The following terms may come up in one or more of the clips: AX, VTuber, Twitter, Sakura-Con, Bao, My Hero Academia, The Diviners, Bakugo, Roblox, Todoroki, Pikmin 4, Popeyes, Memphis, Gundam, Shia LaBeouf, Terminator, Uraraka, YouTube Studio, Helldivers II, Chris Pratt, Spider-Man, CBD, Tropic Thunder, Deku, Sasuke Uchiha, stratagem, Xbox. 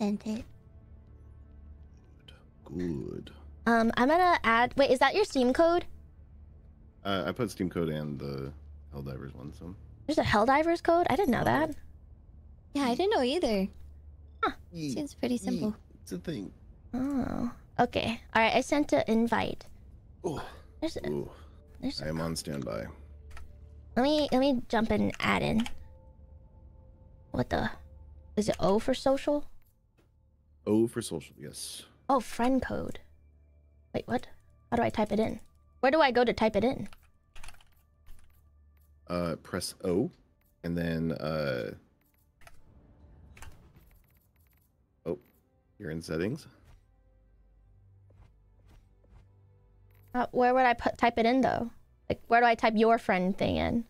sent it. Good. I'm gonna add. Wait, is that your Steam code? I put Steam code and the Helldivers one. So there's a Helldivers code. I didn't know that. Yeah, I didn't know either. Huh. Yeah. Seems pretty simple. Yeah. It's a thing. Oh. Okay. All right. I sent an invite. Oh. There's a. Ooh. There's. I am on standby. Let me jump in and add in. What the? Is it O for social? O for social. Yes. Oh, friend code. Wait, what? How do I type it in? Where do I go to type it in? Press O, and then oh, you're in settings. Where would I type it in though? Like, where do I type your friend thing in?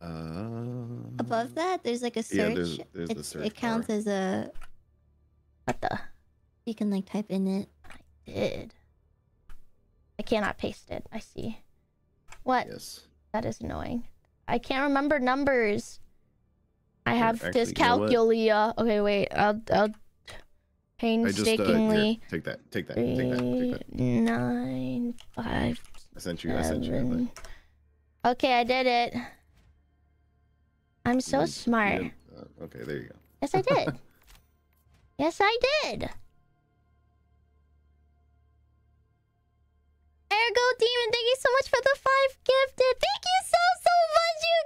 Above that, there's like a search. Yeah, there's the search. It counts as a. What the? You can like type in it. I did. I cannot paste it. I see. What? Yes. That is annoying. I can't remember numbers. I have dyscalculia. Okay, wait. I'll painstakingly. Here, take that. Take that. Take that. 9 5. I sent you. Okay, I did it. I'm so smart. Yeah. Okay, there you go. Yes, I did. Yes, I did. Ergo Demon, thank you so much for the 5 gifted. Thank you so much, you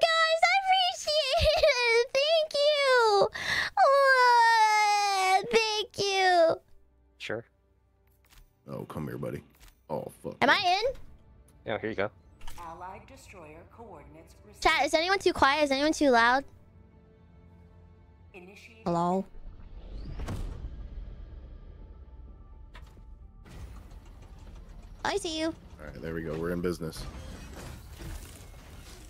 guys. I appreciate it. Thank you. Oh, thank you. Sure. Oh, come here, buddy. Oh, fuck. Am I in? Yeah, here you go. Allied destroyer coordinates received. Chat, is anyone too quiet? Is anyone too loud? Hello? I see you. All right, there we go. We're in business.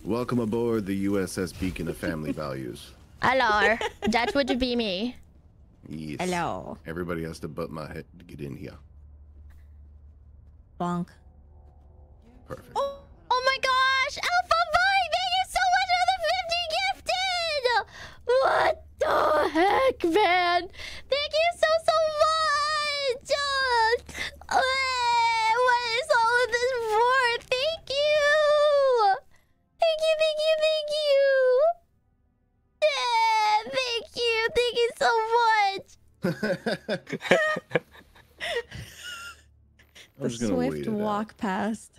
Welcome aboard the USS Beacon of Family Values. Hello. That would be me. Yes. Hello. Everybody has to butt my head to get in here. Bonk. Perfect. Oh, oh my gosh! Alpha Bite! Thank you so much for the 50 gifted! What the heck, man? Thank you so much! What is all of this for? Thank you! Thank you, thank you, thank you! Yeah, thank you so much! The swift walk past.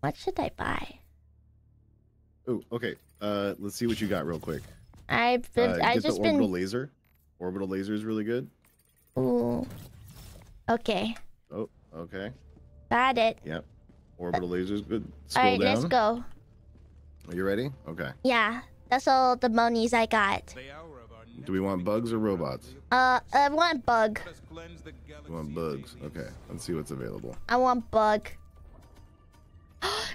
What should I buy? Oh, okay. Let's see what you got real quick. I've just been... Orbital laser. Orbital laser is really good. Ooh. Okay. Oh. Okay. Got it. Yep. Orbital laser's good. Scroll all right, down. Let's go. Are you ready? Okay. Yeah. That's all the monies I got. Do we want bugs or robots? I want bug. You want bugs. Okay. Let's see what's available. I want bug.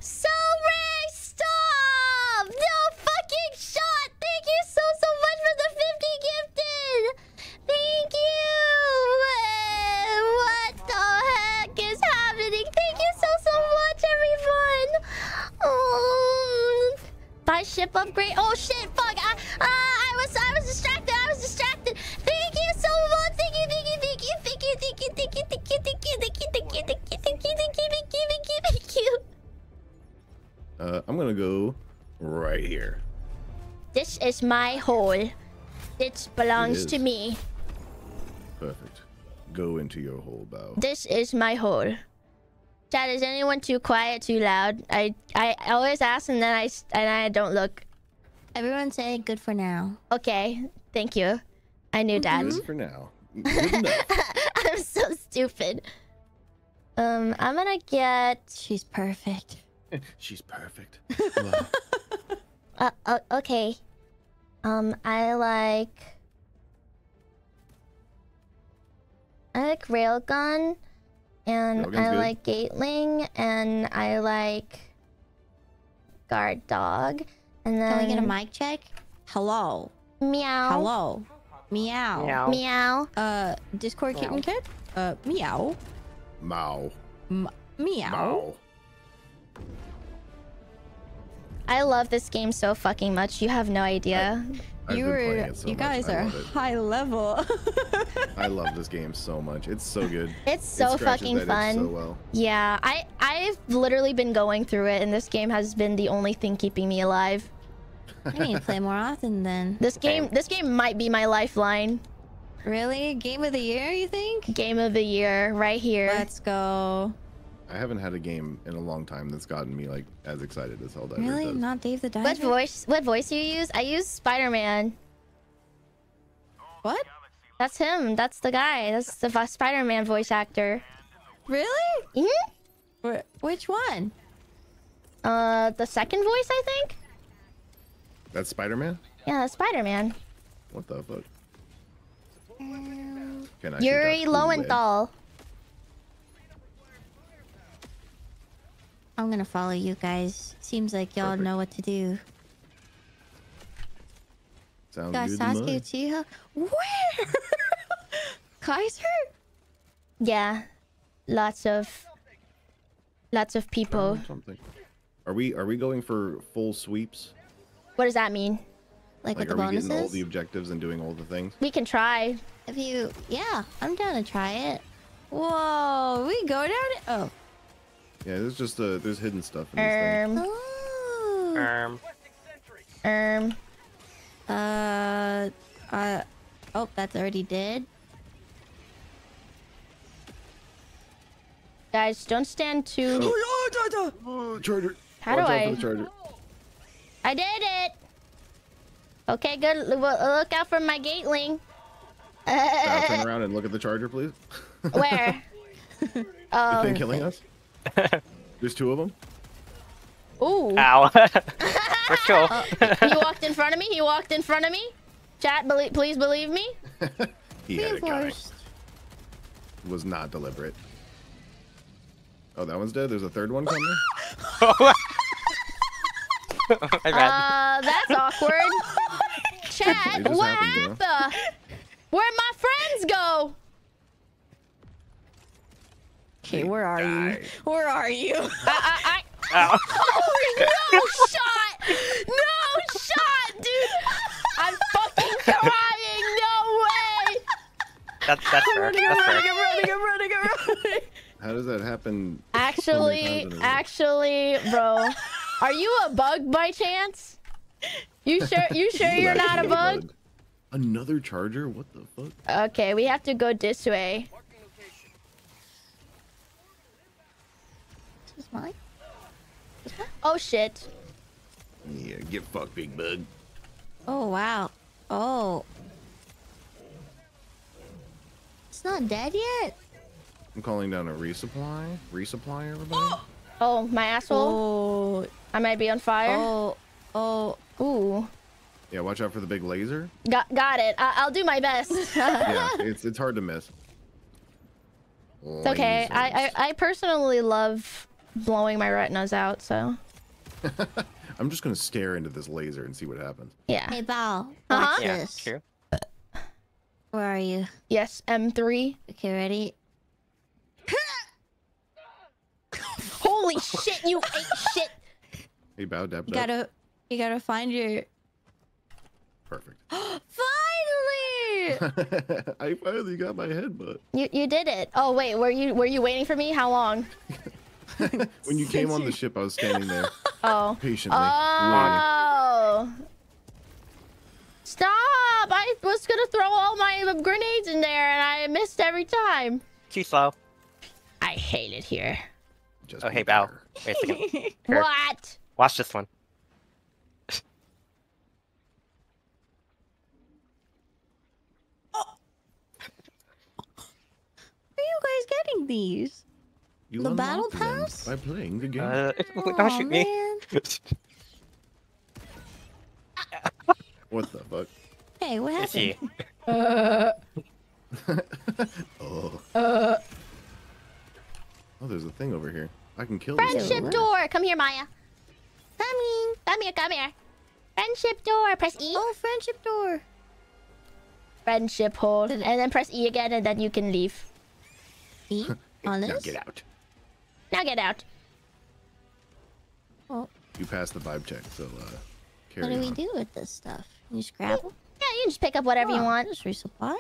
So Ray, stop! No fucking shot! Thank you so much for the 50 gifted! Thank you! What the heck is happening? Thank you so much, everyone! Oh, buy ship upgrade. Oh shit! Fuck! I was distracted. Thank you so much. Thank you. I'm gonna go right here. This is my hole. It belongs to me. Perfect. Go into your hole, Bao. This is my hole. Chat, is anyone too quiet, too loud? I always ask and then I don't look. Everyone say good for now. Okay, thank you. I knew that. Good for now. Good enough. I'm so stupid. I'm gonna get. She's perfect. She's perfect. Wow. Okay. I like railgun, and Railgun's I like good. Gateling, and I like guard dog. And then can we get a mic check? Hello. Meow. Hello. Meow. Meow. Meow. Discord kitten kid. Meow. Meow. Meow. Meow. I love this game so fucking much. You have no idea. You guys are high level. I love this game so much. It's so good. It's so fucking fun. So well. Yeah, I've literally been going through it, and this game has been the only thing keeping me alive. I need to play more often then. This game might be my lifeline. Really? Game of the year, you think? Game of the year, right here. Let's go. I haven't had a game in a long time that's gotten me like as excited as Helldivers. Really? Does. Not Dave the Diver? What voice do you use? I use Spider-Man. What? That's him. That's the guy. That's the Spider-Man voice actor. Really? Mm-hmm. Which one? The second voice, I think. That's Spider-Man? Yeah, that's Spider-Man. What the fuck? Yuri Lowenthal. I'm gonna follow you guys. Seems like y'all know what to do. Sounds good. Got Sasuke Uchiha. Where? Kaiser? Yeah. Lots of people. Are we going for full sweeps? What does that mean? Like with the bonuses? Getting all the objectives and doing all the things? We can try. If you... Yeah, I'm down to try it. Whoa, we go down to... Oh. Yeah, there's just there's hidden stuff in this thing. Oh, that's already dead. Guys, don't stand too... Oh, charger. How do I... Charger. I did it! Okay, good. Look out for my gateling. Turn around and look at the charger, please. Where? Oh. Is they killing us? There's two of them. Ooh. Ow. For sure. He walked in front of me. He walked in front of me. Chat, please believe me. He had it coming. Was not deliberate. Oh, that one's dead. There's a third one coming. That's awkward. Chat, what happened? Where'd my friends go? Okay, where are you? Where are you? I... Oh, no shot! No shot, dude! I'm fucking crying! No way! That's fair. I'm running. How does that happen? Actually, bro. Are you a bug by chance? You sure you're not a bug? Another charger? What the fuck? Okay, we have to go this way. Is this mine? Oh shit. Yeah, get fucked, big bug. Oh wow. Oh. It's not dead yet. I'm calling down a resupply. Resupply, everybody. Oh, my asshole. Oh. I might be on fire. Ooh. Yeah, watch out for the big laser. Got it. I'll do my best. Yeah, it's hard to miss. It's okay. I personally love blowing my retinas out, so. I'm just gonna stare into this laser and see what happens. Yeah. Hey, Bao. Watch this. Yeah, true. Where are you? Yes, M3. Okay, ready? Holy shit! You ate shit. Hey, Bao, you gotta find your. Perfect. Finally! I finally got my headbutt. You did it. Oh wait, were you waiting for me? How long? When you came on the ship, I was standing there. Oh. Patiently. Oh. Lying. Stop! I was gonna throw all my grenades in there, and I missed every time. Too slow. I hate it here. Just hey, Bao. Wait a second. What? Watch this one. Where are you guys getting these? The battle pass? By playing the game. Don't shoot me. What the fuck? Hey, what happened? Oh, there's a thing over here. I can kill this. Friendship door! Come here, Maya. Come here. Friendship door. Press E. Oh, friendship door. Friendship hold. And then press E again, and then you can leave. Now get out. Oh, You passed the vibe check, so carry on. What do we do with this stuff? You Scrabble? Yeah, you can just pick up whatever you want. Just resupply.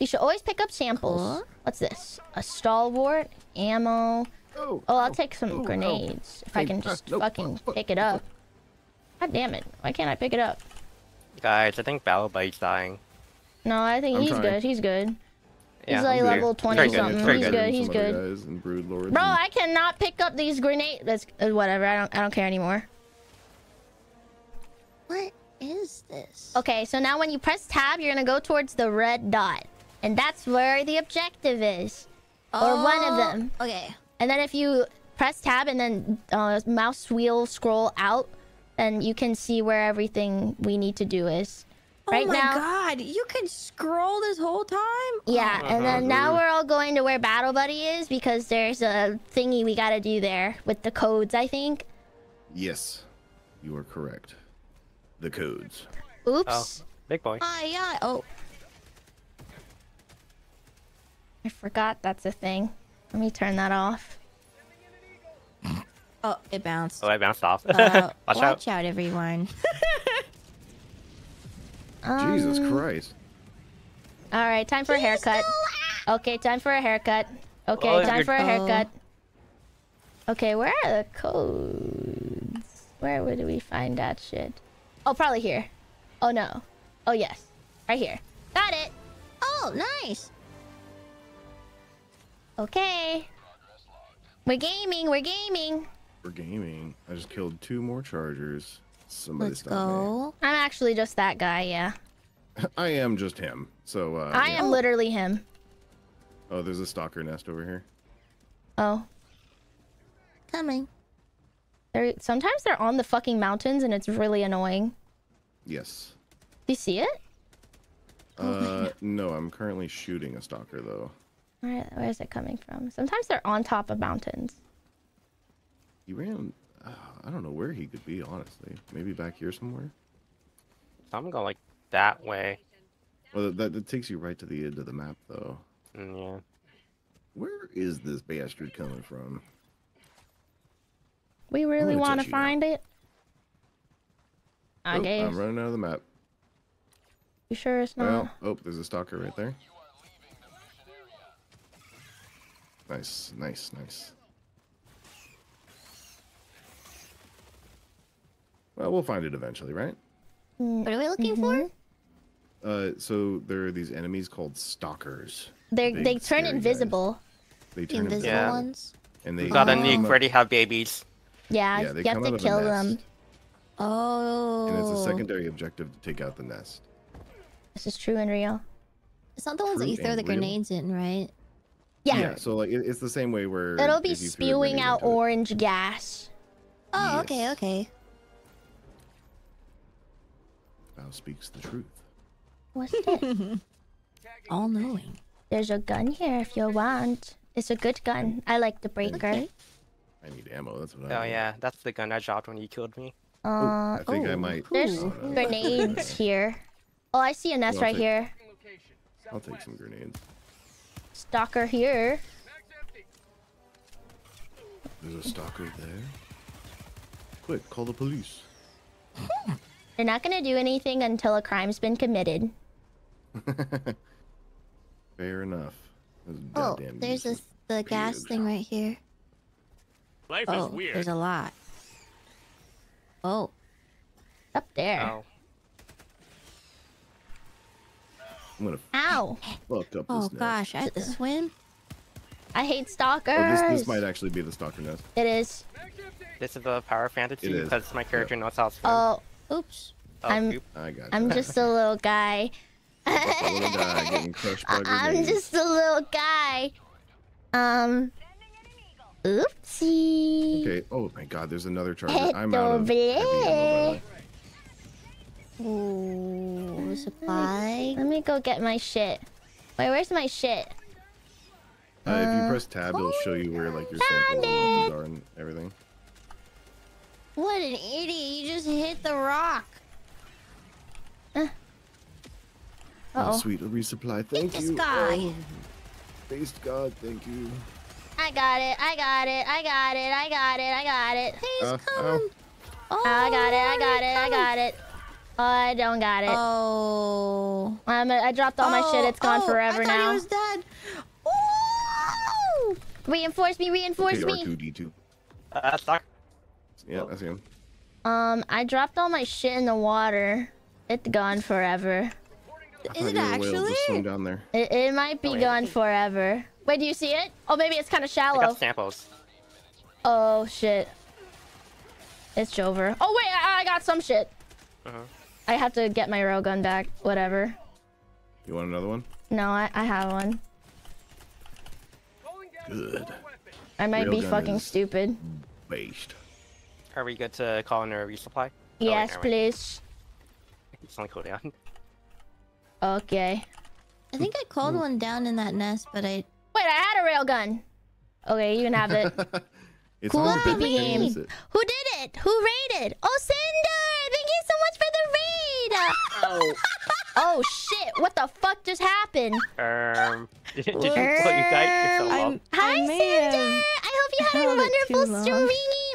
You should always pick up samples. Cool. What's this? A stalwart, ammo. Oh, I'll take some grenades. If I can just fucking pick it up. God damn it. Why can't I pick it up? Guys, I think Battlebite's dying. No, I think he's good. He's good. Yeah, he's like level 20 something. He's good. He's good. Bro, I cannot pick up these grenades. That's whatever. I don't care anymore. What is this? Okay, so now when you press tab, you're gonna go towards the red dot, and that's where the objective is, or one of them. Okay. And then if you press tab and then mouse wheel scroll out, then you can see where everything we need to do is. Right now, God, you can scroll this whole time? Yeah, and then now we're all going to where Battle Buddy is because there's a thingy we gotta do there with the codes, I think. Yes, you are correct. The codes. Oops. Oh, big boy. Yeah. Oh. I forgot that's a thing. Let me turn that off. Oh, it bounced. Oh, it bounced off. Watch out, everyone. Jesus Christ. Alright, time for a haircut. Okay, time for a haircut. Okay, time for a haircut. Okay, where are the codes? Where would we find that shit? Oh, probably here. Oh, no. Oh, yes. Right here. Got it! Oh, nice! Okay. We're gaming, we're gaming. We're gaming. I just killed 2 more chargers. Let's go. I'm actually just that guy, yeah. I am just him, so... I am literally him. Oh, there's a stalker nest over here. Oh. Coming. Sometimes they're on the fucking mountains and it's really annoying. Yes. Do you see it? No, I'm currently shooting a stalker, though. Where is it coming from? Sometimes they're on top of mountains. You ran... I don't know where he could be, honestly. Maybe back here somewhere? I'm going like that way. Well, that takes you right to the end of the map, though. Yeah. Where is this bastard coming from? We really want to find it? I guess. I'm running out of the map. You sure it's not? Well, there's a stalker right there. Nice, nice, nice. Well, we'll find it eventually, right? What are we looking for? So there are these enemies called stalkers. They turn invisible. They turn invisible ones. And they got a nuke ready to have babies. Yeah, you have to kill them. Oh. And it's a secondary objective to take out the nest. This is true and real. It's not the ones that you throw the grenades in, right? Yeah. Yeah. So like it's the same way where it'll be spewing out orange gas. Oh, okay, okay. Bao speaks the truth. What's this? All knowing. There's a gun here if you want. It's a good gun. I like the breaker. I need ammo. That's what I need. Oh yeah, that's the gun I dropped when you killed me. I think I might. There's grenades here. Oh, I see a nest right here. I'll take some grenades. Stalker here. There's a stalker there. Quick, call the police. They're not gonna do anything until a crime's been committed. Fair enough. Oh, there's the gas thing right here. Life is weird. There's a lot. Oh, up there. Ow! I'm gonna fuck up this nest. Gosh, I have to swim. I hate stalkers. Oh, this might actually be the stalker nest. It is. This is a power fantasy because my character knows how to swim. Oh. Oops. Oh, I'm just a little guy. I'm just a little guy. Oopsie. Okay. Oh my God. There's another charger. I'm out of heavy ammo. Ooh, supply. Let me go get my shit. Wait, where's my shit? If you press tab, it'll show you where like your samples are and everything. What an idiot! You just hit the rock. Oh, sweet resupply. Thank you. Based God, thank you. I got it. I got it. I got it. I got it. I got it. Please come. Oh, I got it. Oh, I don't got it. Oh. I dropped all my shit. It's gone forever now. I thought he was dead. Oh! Reinforce me. R2D2. Stuck. Yeah, that's him. I dropped all my shit in the water. It's gone forever. Is it actually? Down there. It might be gone forever. Wait, do you see it? Oh, maybe it's kind of shallow. I got samples. Oh, shit. It's over. Oh, wait, I got some shit. I have to get my railgun back. Whatever. You want another one? No, I have one. Good. I might be fucking stupid. Based. Are we good to call in a resupply? Yes, please. It's only cooldown. Okay. I think I called one down in that nest, but I... Wait, I had a railgun. Okay, you can have it. Cool PP games. Who did it? Who raided? Oh, Cinder! Thank you so much for the raid! Oh, oh shit, what the fuck just happened? Did you blow your dice yourself up? Hi, Cinder! I hope you had a wonderful stream!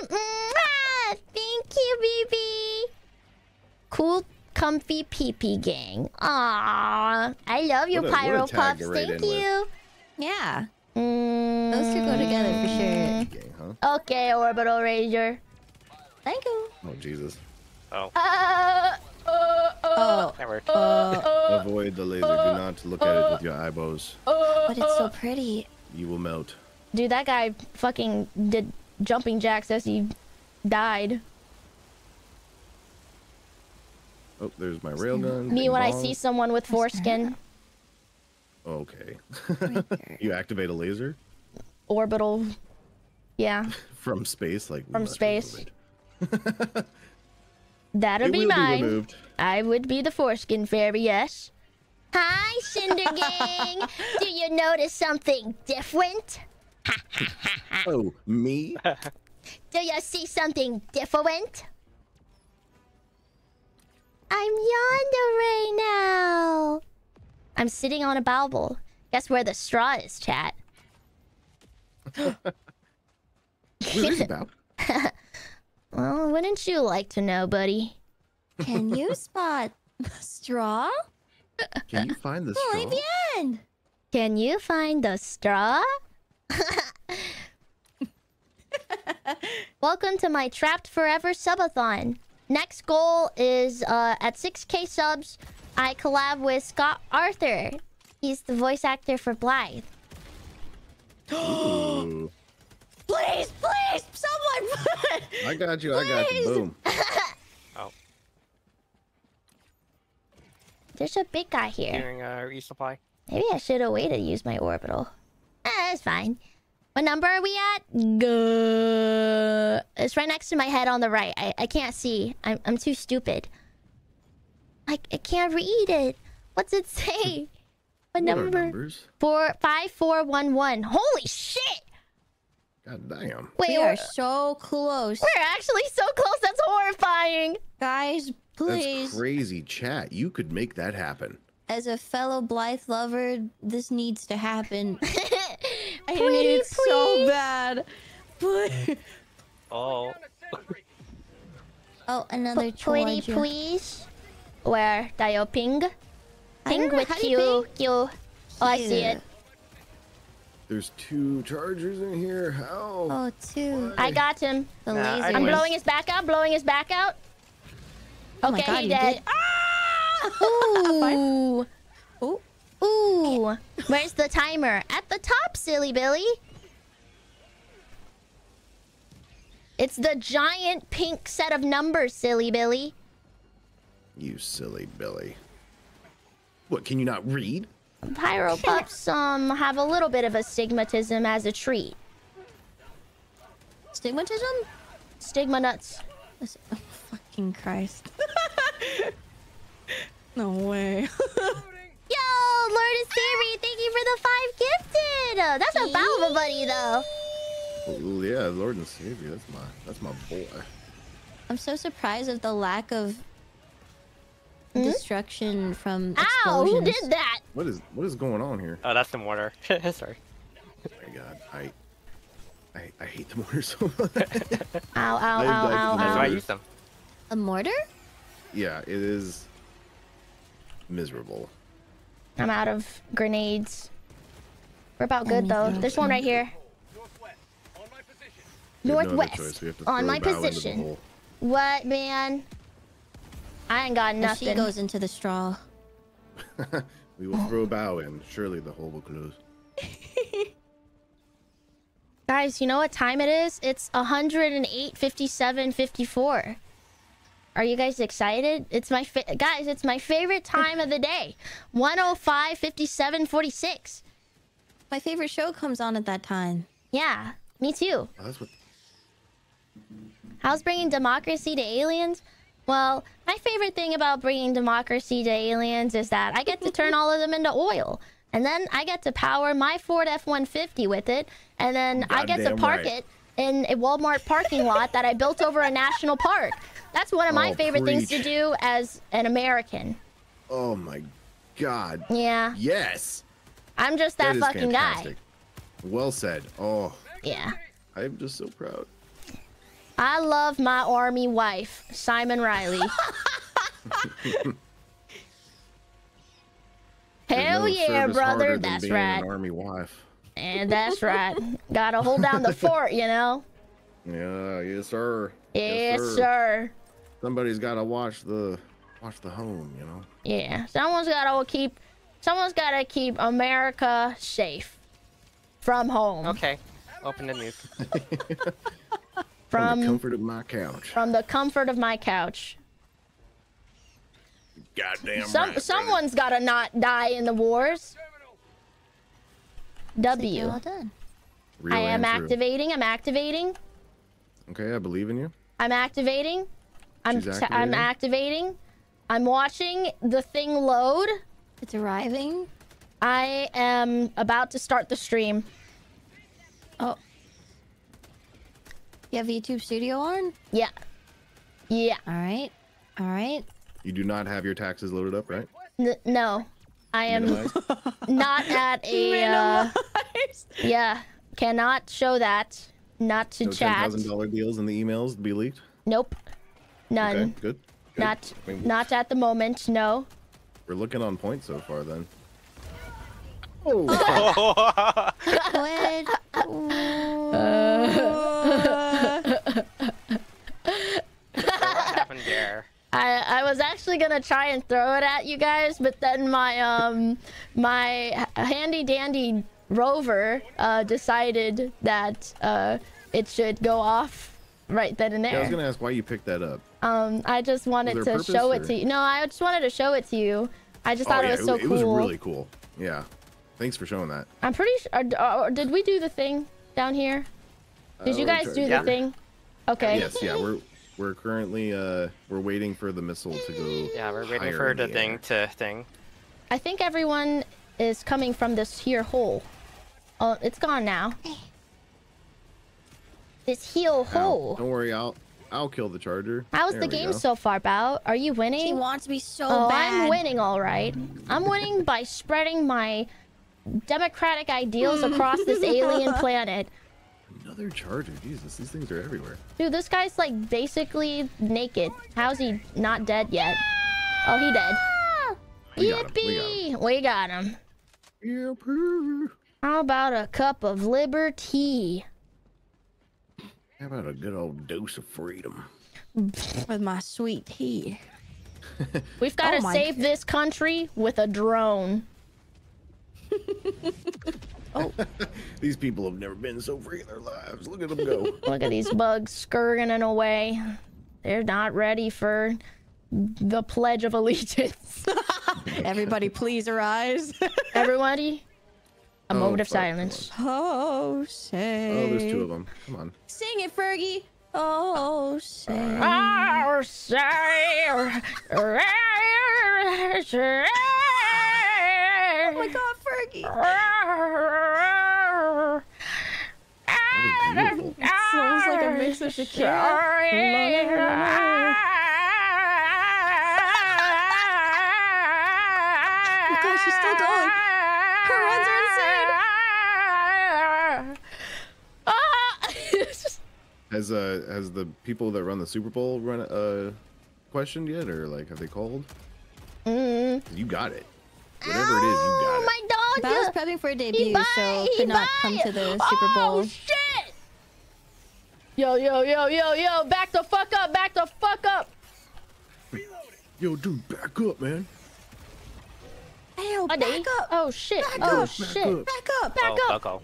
Mwah! Thank you, BB! Cool comfy PP gang. Aww. I love you, Pyro Puffs. Thank you. Yeah. Those two go together for sure. Gang, huh? Okay, Orbital Ranger. Thank you. Oh, Jesus. Oh. That worked. Avoid the laser. Do not look at it with your eyeballs. But it's so pretty. You will melt. Dude, that guy fucking did jumping jacks as he died. Oh, there's my railgun. Me when I see someone with foreskin. Okay. You activate a laser? Orbital. Yeah. From space, like. From space. That'll be mine. I would be the foreskin fairy, yes. Hi, Cinder Gang. Do you notice something different? Oh, me? Do you see something different? I'm yonder right now. I'm sitting on a bauble. Guess where the straw is, chat. Well, wouldn't you like to know, buddy? Can you spot the straw? Can you find the straw? Muy bien. Can you find the straw? Welcome to my Trapped Forever subathon. Next goal is at 6K subs, I collab with Scott Arthur. He's the voice actor for Blythe. Please, please, someone! I got you, please. I got you. Boom. Oh. There's a big guy here. During resupply. Maybe I should have waited to use my orbital. It's fine. What number are we at? It's right next to my head on the right. I can't see. I'm too stupid. I can't read it. What's it say? What number? 45411. Holy shit! God damn. Wait, we are so close. We're actually so close. That's horrifying. Guys, please. That's crazy, chat. You could make that happen. As a fellow Blythe lover, this needs to happen. I need it so bad. Please. Oh. Oh, another choice. Please. Where? Dio ping. Ping with Q. Oh, I see it. There's two chargers in here. How? Oh, two. I got him. The laser. I'm blowing his back out. Okay, oh God, he dead. Ah! Ooh. Ooh. Ooh, where's the timer? At the top, silly Billy. It's the giant pink set of numbers, silly Billy. You silly Billy. What, can you not read? Pyro Pups have a little bit of astigmatism as a treat. Stigmatism? Stigma nuts. Oh, fucking Christ. No way. Yo, Lord is Theory, thank you for the 5 gifted. That's a Bao buddy, though. Oh, yeah, Lord and Savior, that's my boy. I'm so surprised at the lack of destruction from explosions. Ow, who did that? What is going on here? Oh, that's the mortar. Sorry. Oh my God, I hate the mortar so much. Ow, ow, ow, ow, ow. That's why I use them. A mortar? Yeah, it is miserable. I'm out of grenades. We're about good though. There's one right here. Northwest, on my position. What, man? I ain't got nothing. She goes into the straw. We will throw Bao in. Surely the hole will close. Guys, you know what time it is? It's 108:57:54. Are you guys excited? It's my guys. It's my favorite time of the day. 105:57:46. My favorite show comes on at that time. Yeah, me too. Oh, that's what... How's bringing democracy to aliens? Well, my favorite thing about bringing democracy to aliens is that I get to turn all of them into oil. And then I get to power my Ford F-150 with it. And then I get to park it in a Walmart parking lot that I built over a national park. That's one of my favorite things to do as an American. Oh my God. Yeah. Yes. I'm just that fucking fantastic guy. Well said. Oh. Yeah. I'm just so proud. I love my army wife, Simon Riley. Hell yeah, brother. That's right. An army wife. And that's right. Gotta hold down the fort, you know? Yeah, yes, sir. Yes, sir. Somebody's gotta watch the home, you know? Yeah, someone's gotta keep America safe from home. Okay, open the news. From the comfort of my couch. From the comfort of my couch. Goddamn right, someone's got to not die in the wars. W. All done. I am activating. I'm activating. Okay, I believe in you. I'm activating. I'm activating. I'm watching the thing load. It's arriving. I am about to start the stream. Oh. You have YouTube Studio on? Yeah. Yeah. All right. All right. You do not have your taxes loaded up, right? No. I am not at a... yeah. Cannot show that. Not to chat. No $10,000 deals in the emails to be leaked? Nope. None. Okay, good. Not at the moment, no. We're looking on point so far, then. Oh! What happened there? I was actually gonna try and throw it at you guys, but then my my handy dandy rover decided that it should go off right then and there. Yeah, I was gonna ask why you picked that up. I just wanted to show it to you. No, I just wanted to show it to you. I just thought it was so cool. It was really cool. Yeah, thanks for showing that. I'm pretty sure. Did we do the thing down here? Did you guys do the thing? Okay. Yes. Yeah. We're currently we're waiting for the missile to go. Yeah, we're waiting for the thing to thing. I think everyone is coming from this here hole. Oh, it's gone now. This heel hole. Don't worry, I'll kill the charger. How's the game so far, Bao? Are you winning? She wants me so bad. I'm winning, all right. I'm winning by spreading my democratic ideals across this alien planet. Another charger, Jesus, these things are everywhere. Dude, this guy's like basically naked. How's he not dead yet? Oh, he dead. Yippee! We got him. How about a cup of liberty? How about a good old dose of freedom? With my sweet tea. We've got to save this country with a drone. Oh. These people have never been so free in their lives. Look at them go. Look at these bugs scurrying away. They're not ready for the Pledge of Allegiance. Everybody, please arise. Everybody. A moment of silence. Oh, say. Oh, there's two of them. Come on. Sing it, Fergie. Oh, say. Oh, say. Oh my God, Fergie. It sounds like a mix of Shaquille. Oh God, she's still going. Her runs are insane. Has the people that run the Super Bowl questioned yet, or like have they called? You got it. Whatever it is, you got it. My dog! Bao was prepping for a debut, so could not come to the Super Bowl. Oh shit! Yo, yo, yo, yo, yo! Back the fuck up! Back the fuck up! Yo, dude, back up, man. Yo, back up! Oh shit! Oh shit! Back up! Back up!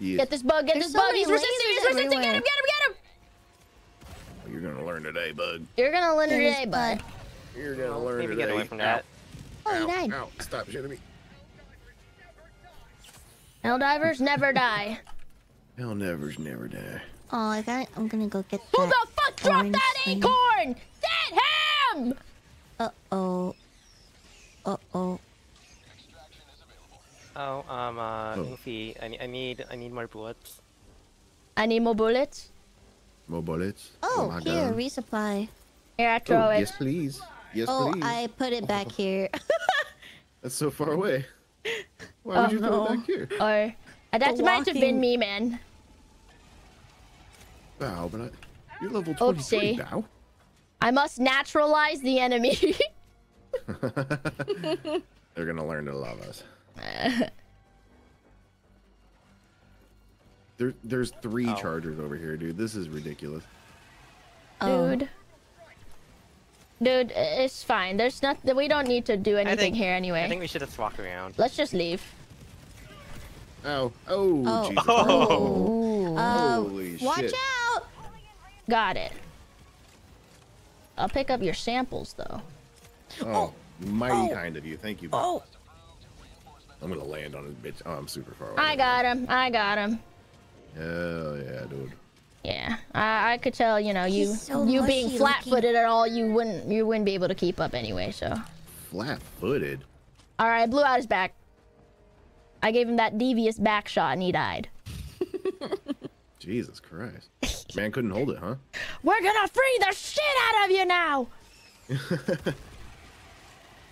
Get this bug! Get this bug! He's resisting! He's resisting! Get him! Get him! Get him! You're gonna learn today, bud. You're gonna learn today, bud. You're gonna learn today. Get away from that. Oh, he died. Ow, stop shitting me. Helldivers never die. Helldivers never die. Oh, I got it. I'm gonna go get that. Who the fuck dropped that acorn? That him! Uh-oh. Uh-oh. Oh, Goofy, I need more bullets. I need more bullets? More bullets? Oh, oh here, resupply. Here, I throw it. Yes, please. Yes, please. Oh, I put it back here. That's so far away. Why would you throw it back here? Or that might have been me, man. Wow, but you're level 23 now. I must naturalize the enemy. They're gonna learn to love us. There's three chargers over here, dude. This is ridiculous. Dude. Dude, it's fine. There's nothing. We don't need to do anything here anyway. I think we should just walk around. Let's just leave. Oh. Oh. Oh. Jesus. Oh. Holy watch shit. Watch out. Got it. I'll pick up your samples, though. Oh. Mighty kind of you. Thank you. Oh. I'm going to land on this bitch. Oh, I'm super far away. I got him. I got him. Hell yeah, dude. Yeah, I could tell, you know, you being flat-footed at all, you wouldn't be able to keep up anyway, so. Flat-footed? All right, I blew out his back. I gave him that devious back shot and he died. Jesus Christ. Man couldn't hold it, huh? We're gonna free the shit out of you now!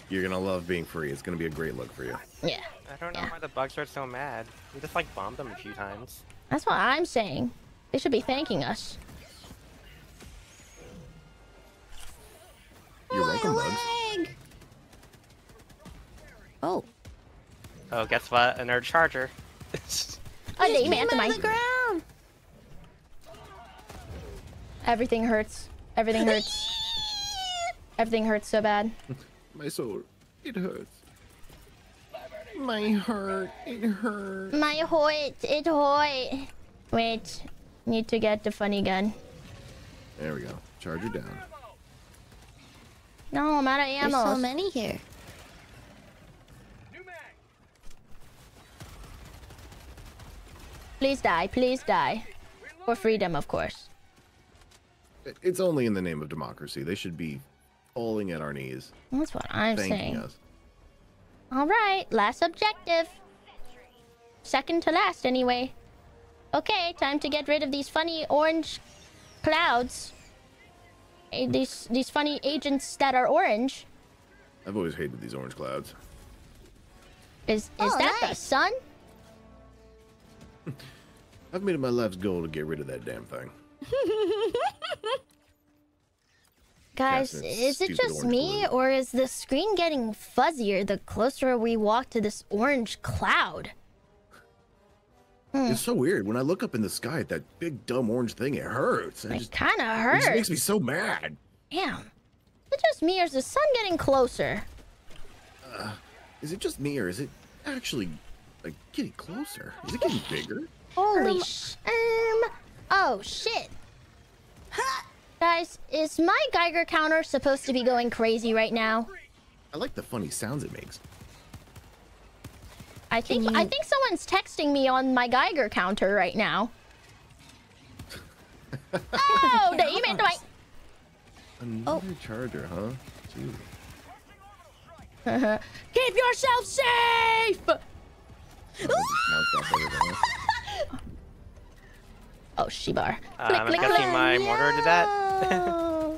You're gonna love being free. It's gonna be a great look for you. Yeah. I don't know why the bugs are so mad. We just, like, bombed them a few times. That's what I'm saying. They should be thanking us. You're welcome, bugs. Oh. Oh, guess what? Another charger. I need man to the ground. Everything hurts. Everything hurts. Everything hurts so bad. My soul, it hurts. My heart, it hurts. My heart, it hurts. Wait. Need to get the funny gun. There we go. Charger down. No, I'm out of ammo. There's so many here. Please die. Please die. For freedom, of course. It's only in the name of democracy. They should be falling at our knees. That's what I'm saying. Us. All right. Last objective. Second to last, anyway. Okay, time to get rid of these funny orange clouds. These funny agents that are orange. I've always hated these orange clouds. Is that the sun? I've made it my life's goal to get rid of that damn thing. Guys, is it just me or is the screen getting fuzzier the closer we walk to this orange cloud? It's so weird. When I look up in the sky at that big dumb orange thing, it hurts. It kind of hurts. It makes me so mad. Damn. Is it just me or is the sun getting closer? Is it just me or is it actually like getting closer? Is it getting bigger? Holy oh shit. Guys, is my Geiger counter supposed to be going crazy right now? I like the funny sounds it makes. I think someone's texting me on my Geiger counter right now. Oh, the email another charger, huh? Jeez. Keep yourself safe. Oh, Shibar. I'm attaching my mortar to that.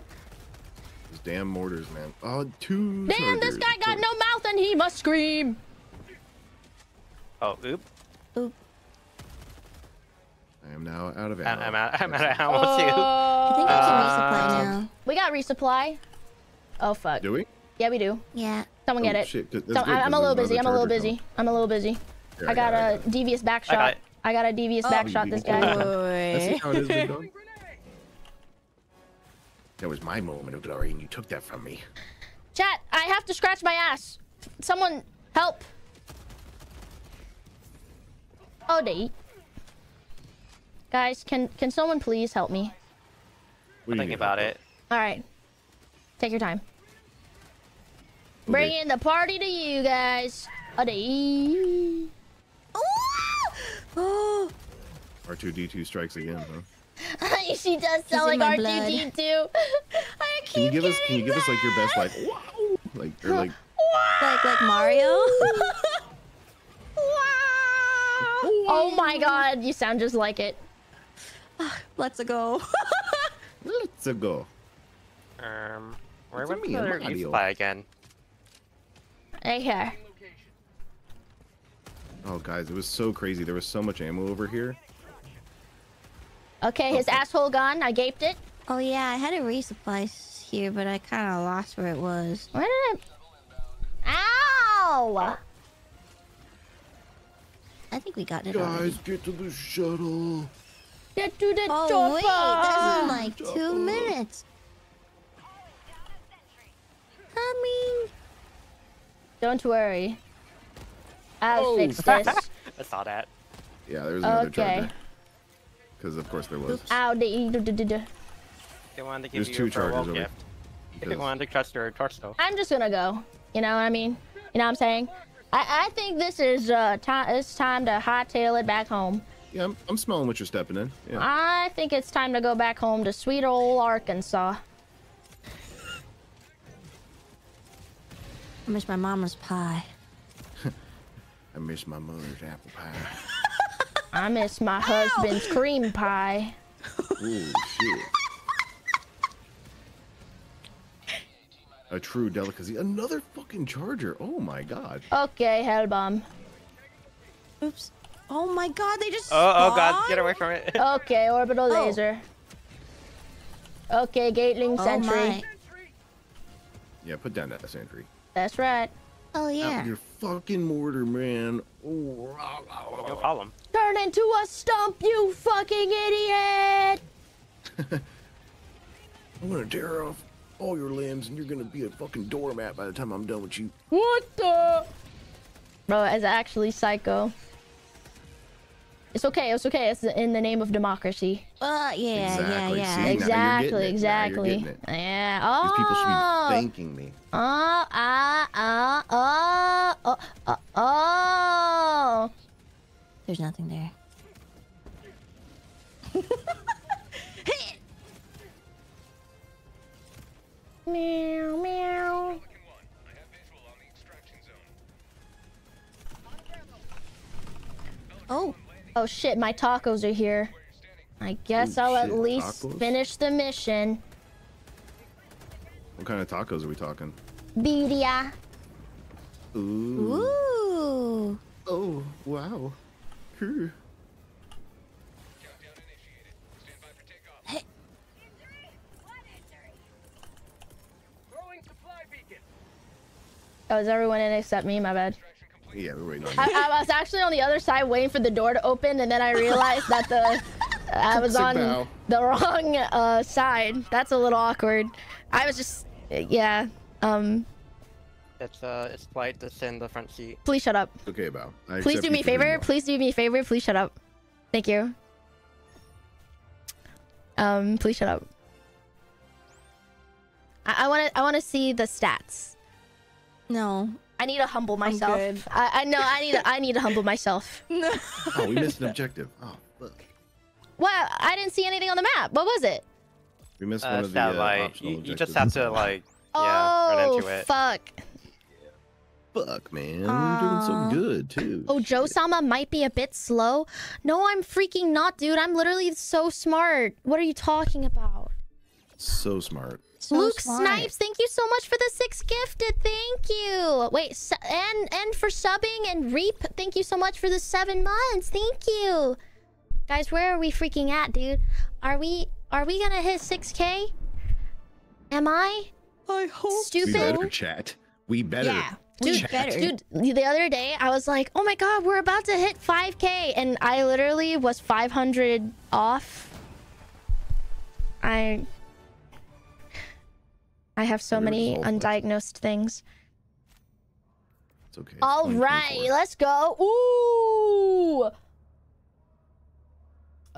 These damn mortars, man. Oh, two. Damn, chargers. This guy got no mouth and he must scream. Oh, oop. Oop. I am now out of ammo. I'm out of ammo too. I think I can resupply now. We got resupply. Oh fuck. Do we? Yeah, we do. Yeah. Someone get it. Shit. So, I'm a little busy. I got a devious back shot. I got a devious back shot this guy. Let's see how it is been going. That was my moment of glory, and you took that from me. Chat, I have to scratch my ass. Someone help. Oh, they. Guys, can someone please help me? Think about it. All right. Take your time. Okay. Bringing the party to you guys. Oh, they. Oh. R2D2 strikes again, huh? She does sound like R2D2. I keep Can you give us like your best like Mario? Oh my god, you sound just like it. Let's go. Let's go. Where would we fly again? Right here. Oh guys, it was so crazy. There was so much ammo over here. Okay, his asshole gone. I gaped it. Oh yeah, I had a resupply here, but I kind of lost where it was. Where did I... Ow! I think we got it already. Guys, get to the shuttle. Get to the chopper. Wait, that's in like 2 minutes. Coming. Don't worry. I'll fix this. I saw that. Yeah, there was another charger. Because of course there was. Ow, they wanted to give There's you two charges over. Gift. They wanted to trust your torso. I'm just gonna go. You know what I mean? You know what I'm saying? I think this is time. It's time to hightail it back home. Yeah, I'm smelling what you're stepping in. Yeah. I think it's time to go back home to sweet old Arkansas. I miss my mama's pie. I miss my mother's apple pie. I miss my husband's cream pie. Ooh, shit. A true delicacy. Another fucking charger. Oh my god. Okay, Hellbomb. Oops. Oh my god, they just. Oh god, get away from it. Okay, orbital laser. Okay, Gatling sentry. My. Yeah, put down that sentry. That's right. Oh yeah. Your fucking mortar, man. Ooh, no problem. Turn into a stump, you fucking idiot! I'm gonna tear off all your limbs, and you're gonna be a fucking doormat by the time I'm done with you. What the? Bro, it's actually psycho. It's okay. It's okay. It's in the name of democracy. Yeah, exactly. Yeah, yeah. See, exactly. Yeah. Oh. These people should be thanking me. Oh. There's nothing there. Meow, meow. Oh. Oh shit, my tacos are here. I guess I'll at least finish the mission. What kind of tacos are we talking? Birria. Ooh. Oh, wow. Hey. Oh, is everyone in except me? My bad. Yeah, we're waiting on you. I was actually on the other side waiting for the door to open, and then I realized that I was on the wrong side. That's a little awkward. I was just, yeah. It's polite to send the front seat. Please shut up. Okay, Bao. Please do me a favor. Please do me a favor. Please shut up. Thank you. Please shut up. I wanna see the stats. No. I need to humble myself. I know. I need to humble myself. No. Oh, we missed an objective. Oh, look. Well, I didn't see anything on the map. What was it? We missed one of the optional objectives. You just have to like, run into it. Oh fuck! Yeah. Fuck, man, you're doing so good too. Oh, Joe-sama might be a bit slow. No, I'm freaking not, dude. I'm literally so smart. What are you talking about? So smart. So Luke smart. Snipes, thank you so much for the 6 gifted. Thank you. Wait, and for subbing, and Reap, thank you so much for the 7 months. Thank you, guys. Where are we freaking at, dude? Are we gonna hit 6K? Am I? I hope stupid. We better chat. We better. Yeah. Dude, the other day I was like, oh my god, we're about to hit 5K, and I literally was 500 off. I have so many undiagnosed things. It's okay. All right, let's go. Ooh.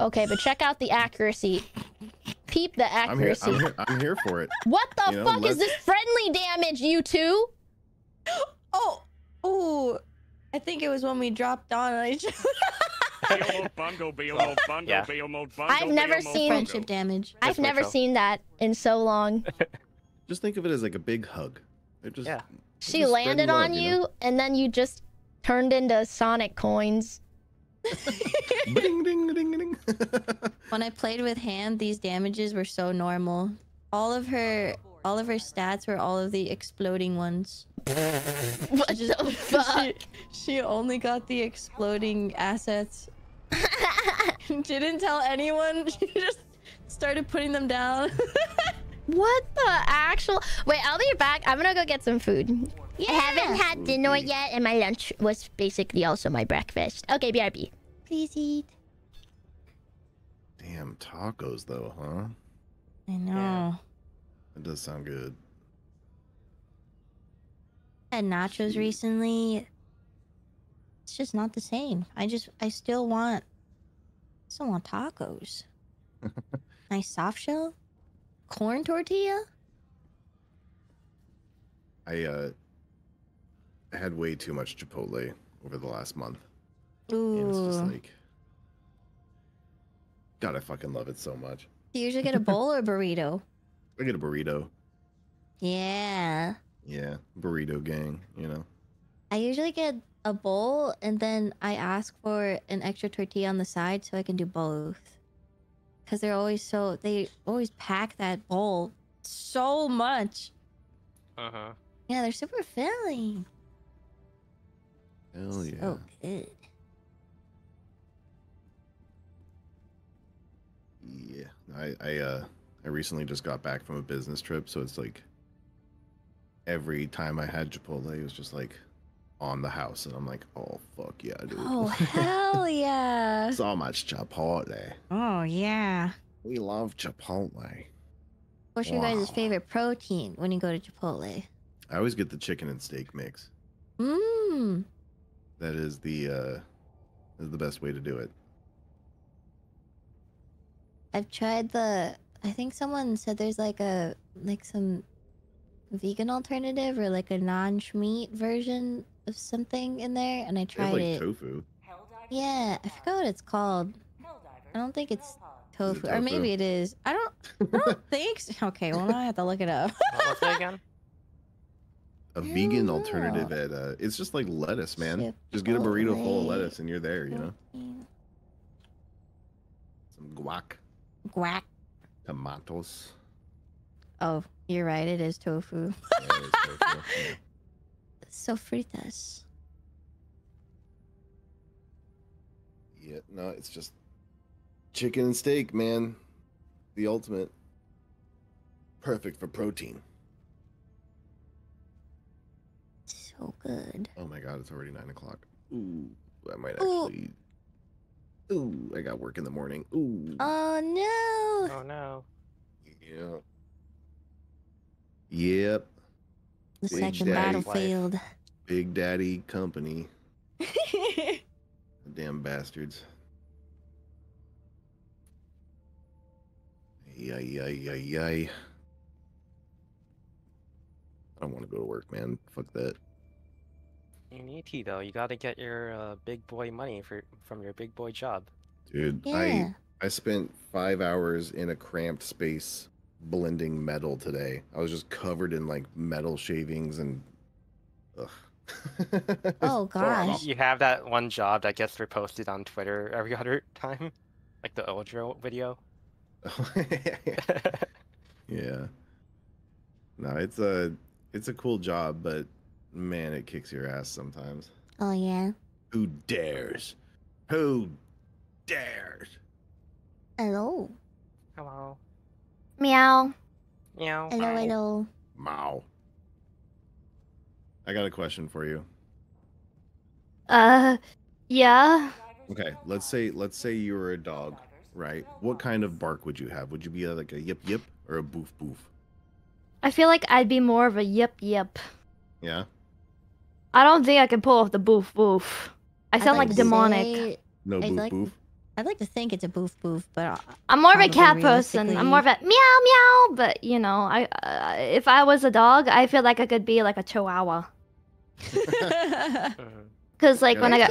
Okay, but check out the accuracy. Peep the accuracy. I'm here for it. What the fuck is this friendly damage, you two? Oh, oh! I think it was when we dropped on. I've never seen friendship damage. I've never seen that in so long. Just think of it as like a big hug. It just she landed on you, and then you just turned into Sonic coins. Ding, ding, ding, ding. When I played with Hand, these damages were so normal. All of her stats were all of the exploding ones. What the fuck? She only got the exploding assets. Didn't tell anyone. She just started putting them down. What the actual? Wait, I'll be back. I'm gonna go get some food. Yeah. I haven't had dinner yet, and my lunch was basically also my breakfast. Okay, BRB. Please eat. Damn tacos, though, huh? I know. Yeah. It does sound good. I had nachos recently. It's just not the same. I still want tacos. Nice soft shell, corn tortilla. I had way too much Chipotle over the last month. Ooh. And it's just like, God, I fucking love it so much. Do you usually get a bowl or a burrito? I get a burrito. Yeah. Yeah, burrito gang, you know. I usually get a bowl, and then I ask for an extra tortilla on the side so I can do both. Because they're always so... They always pack that bowl so much. Uh-huh. Yeah, they're super filling. Hell yeah. So good. Yeah. I recently just got back from a business trip, so it's like... Every time I had Chipotle, it was just like on the house, and I'm like, oh fuck yeah, dude. Oh hell yeah. So much Chipotle. Oh yeah. We love Chipotle. What's your guys' favorite protein when you go to Chipotle? I always get the chicken and steak mix. Mmm. That is the best way to do it. I've tried the I think someone said there's like a some vegan alternative or like a non-schmeat version of something in there, and I tried it. Tofu. Yeah, I forgot what it's called. I don't think it's tofu, or maybe it is. I don't think so. Okay, well now I have to look it up. What's that again? A vegan alternative at it's just like lettuce, man. Chipotle. Just get a burrito full of lettuce and you're there, you know. Some guac. Guac. Tomatoes. Oh, you're right. It is tofu. Yeah, it is tofu. Yeah. Sofritas. Yeah, no, it's just chicken and steak, man. The ultimate. Perfect for protein. So good. Oh my god, it's already 9 o'clock. Ooh, I might actually. Ooh. Ooh, I got work in the morning. Ooh. Oh no. Oh no. Yeah. Yep. The Big second Daddy, battlefield. Big Daddy Company. The damn bastards. Yay. I don't want to go to work, man. Fuck that. You need to, though. You got to get your big boy money from your big boy job. Dude, yeah. I spent 5 hours in a cramped space blending metal today. I was just covered in like metal shavings and oh gosh. You have that one job that gets reposted on Twitter every other time, like the Oldro video. Yeah, no, it's a cool job, but man, it kicks your ass sometimes. Oh yeah. Who dares? Hello. Meow. Meow. Hello, hello. Mao. I got a question for you. Yeah. Okay, let's say you were a dog, right? What kind of bark would you have? Would you be like a yip yip or a boof boof? I feel like I'd be more of a yip yip. Yeah? I don't think I can pull off the boof boof. I sound like demonic. Say, no boof like, boof? I'd like to think it's a boof boof, but... I'm more of a cat person. I'm more of a meow meow, but you know, if I was a dog, I feel like I could be like a chihuahua. Because like when I got...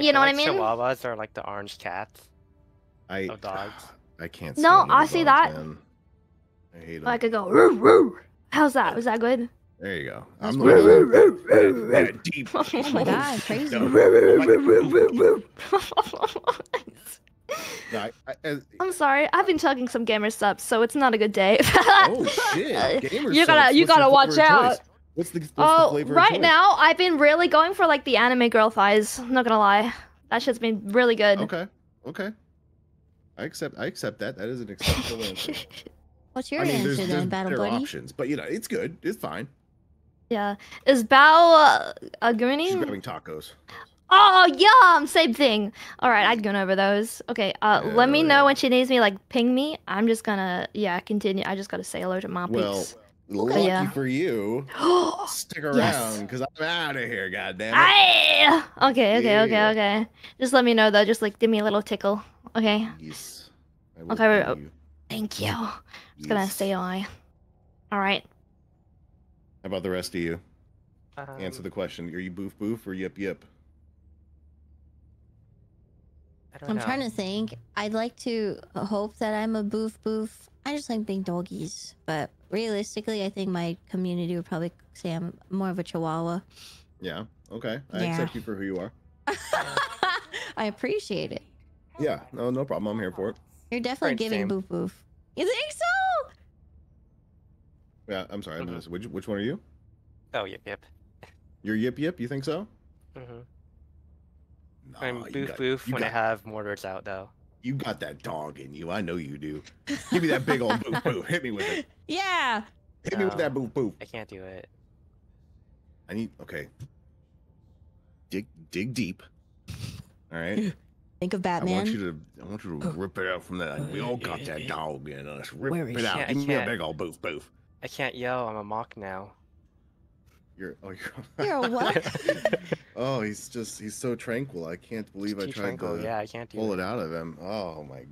You know what I mean? Chihuahuas are like the orange cats of dogs. I can't see no, I see that. Man. I hate them. I could go, roo, roo. How's that? Was that good? There you go. I'm the deep. Oh my god, crazy. I'm sorry. I've been chugging some Gamer Supps, so it's not a good day. Oh shit. Gamer you gotta watch out. What's the flavor right now, I've been really going for like the anime girl thighs. I'm not gonna lie. That shit's been really good. Okay. Okay. I accept that. That is an acceptable answer. What's your answer then, Battle Buddy? There are options, but you know, it's good. It's fine. Yeah. Is Bao a goonie? She's grabbing tacos. Oh, yum! Same thing. All right, I'd go over those. Okay, let me know when she needs me, like, ping me. I'm just gonna, yeah, continue. I just gotta say hello to my peeps. Well, lucky for you. Stick around, because I'm out of here, goddammit. Okay. Just let me know, though. Just, like, give me a little tickle, okay? Yes. Okay, thank you. I'm just gonna stay alive. All right. How about the rest of you? Answer the question. Are you boof boof or yip yip? I'm trying to think. I'd like to hope that I'm a boof boof. I just like big doggies, but realistically, I think my community would probably say I'm more of a chihuahua. Yeah. Okay. I accept you for who you are. I appreciate it. Yeah. No. No problem. I'm here for it. You're definitely giving boof boof. You think so? Yeah. I'm sorry. Mm-hmm. Which one are you? Oh, yip yip. You're yip yip. You think so? Mm-hmm. Nah, I'm boof boof when I have mortars out, though. You got that dog in you. I know you do. Give me that big old boof boof. Hit me with it. Yeah. Hit me with that boof boof. I can't do it. I need. Okay. Dig deep. All right. Think of Batman. I want you to rip it out from that. We all got that dog in us. Rip it out. Give me a big old boof boof. I can't yell. I'm a mock now. You're a what? Oh, he's so tranquil. I can't believe I tried to pull it out of him. Oh my.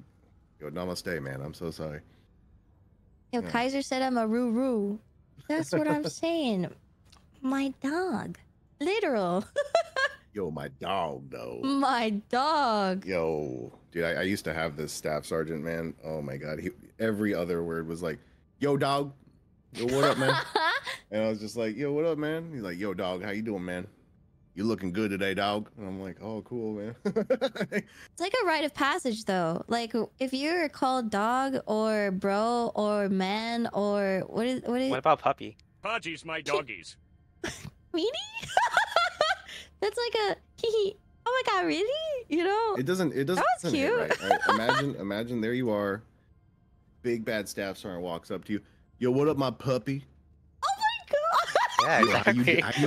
Yo, namaste, man. I'm so sorry. Yo, yeah. Kaiser said I'm a roo roo. That's what I'm saying. My dog. Literal. Yo, my dog, though. My dog. Yo, dude, I used to have this staff sergeant, man. Oh, my God. Every other word was like, yo, dog. Yo, what up, man? And I was just like, yo, what up, man? He's like, yo, dog, how you doing, man? You looking good today, dog. And I'm like, oh, cool, man. It's like a rite of passage, though. Like, if you're called dog or bro or man or what is... What about puppy? Pudgies, my doggies. Meanie? That's like a hee. Oh my god, really? You know? It doesn't. That was cute. Right? Imagine there you are. Big bad staff sergeant walks up to you. Yo, what up, my puppy? Oh my god. Yeah, exactly. How you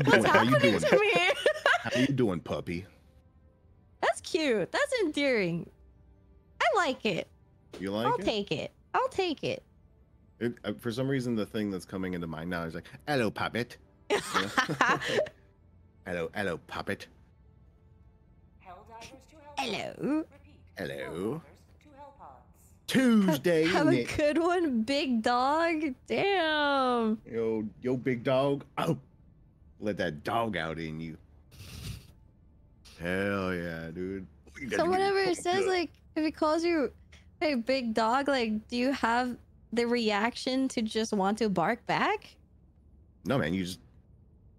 doing? How you doing, puppy? That's cute. That's endearing. I like it. You like it? I'll take it. For some reason, the thing that's coming into mind now is like, hello, puppet. You know? Hello, puppet. Hello. Tuesday. Have a good one, big dog. Damn. Yo, big dog. Oh, let that dog out in you. Hell yeah, dude. So whatever it says, like, if it calls you a big dog, like, do you have the reaction to just want to bark back? No, man. You just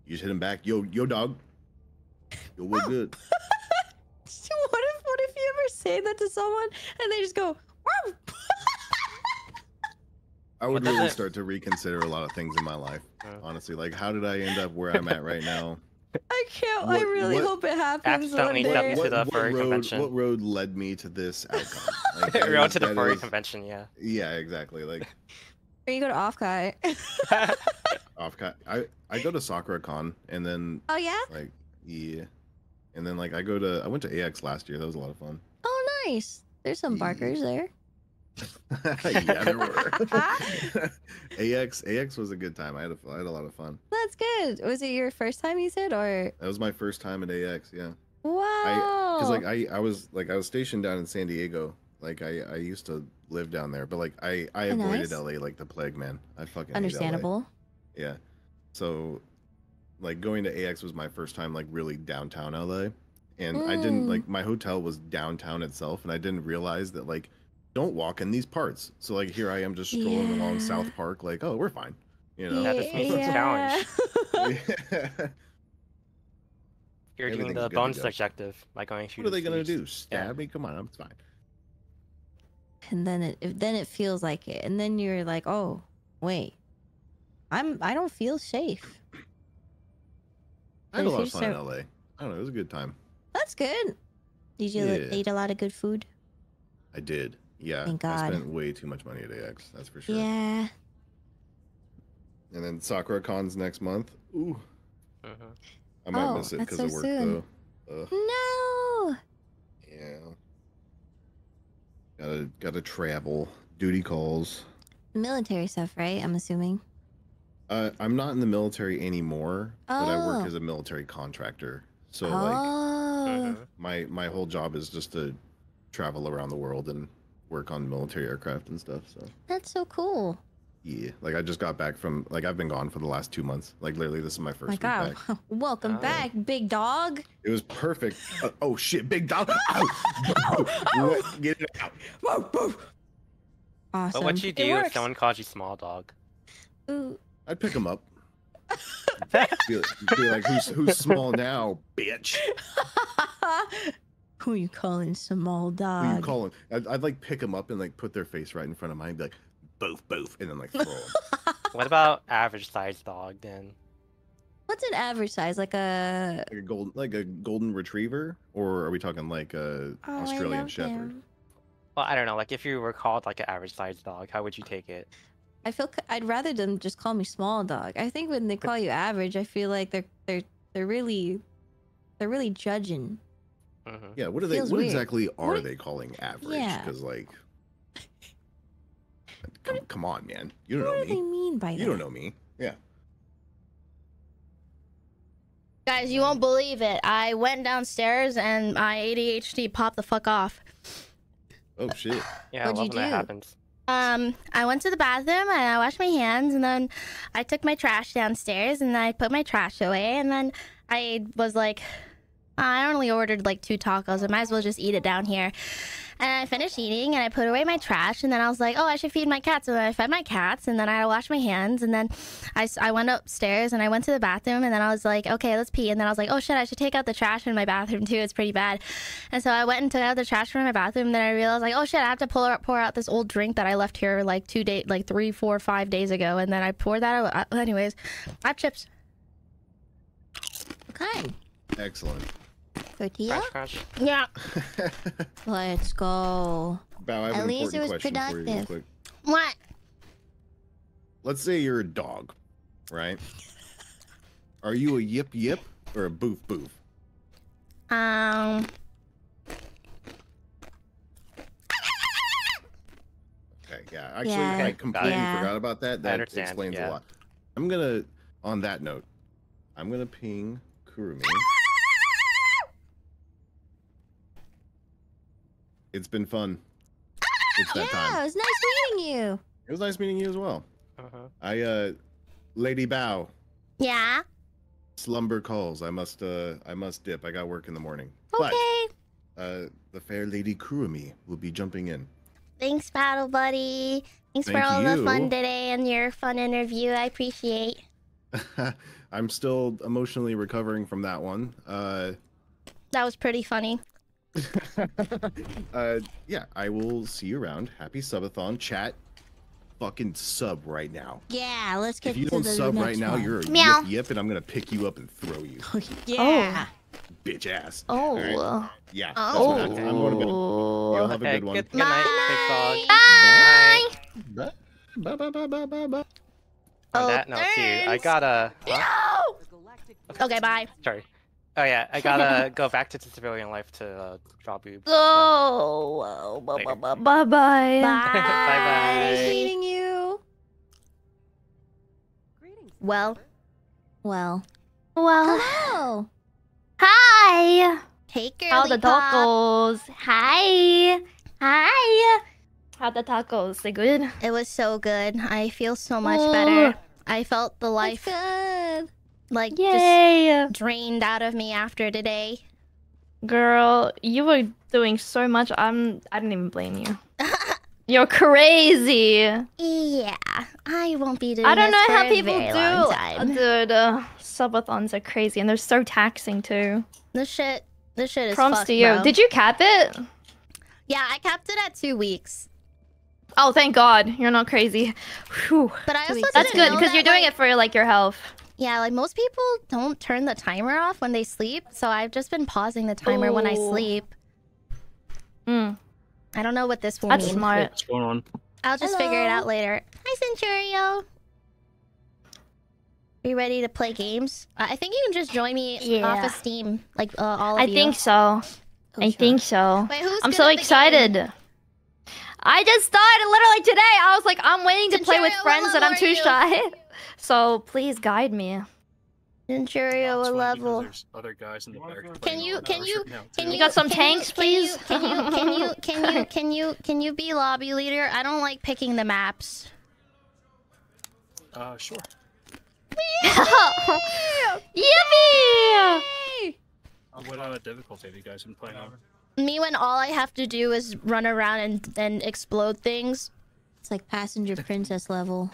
hit him back. Yo, dog. Yo, what's good? What if you ever say that to someone and they just go, whoa? I would really start to reconsider a lot of things in my life, honestly. Like, how did I end up where I'm at right now? I can't. I really hope it happens one day. What road led me to this outcome? Like, road to the furry convention, yeah. Yeah, exactly. Like. You go to Off-Kai. Off-Kai. I go to Sakura-Con and then. Oh yeah. Like yeah, and then like I went to AX last year. That was a lot of fun. Oh nice. There's some barkers there. Yeah, there were. AX was a good time. I had a lot of fun. That's good. Was it your first time you said, or? That was my first time at AX. Yeah. Wow. Because like I was stationed down in San Diego. Like I used to live down there, but like I avoided LA like the plague, man. I fucking understandable. Hate LA. Yeah. So like going to AX was my first time like really downtown LA, and I didn't like my hotel was downtown itself, and I didn't realize that like. Don't walk in these parts. So like here I am just strolling along South Park, like, oh, we're fine. You know? Yeah, this needs a challenge. You're doing the bonus objective by going through. What are they gonna do? Stab me? Come on, it's fine. And then it feels like it. And then you're like, oh, wait. I don't feel safe. I had a lot of fun in LA. I don't know, it was a good time. That's good. Did you eat a lot of good food? I did. Yeah, thank God. I spent way too much money at AX, that's for sure. Yeah. And then Sakura-Con's next month. Ooh. I might miss it because of work, though. No! Yeah. Gotta travel. Duty calls. Military stuff, right? I'm assuming. I'm not in the military anymore, but I work as a military contractor. So, like, my whole job is just to travel around the world and work on military aircraft and stuff. So that's so cool. Yeah, like I just got back from like I've been gone for the last 2 months. Like literally, this is my first. Week back. Welcome back, big dog. It was perfect. Oh shit, big dog! Get it out! Awesome. But what you do if someone calls you small dog? Ooh. I'd pick him up. be like, who's small now, bitch? Who you calling some old dog? Who you calling? I'd like pick them up and like put their face right in front of mine and be like, boof, boof, and then like throw them. What about average size dog then? What's an average size? Like a golden retriever? Or are we talking like a Australian shepherd? Him. Well, I don't know. Like if you were called like an average size dog, how would you take it? I feel I'd rather them just call me small dog. I think when they call you average, I feel like they're really judging. Yeah, what are they? What exactly are they calling average? Because like, come on, man, you don't know me. What do they mean by that? You don't know me. Yeah. Guys, you won't believe it. I went downstairs and my ADHD popped the fuck off. Oh shit! Yeah, I love when that happens. I went to the bathroom and I washed my hands and then I took my trash downstairs and I put my trash away and then I was like. I only ordered like 2 tacos. I might as well just eat it down here. And I finished eating and I put away my trash. And then I was like, oh, I should feed my cats. And then I fed my cats. And then I washed my hands. And then I went upstairs and I went to the bathroom. And then I was like, okay, let's pee. And then I was like, oh shit, I should take out the trash in my bathroom too. It's pretty bad. And so I went and took out the trash from my bathroom. And then I realized like, oh shit, I have to pour out this old drink that I left here like 3, 4, 5 days ago. And then I poured that out. Anyways, I have chips. Okay. Excellent. Tortilla? Crash, crash. Yeah. Let's go. Bao, I have an important question for you real quick. What? Let's say you're a dog, right? Are you a yip yip or a boof boof? Okay, yeah. Actually, yeah. I completely forgot about that. That explains a lot. I'm gonna, on that note, I'm gonna ping Kurumi. It's been fun. It's that time. Yeah, it was nice meeting you. It was nice meeting you as well. Lady Bao. Yeah. Slumber calls. I must dip. I got work in the morning. Okay. But, the fair lady Kurumi will be jumping in. Thanks, Battle Buddy. Thanks for all the fun today and your fun interview. I appreciate. I'm still emotionally recovering from that one. That was pretty funny. Yeah, I will see you around. Happy subathon, chat. Fucking sub right now. Yeah, let's get. If you don't sub right now, you're a yip yip, and I'm gonna pick you up and throw you. Yeah. Bitch ass. Oh. Right. Yeah. Oh. I'm going to bed. You'll have a good one. Good night. Bye. Bye. Bye. On that note, too, I gotta... Huh? No! Okay, bye. Sorry. Oh yeah, I gotta go back to the civilian life to draw boobs. Oh, bye bye. Bye bye. Bye bye. Meeting you. Well. Hello. Hi. Hey, girly pop. How the tacos? Hi. Hi. How the tacos? They good? It was so good. I feel so much better. I felt the life. It's good. Like, yay, just drained out of me after today. Girl, you were doing so much. I don't even blame you. You're crazy. Yeah, I won't be doing. I don't know how people do. Dude, subathons are crazy, and they're so taxing too. This shit is fucked, bro. Did you cap it? Yeah, I capped it at 2 weeks. Oh, thank God, you're not crazy. Whew. But I also that's good because you're doing it for like your health. Yeah, like most people don't turn the timer off when they sleep, so I've just been pausing the timer when I sleep. I don't know what this will mean. That's smart. What's going on? I'll just figure it out later. Hi, Centurio. Are you ready to play games? I think you can just join me off of Steam, like all of you. I think so. I think so. Wait, who's I'm so excited. Game? I just started literally today. I was like, I'm waiting to play with friends, and I'm too shy. So please guide me. Centurio, a level. Other guys in the can you got some tanks, please? Can you be lobby leader? I don't like picking the maps. Sure. Yippee! What difficulty have you guys been playing on? Me, when all I have to do is run around and explode things. It's like passenger princess level.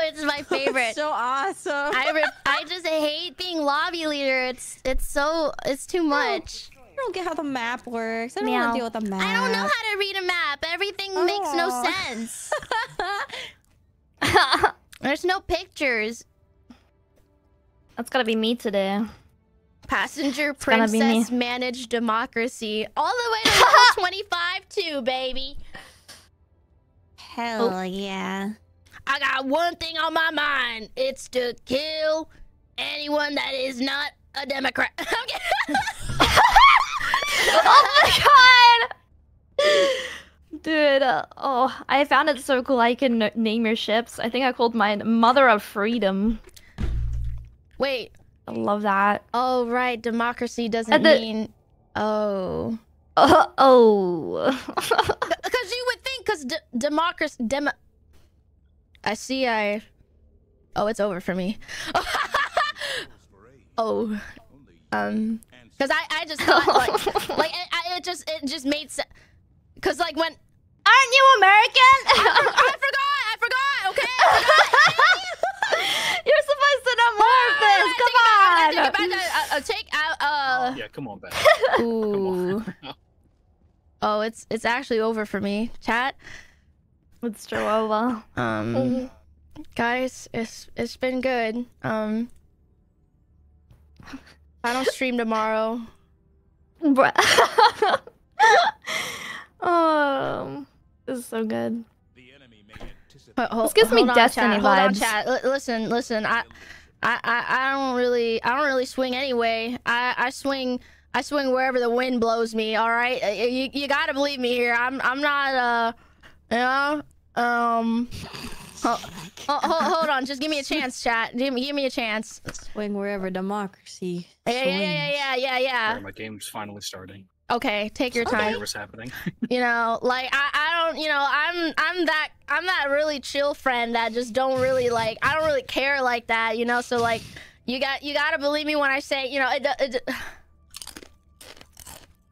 It's my favorite. So awesome. I just hate being lobby leader. It's too much. I don't get how the map works. I don't want to deal with the map. I don't know how to read a map. Everything makes no sense. There's no pictures. That's gotta be me today. Passenger princess managed democracy all the way to level 25 too, baby. Hell yeah. I got one thing on my mind. It's to kill anyone that is not a Democrat. Oh my God! Dude, oh, I found it so cool. I can name your ships. I think I called mine Mother of Freedom. Wait. I love that. Oh, right. Democracy doesn't mean... Oh. Because you would think, because democracy... I see I... Oh, it's over for me. Because I just thought, like it just made sense. Because, like, when... Aren't you American? I forgot, okay? You're supposed to know more of this, come on! I'll take out, yeah, come on back. Ooh. Oh, it's actually over for me. Chat? It's Chihuahua. Guys, it's been good. I don't stream tomorrow. This is so good. This gives me Destiny vibes. Listen. I don't really swing anyway. I swing wherever the wind blows me. All right, you gotta believe me here. I'm not Yeah. Hold on. Just give me a chance, chat. Give me a chance. Swing wherever democracy. Yeah. Sorry, my game's finally starting. Okay, take your time. Okay. What's happening? You know, like I don't. You know, I'm that really chill friend that just don't really like. I don't really care like that. You know, so like, you gotta believe me when I say. You know, it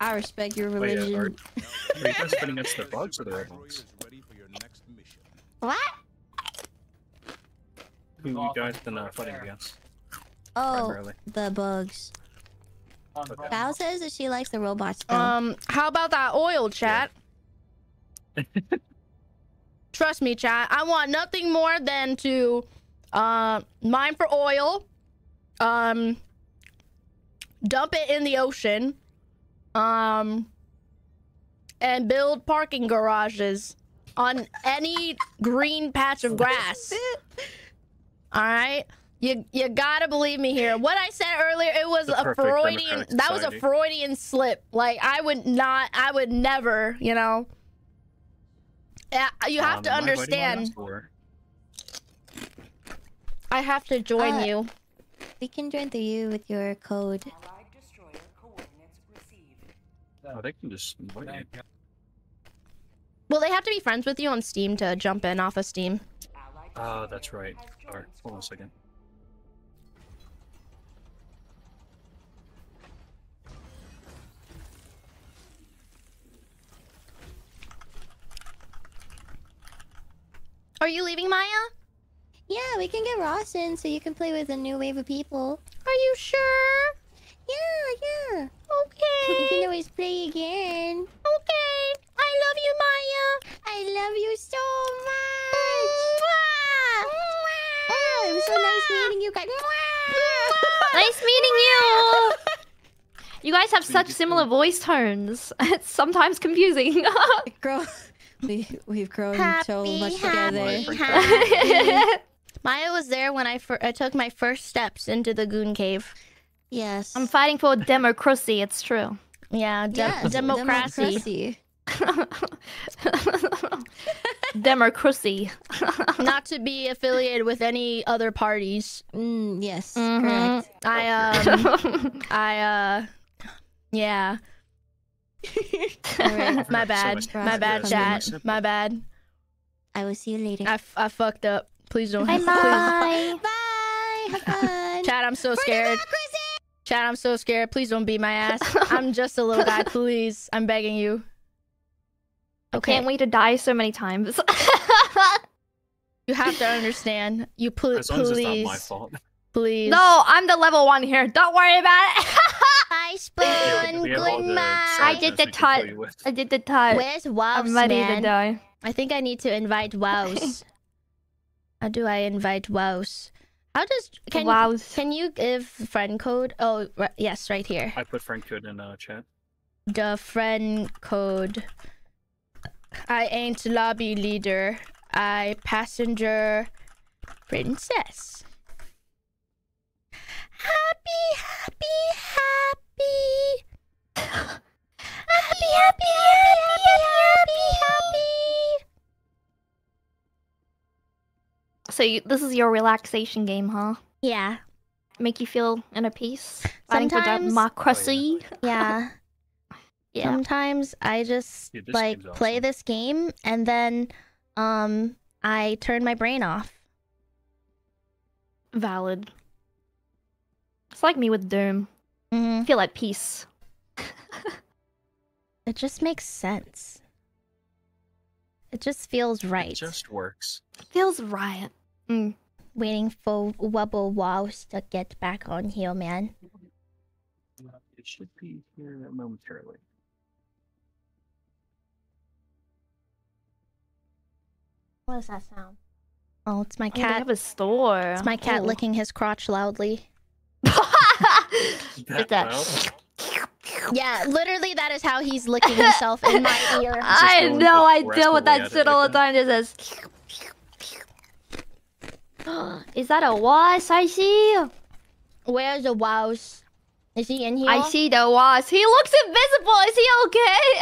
I respect your religion. Wait, are you guys fighting against the bugs or the red ones? What? Who you guys been fighting against? Oh, primarily. The bugs. Okay. Bao says that she likes the robots though. How about that oil, chat? Yeah. Trust me, chat. I want nothing more than to mine for oil, dump it in the ocean, and build parking garages. on any green patch of grass. All right, you gotta believe me here. What I said earlier, it was a Freudian. That was a Freudian slip. Like I would never, you know. You have to understand. I have to join you. We can join the U with your code. Oh, they can just wait. Well, they have to be friends with you on Steam to jump in off of Steam. Oh, that's right. All right, hold on a second. Are you leaving, Maya? Yeah, we can get Ross in so you can play with a new wave of people. Are you sure? Yeah, yeah. Okay. You can always play again. Okay. I love you, Maya. I love you so much. Mwah. Mwah. Oh, it was so nice meeting you guys. Nice meeting you. You guys have such similar voice tones. It's sometimes confusing. Girl, we've grown so much together. Happy. Maya was there when I took my first steps into the Goon Cave. Yes. I'm fighting for democracy, it's true. Yeah, democracy. Democracy. Not to be affiliated with any other parties. Yes, correct. Yeah. Right. My bad, chat. I will see you later. I fucked up. Please don't. Bye, bye. Bye. Have fun. Chat, I'm so scared. Chat, I'm so scared. Please don't beat my ass. I'm just a little guy. Please. I'm begging you. Okay. I can't wait to die so many times. You have to understand. You please. It's not my fault. Please. No, I'm the level 1 here. Don't worry about it. Hi, Spoon. Good night. I did the tut. Where's Wows, man? I'm ready to die. I think I need to invite Wows. How do I invite Wows? Can you give friend code? Oh, yes, right here. I put friend code in chat. The friend code. I ain't lobby leader. I passenger princess. Happy. Happy. So this is your relaxation game, huh? Yeah. Make you feel inner peace? Sometimes... fighting for democracy? Yeah. Yeah. Sometimes I just, like, play this game, and then, I turn my brain off. Valid. It's like me with Doom. Mm-hmm. I feel at peace. It just makes sense. It just feels right. It just works. Feels right. Mm. Waiting for Wubble Wows to get back on here, man. It should be here momentarily. What does that sound? Oh, it's my cat. They have a store. It's my cat licking his crotch loudly. Like that. Yeah, literally, that is how he's licking himself in my ear. I know, I deal with that shit all the time. It says, is that a wasp I see? Where's the wasp? Is he in here? I see the wasp. He looks invisible. Is he okay?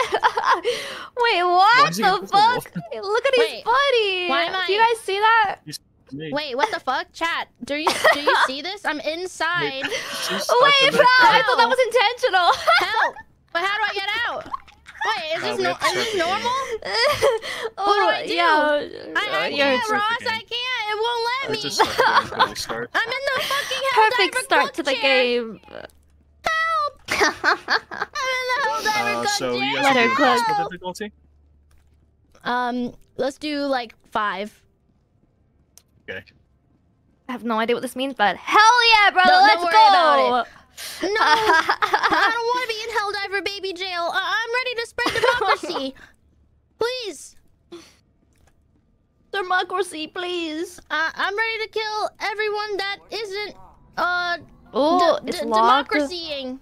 Wait, what the fuck? Look at his body. Do you guys see that? Wait, what the fuck? Chat, do you see this? I'm inside. Wait, I thought that was intentional. Help! But how do I get out? Wait, is this normal? What do I do? Yeah, I can't, Ross, I can't. It won't let me. I'm in the fucking Helldiver perfect start to the game. Help! I'm in the Helldiver cook chair. Let her cook. Difficulty? Let's do like 5. Okay. I have no idea what this means, but hell yeah, brother! Let's go! About it. No, I don't want to be in Helldiver baby jail. I'm ready to spread democracy. Please, democracy, please. I'm ready to kill everyone that isn't democracying.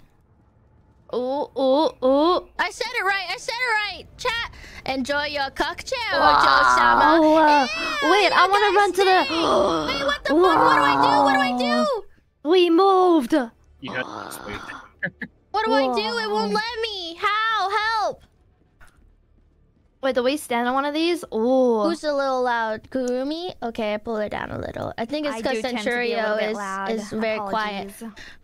Ooh. I said it right. Chat. Enjoy your cocktail, Joe-sama. Wait, I want to run to the... Wait, what the fuck? What do I do? We moved. You had to just wait there. What do I do? It won't let me. How? Help. Wait, do we stand on one of these? Ooh. Who's a little loud? Kurumi? Okay, I pull her down a little. I think it's because Centurio is very quiet.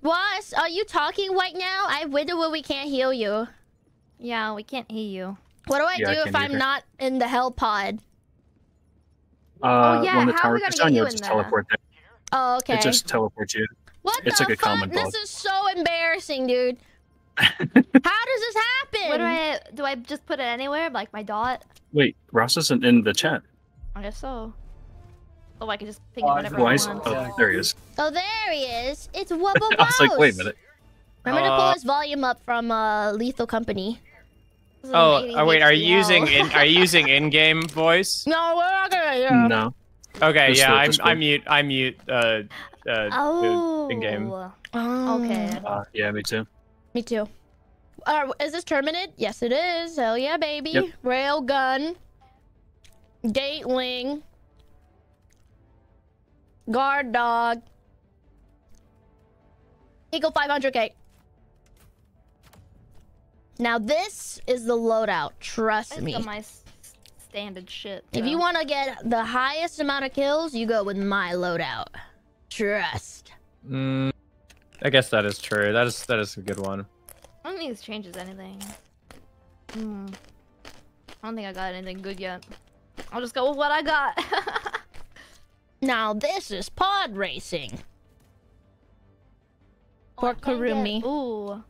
Boss, are you talking right now? I wonder where we can't hear you. Yeah, we can't hear you. What do I do if I'm not in the hell pod? When the tower goes down, you'll just teleport there. Oh, okay. It just teleports you. What the fuck? This is so embarrassing, dude. How does this happen? What do I just put it anywhere, like my dot? Wait, Ross isn't in the chat. I guess so. Oh, I can just ping whatever I want. Oh, there he is. Oh, there he is. It's Wubble Mouse. I was like, wait a minute. I'm gonna pull his volume up from Lethal Company. Oh wait, are you using in-game voice? No, we're not gonna. Yeah. No. Okay, just I mute. In-game. Oh. Okay. Yeah, me too. Me too. Is this terminated? Yes, it is. Hell yeah, baby. Yep. Railgun. Gatling. Guard dog. Eagle 500k. Now this is the loadout. Trust me. My standard shit. Though. If you want to get the highest amount of kills, you go with my loadout. Trust. Mm. I guess that is true. That is a good one. I don't think this changes anything. I don't think I got anything good yet. I'll just go with what I got. Now this is pod racing. For Kurumi. Ooh.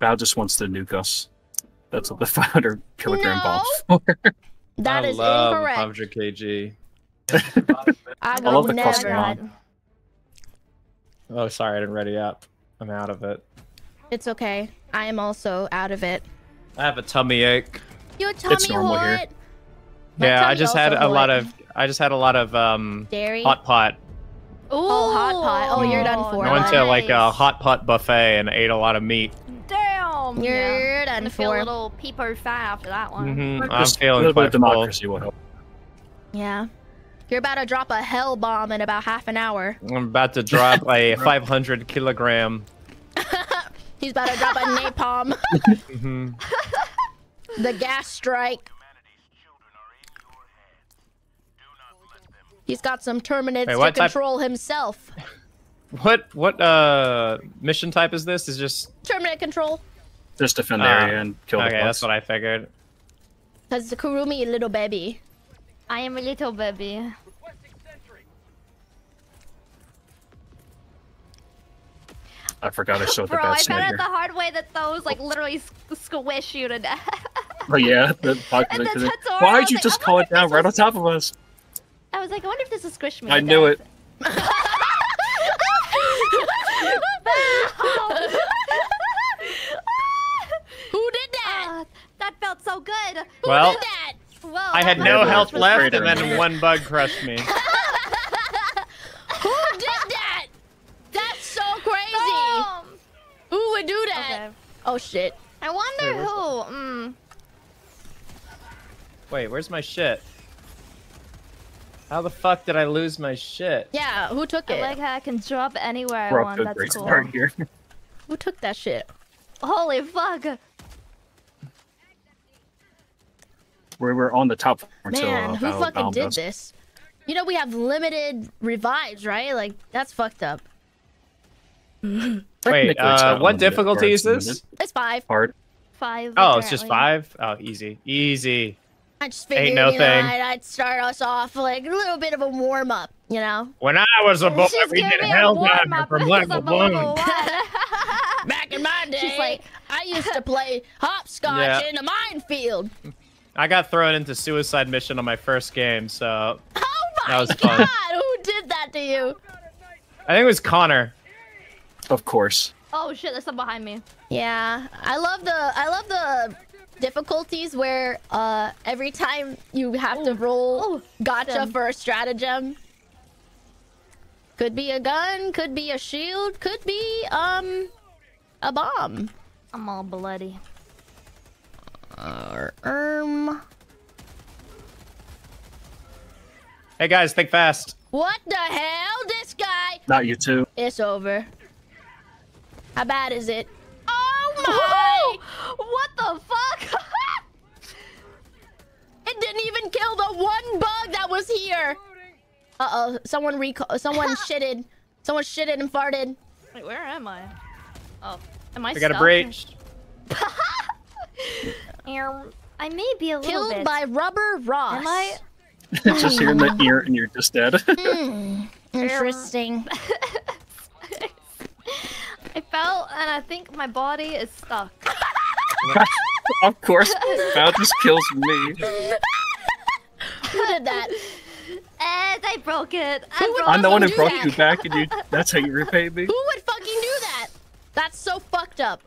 Bao just wants to nuke us. That's what the 500 kilogram bomb's for. That is incorrect. 500 kg. I will never. Oh, sorry, I didn't ready up. I'm out of it. It's okay. I am also out of it. I have a tummy ache. Your tummy hurt. Yeah, I just had a lot of dairy? Hot pot. Ooh. Oh, hot pot. Oh, you're done for. I went to like a hot pot buffet and ate a lot of meat. Damn. You're done for. I feel a little peepo fat after that one. Mm-hmm. I'm feeling quite full. Yeah. You're about to drop a hell bomb in about half an hour. I'm about to drop a 500 kilogram. He's about to drop a napalm. The gas strike. He's got some Terminators to control himself. What mission type is this? Is just Terminator control. Just defend the area and kill the boss. Okay, that's what I figured. Cause the Kurumi little baby. I am a little baby. I forgot I showed the bad snagger. I found out the hard way that those like literally squish you to death. Oh yeah, the pocket. Why'd you just call it down right on top of us? I was like, I wonder if this will squish me. I knew it. Who did that? That felt so good. Who did that? Whoa, I had no health left, and then one bug crushed me. Who did that? That's so crazy. Who would do that? Okay. Oh shit! I wonder who. Wait, where's my shit? How the fuck did I lose my shit? Yeah, who took it? I like how I can drop anywhere I want. That's cool. Here. Who took that shit? Holy fuck! We were on the top until man, who fucking did this? You know we have limited revives, right? Like that's fucked up. Wait, what difficulty is this? It's 5. Hard. 5. Oh, apparently. It's just 5. Oh, easy. I just figured I'd start us off like a little bit of a warm up, you know. When I was a boy, we did a Helldiver from level 1. Back in my day, she's like, I used to play hopscotch in a minefield. I got thrown into suicide mission on my first game, so that was fun. Oh my god, who did that to you? I think it was Connor. Of course. Oh shit, there's someone behind me. Yeah, I love the difficulties where every time you have to roll gotcha for a stratagem. Could be a gun, could be a shield, could be a bomb. I'm all bloody. Hey guys, think fast. What the hell, this guy? Not you too. It's over. How bad is it? Oh my! What the fuck? It didn't even kill the one bug that was here. Uh-oh, someone shitted. Someone shitted and farted. Wait, where am I? Oh, am I stuck? I got a breach. I may be a little bit... Killed by rubber Ross. Am I? Just here in the ear and you're just dead. Interesting. I fell and I think my body is stuck. Of course, Bao just kills me. Who did that? And I broke it. I'm the one who brought you back, and you—that's how you repay me. Who would fucking do that? That's so fucked up.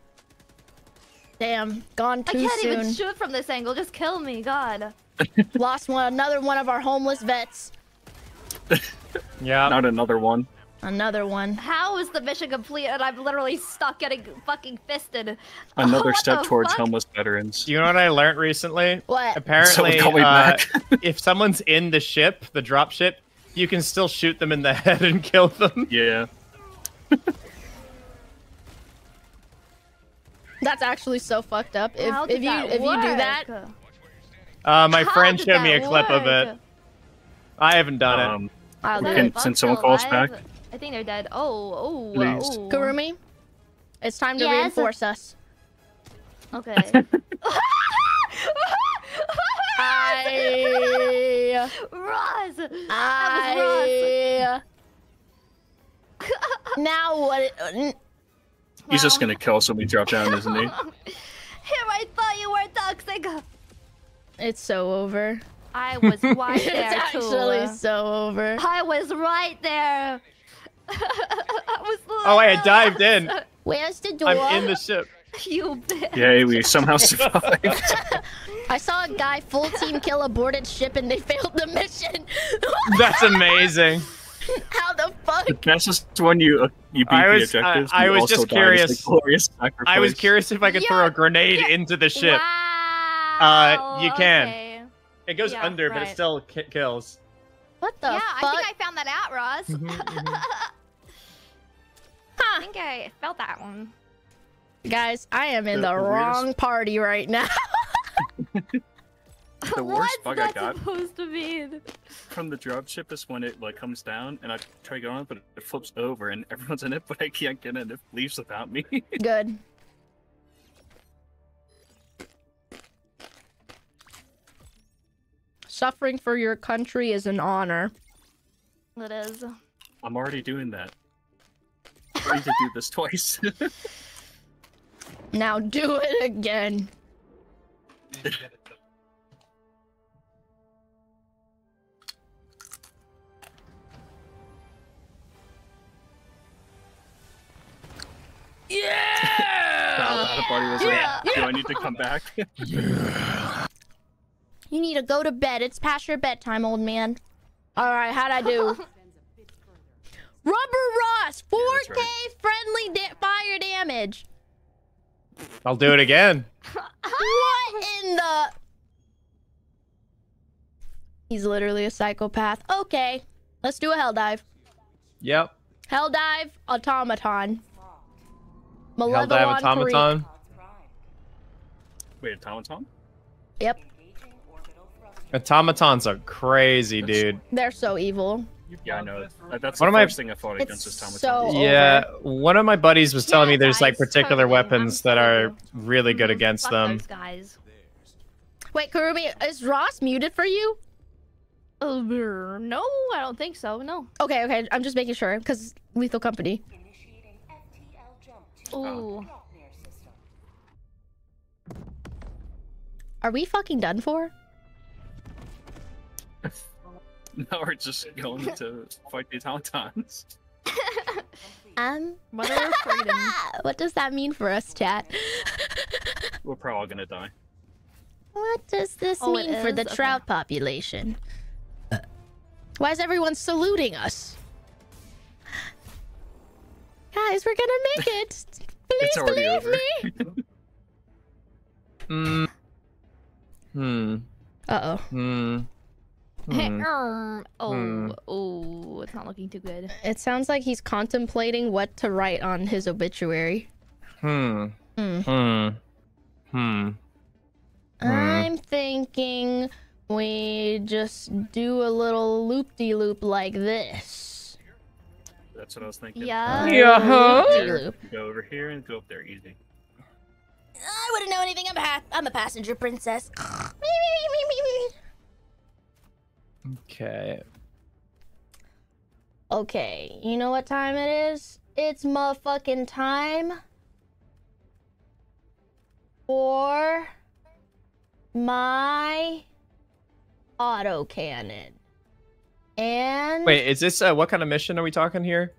Damn, gone too soon. I can't even shoot from this angle. Just kill me, God. Lost another one of our homeless vets. Yeah. Not another one. Another one. How is the mission complete and I'm literally stuck getting fucking fisted? Another step towards homeless veterans. You know what I learned recently? What? Apparently, if someone's in the ship, the drop ship, you can still shoot them in the head and kill them. Yeah. That's actually so fucked up. If you do that. My friend showed me a clip of it. I haven't done it. Since someone calls back. I think they're dead. Oh. Kurumi, it's time to reinforce us. Okay. Roz! That was Roz. Now what? He's just gonna kill somebody drop down, isn't he? Here, I thought you were toxic. It's so over. I was right there. It's actually so over. I was right there. I dived in. Where's the door? I'm in the ship. You bitch. Yay, we somehow survived. I saw a guy full team kill aborted ship and they failed the mission. That's amazing. How the fuck? That's just when you beat the objectives. I was just curious. I was curious if I could throw a grenade into the ship. Wow, you can. Okay. It goes under, but it still kills. What the fuck? I think I found that out, Roz. I think I felt that one. Guys, I am in the wrong party right now. The worst bug I got supposed to mean? From the dropship is when it like comes down and I try to get on it, but it flips over and everyone's in it, but I can't get in. It leaves without me. Good. Suffering for your country is an honor. It is. I'm already doing that. I need to do this twice. Now do it again. Yeah! The party was like, do I need to come back? Yeah. You need to go to bed. It's past your bedtime, old man. All right, how'd I do? Rubber Ross, 4K friendly fire damage. I'll do it again. What in the? He's literally a psychopath. Okay, let's do a hell dive. Yep. Hell dive automaton. Hell dive automaton. Wait, automaton? Yep. Automatons are crazy, dude. They're so evil. Yeah, I know. That's the first thing I fought against is automatons. Yeah, one of my buddies was telling me there's like particular weapons that are really good against them. Guys. Wait, Kurumi, is Ross muted for you? No, I don't think so, no. Okay, okay, I'm just making sure, because Lethal Company. Ooh. Are we fucking done for? Now we're just going to fight the automatons. Mother of freedom. What does that mean for us, chat? We're probably gonna die. What does this mean for the trout population? Why is everyone saluting us? Guys, we're gonna make it. Please believe me. Hmm. Hmm. Uh-oh. Hmm. Mm. Oh, it's not looking too good. It sounds like he's contemplating what to write on his obituary. Hmm. Hmm. Hmm. Hmm. I'm thinking we just do a little loop-de-loop like this. That's what I was thinking. Yeah. Loop-de-loop. Go over here and go up there easy. I wouldn't know anything. I'm a passenger princess. Okay. Okay, you know what time it is? It's motherfucking time for my autocannon. And wait, is this what kind of mission are we talking here?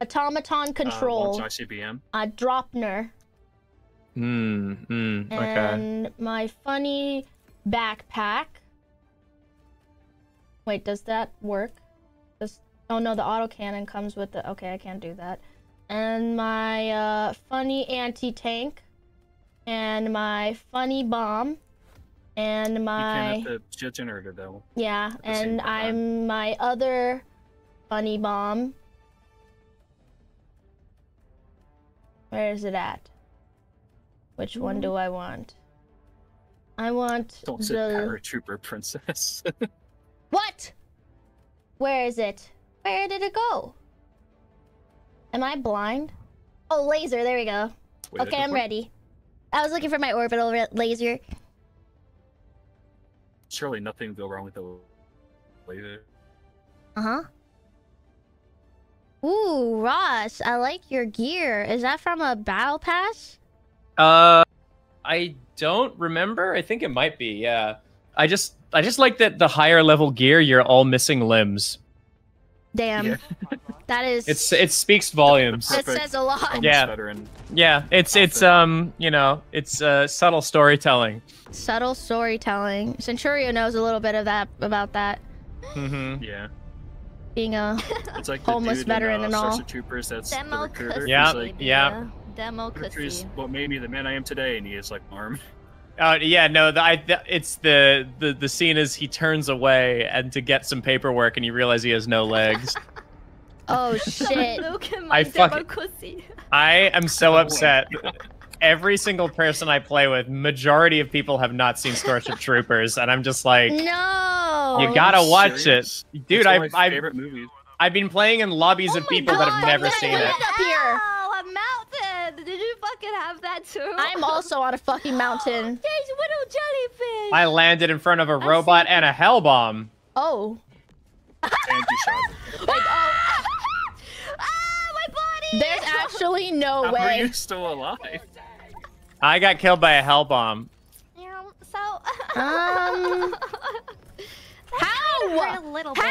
Automaton control. ICBM. Dropner. Okay. And my funny backpack. Wait, does that work? Does... Oh no, the autocannon comes with the... Okay, I can't do that. And my funny anti-tank. And my funny bomb. And my... You can't have the shit generator though. Yeah, and I'm my other funny bomb. Where is it at? Which one do I want? I want... Don't say paratrooper princess. What? Where is it? Where did it go? Am I blind? Oh, laser. There we go. Wait, okay, I'm ready. I was looking for my orbital laser. Surely nothing would go wrong with the laser. Ooh, Ross, I like your gear. Is that from a battle pass? I don't remember. I think it might be. Yeah. I just like that the higher level gear, you're all missing limbs. Damn, yeah. That is. It speaks volumes. It says a lot. Yeah, you know, it's subtle storytelling. Subtle storytelling. Centurio knows a little bit of that about that. Mm-hmm. Yeah. Being a it's like homeless veteran and all. Starship Troopers. That's the recruiter. Yeah, like, yeah. Demo is what made me the man I am today, and he is like armed. Yeah, no, the scene is he turns away and to get some paperwork, and you realize he has no legs. Oh shit! I am so upset. Every single person I play with, majority of people have not seen Starship Troopers, and I'm just like, no, you gotta watch it, dude. I've been playing in lobbies of people that have never seen it. Up here. Did you fucking have that too? I'm also on a fucking mountain. There's little jellyfish. I landed in front of a robot and a hell bomb. Oh. And you shot. Like, oh. Oh, my body. There's actually no way. How are you still alive? I got killed by a hell bomb. Yeah, so. How? A little bit.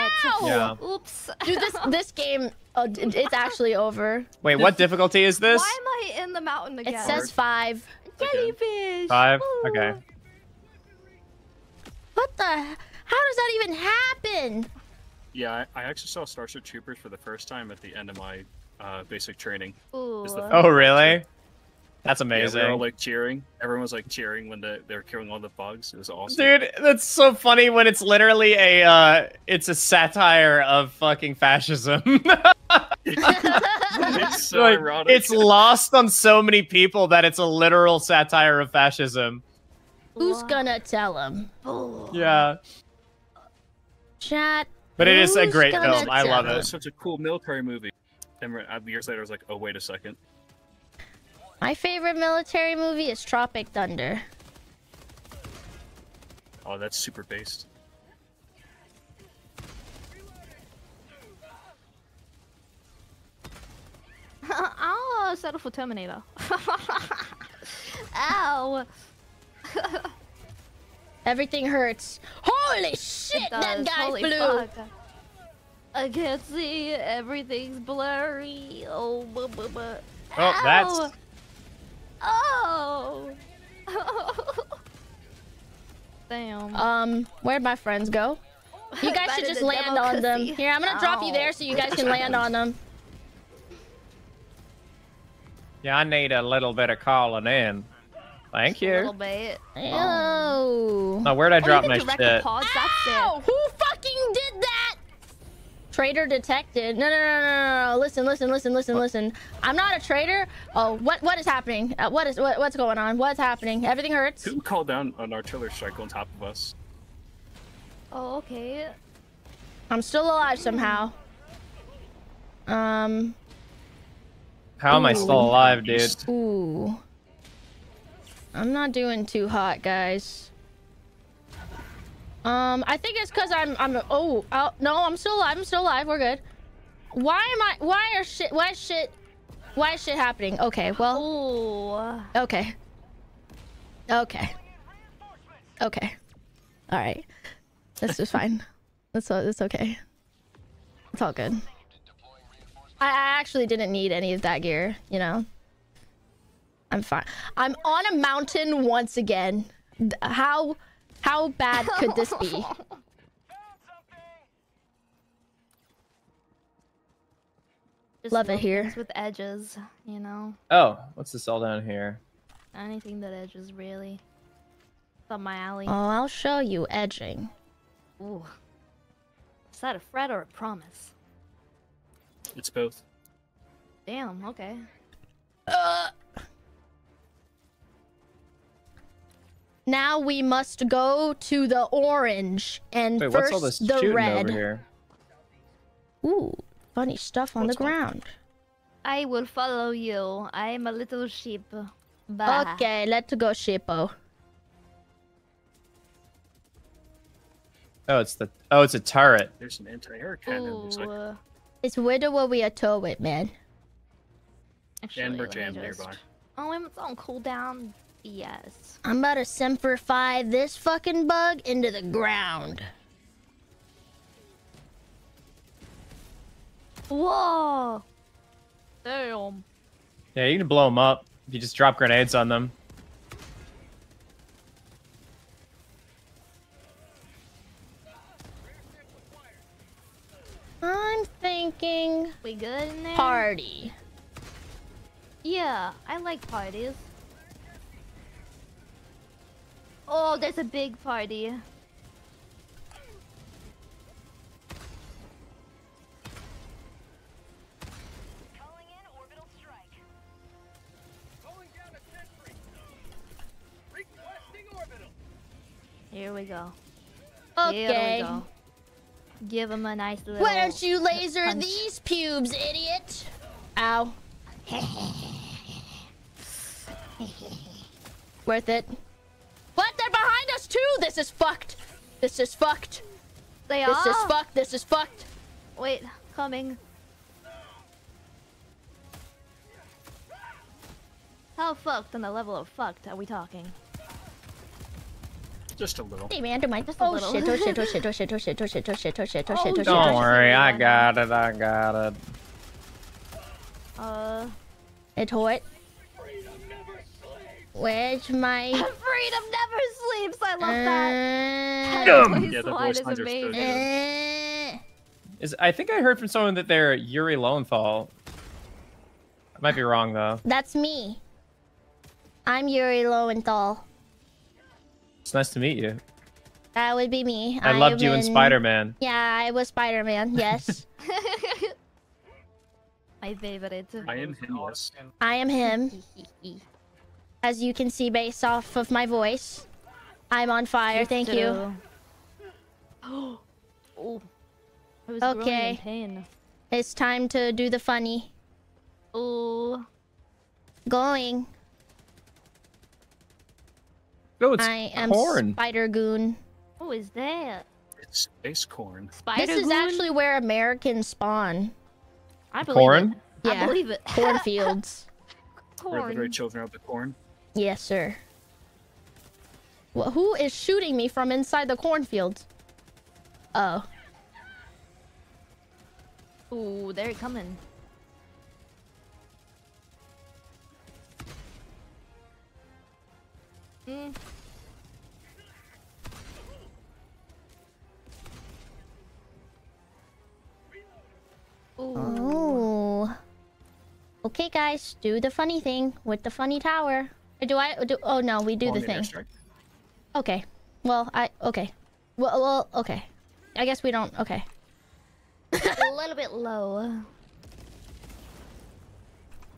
Yeah. Oops. Dude, this game, it's actually over. Wait, what difficulty is this? Why am I in the mountain again? It says 5. Jellyfish. 5? Okay. What the? How does that even happen? Yeah, I actually saw Starship Troopers for the first time at the end of my basic training. Oh, really? That's amazing. Yeah, they were all, like, cheering. Everyone was like cheering when they were killing all the bugs. It was awesome. Dude, that's so funny when it's literally a it's a satire of fucking fascism. It's so like, ironic. It's lost on so many people that it's a literal satire of fascism. Who's gonna tell him? Yeah. Chat. But it is a great film. I love it. It's such a cool military movie. And years later, I was like, oh wait a second. My favorite military movie is Tropic Thunder. Oh, that's super based. I'll settle for Terminator. Ow. Everything hurts. Holy shit, that guy flew. Fuck. I can't see. Everything's blurry. Oh, Ow. That's... Oh. Damn. Where'd my friends go? You guys should just land on them. Here, I'm gonna drop you there so you guys can land on them. Yeah, I need a little bit of calling in. Thank you. A little bit. Oh. Now, where'd I drop my shit? Ow! Who fucking did that? Traitor detected. No, no, no, no, no. Listen, listen, listen, listen, listen. I'm not a traitor. Oh, what is happening? What's going on? What's happening? Everything hurts. Who called down an artillery strike on top of us? Oh, okay. I'm still alive somehow. How am I still alive, dude? Ooh. I'm not doing too hot, guys. I think it's because I'm still alive. I'm still alive. We're good. Why is shit happening? Okay, well. Ooh. Okay. Okay. Okay. All right. This is fine. That's okay. It's all good. I actually didn't need any of that gear, you know. I'm fine. I'm on a mountain once again. How bad could this be? Just love it here. With edges, you know. Oh, what's this all down here? Anything that edges, really. It's up my alley. Oh, I'll show you edging. Ooh. Is that a threat or a promise? It's both. Damn, okay. Now we must go to the orange and wait, first what's all this the red. Over here? Ooh, funny stuff on what's the ground. I will follow you. I'm a little sheep. Bah. Okay, let's go, sheepo. Oh, it's a turret. There's an anti-air cannon. Ooh. Looks like. It's where will we tow it, man? Actually, we're jammed nearby. Oh, it's on cooldown. Yes. I'm about to simplify this fucking bug into the ground. Whoa! Damn. Yeah, you can blow them up if you just drop grenades on them. I'm thinking... We good in there? Party. Yeah, I like parties. Oh, there's a big party. Calling in orbital strike. Calling down a sentry. Requesting orbital. Here we go. Okay. Here we go. Give him a nice little. Why don't you laser punch these pubes, idiot? Ow. Worth it. But they're behind us too! This is fucked! This is fucked! They are? This is fucked! This is fucked! Wait, coming. How fucked on the level of fucked are we talking? Just a little. Hey man, do my just a little. Shit, oh shit, oh shit, oh shit, oh shit, oh shit, oh shit, oh shit, oh shit, oh shit. Don't worry, I got it, I got it. It's what? Where's my... Freedom never sleeps! I love that! Yeah, the voice is amazing. I think I heard from someone that they're Yuri Lowenthal. I might be wrong, though. That's me. I'm Yuri Lowenthal. It's nice to meet you. That would be me. I loved you in Spider-Man. Yeah, I was Spider-Man, yes. My favorite. I am him, yes. I am him. As you can see, based off of my voice, I'm on fire. Thank you. Oh, I was okay. In pain. It's time to do the funny. Oh, going. No, it's I am corn. Spider Goon. Who is that? It's space corn. Spider this goon? Is actually where Americans spawn. I believe corn? It. Yeah. I believe it. Cornfields. Corn. We're the very children of the corn. Yes, sir. Well, who is shooting me from inside the cornfield? Oh. Ooh, they're coming. Mm. Ooh. Oh. Okay, guys, do the funny thing with the funny tower. Or do I? Do, oh no, we do the thing. Okay. Well, okay. I guess we don't. Okay. A little bit low.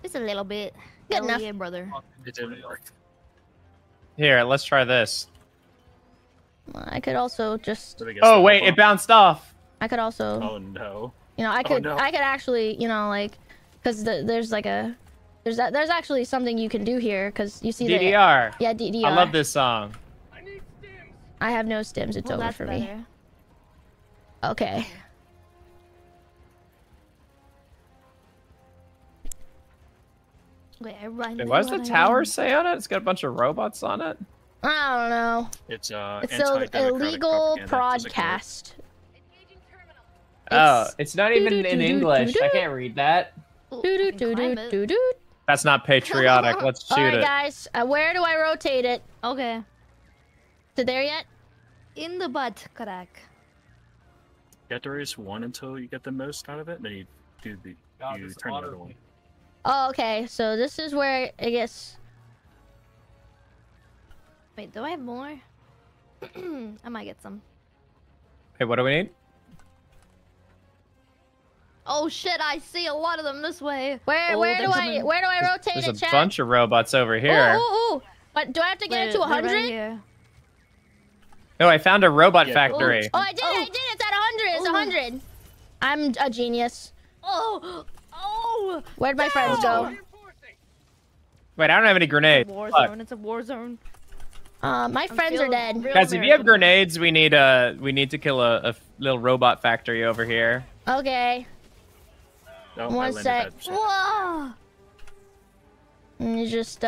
Just a little bit. Good enough, yeah, brother. Here, let's try this. I could also just. Oh wait, it bounced off. I could also. Oh no. You know, I could. Oh, no. I could actually, you know, like, because there's like a. There's actually something you can do here, because you see DDR. The, yeah, DDR. I love this song. I need stims. I have no stims. It's over for better. Me. Okay. Wait, I run. Wait, what does the tower say on it? It's got a bunch of robots on it. I don't know. It's an illegal broadcast. Oh, it's not even in English. I can't read that. That's not patriotic. Let's shoot it. Alright, guys. Where do I rotate it? Okay. Is it there yet? In the butt, crack. You have to raise one until you get the most out of it, then you do the. You turn the other one. Oh, okay. So this is where I guess. Wait, do I have more? I might get some. Hey, what do we need? Oh shit! I see a lot of them this way. Where do I rotate it? There's a bunch of robots over here. Ooh. But do I have to get it to 100? No, I found a robot factory. Ooh. Oh, I did! Oh. I did! It's at 100. It's 100. I'm a genius. Oh! Where'd my friends go? Wait, I don't have any grenades. It's a war zone. It's a war zone. My friends are dead. Guys, if you have grenades, we need to kill a little robot factory over here. Okay. Oh, one sec. Whoa! Just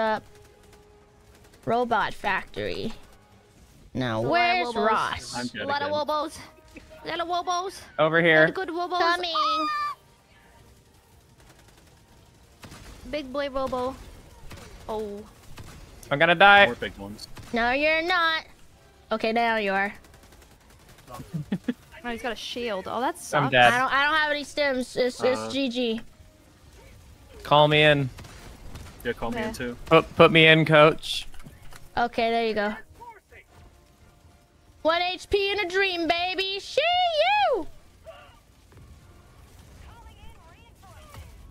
robot factory. Now where's Ross? A lot of wobbles. Little wobbles. Over here. Good wobbles. Coming. Ah! Big boy robo. Oh. I'm gonna die. More big ones. No, you're not. Okay, now you are. Oh, he's got a shield. Oh, that's sucks. I'm dead. I don't have any stims. It's GG. Call me in. Yeah, call me in too. Put me in, coach. Okay, there you go. 1 HP in a dream, baby. Shee you.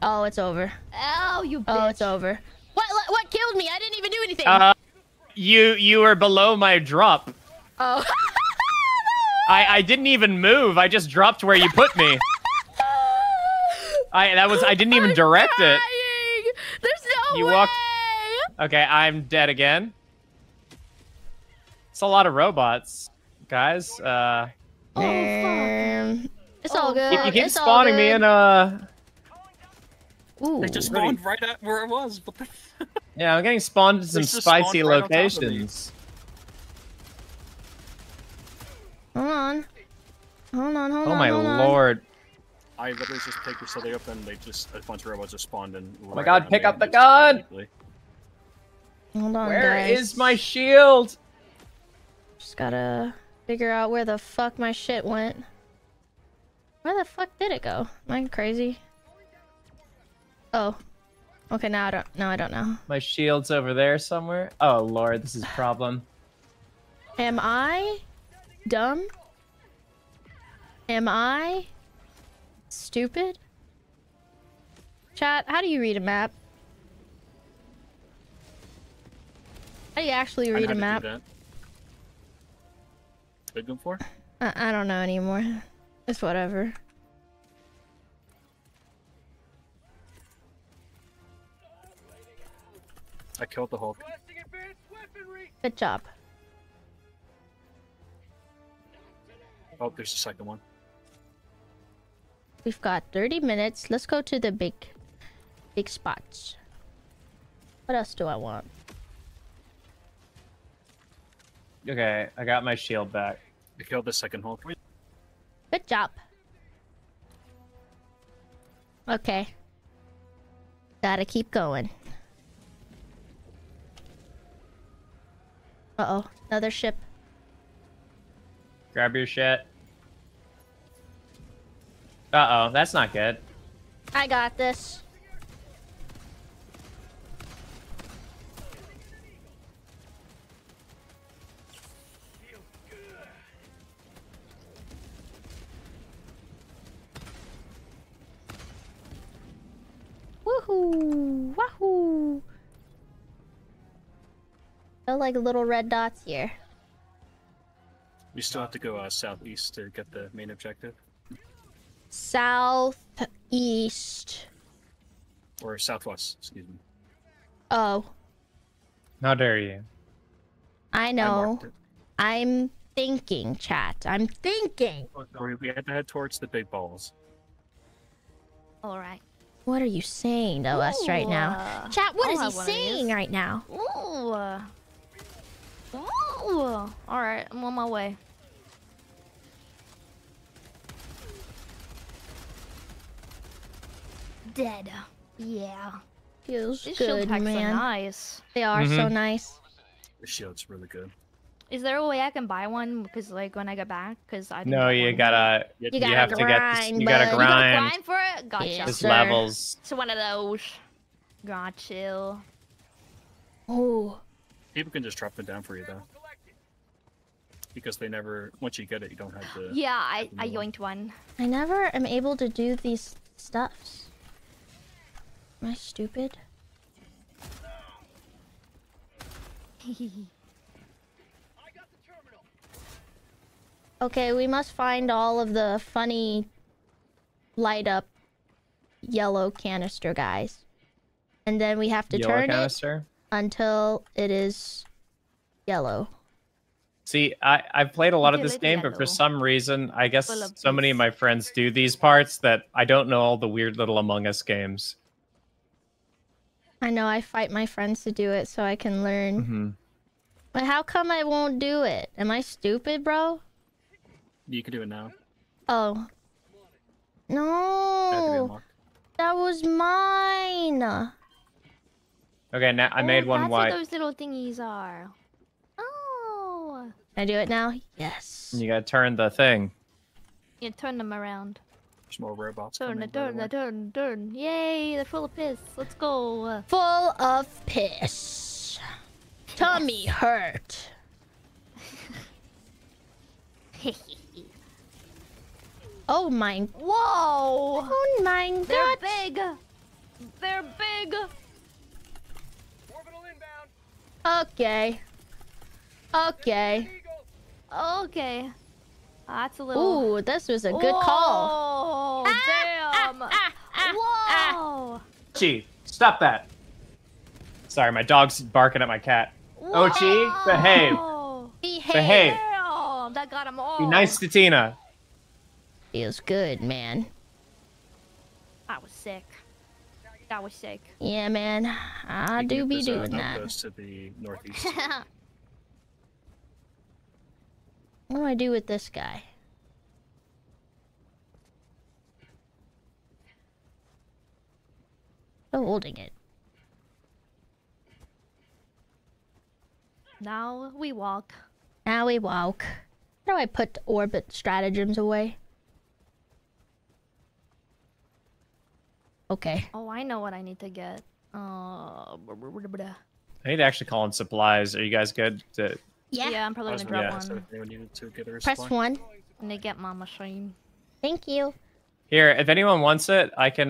Oh, it's over. Oh, you bitch. Oh, it's over. What killed me? I didn't even do anything. You were below my drop. Oh. I didn't even move. I just dropped where you put me. I didn't even direct it. There's no way. Okay, I'm dead again. It's a lot of robots, guys. Oh fuck. It's all good. You keep spawning me in They just spawned right at where it was. Yeah, I'm getting spawned in some spicy locations. Hold on. Oh my lord. I literally just picked something up and a bunch of robots just spawned in. Oh my god, pick up the gun! Hold on, where is my shield? Just gotta figure out where the fuck my shit went. Where the fuck did it go? Am I crazy? Oh. Okay, now I don't know. My shield's over there somewhere. Oh lord, this is a problem. Am I dumb? Am I stupid? Chat, how do you read a map? How do you actually read a map? What are you for? I don't know anymore. It's whatever. I killed the Hulk. Good job. Oh, there's the second one. We've got 30 minutes. Let's go to the big spots. What else do I want? Okay, I got my shield back. I killed the second Hulk. Good job. Okay. Gotta keep going. Uh-oh, another ship. Grab your shit. Uh-oh, that's not good. I got this. I like little red dots here. We still have to go southeast to get the main objective. Southeast. Or southwest, excuse me. Oh. How dare you? I know. I'm thinking, chat. I'm thinking. We have to head towards the big balls. All right. What are you saying to us right now? Chat, what is he saying right now? All right, I'm on my way. Dead. Yeah. Feels good, man. These shield packs are nice. They are so nice. The shield's really good. Is there a way I can buy one? Because like when I get back, because I no, you gotta, you have to get this, you gotta grind for it. Gotcha. Yes, this levels. It's one of those. Gotcha. Oh. People can just drop it down for you though, because they never. Once you get it, you don't have to. Yeah, I yoinked one. I never am able to do these stuffs. Am I stupid? Okay, we must find all of the funny light up yellow canister guys. And then we have to turn it until it is yellow. See, I've played a lot of this game, but for some reason, I guess so many of my friends do these parts that I don't know all the weird little Among Us games. I know, I fight my friends to do it so I can learn. But how come I won't do it? Am I stupid, bro? You can do it now. Oh. No. That was mine. Okay, now I made one white. That's what those little thingies are. Oh. Can I do it now? Yes. You gotta turn the thing. You turn them around. There's more robots. Turn. Yay, they're full of piss. Let's go. Full of piss. Tummy hurt. Oh my. Whoa. Oh my god. They're big. They're big. Orbital inbound. Okay. Okay. Okay. That's a little. Ooh, this was a good call. Oh, damn. Whoa. Chi, stop that. Sorry, my dog's barking at my cat. Whoa. Ochi, behave. Behave. Damn, that got him all. Be nice to Tina. Feels good, man. That was sick. That was sick. Yeah, man. I do be doing that. To the northeast. What do I do with this guy? Still holding it. Now we walk. Now we walk. How do I put the orbit stratagems away? Okay. Oh, I know what I need to get. I need to actually call in supplies. Are you guys good? Yeah. Yeah, I'm probably gonna drop one. So press 1. I'm gonna get my machine. Thank you. Here, if anyone wants it, I can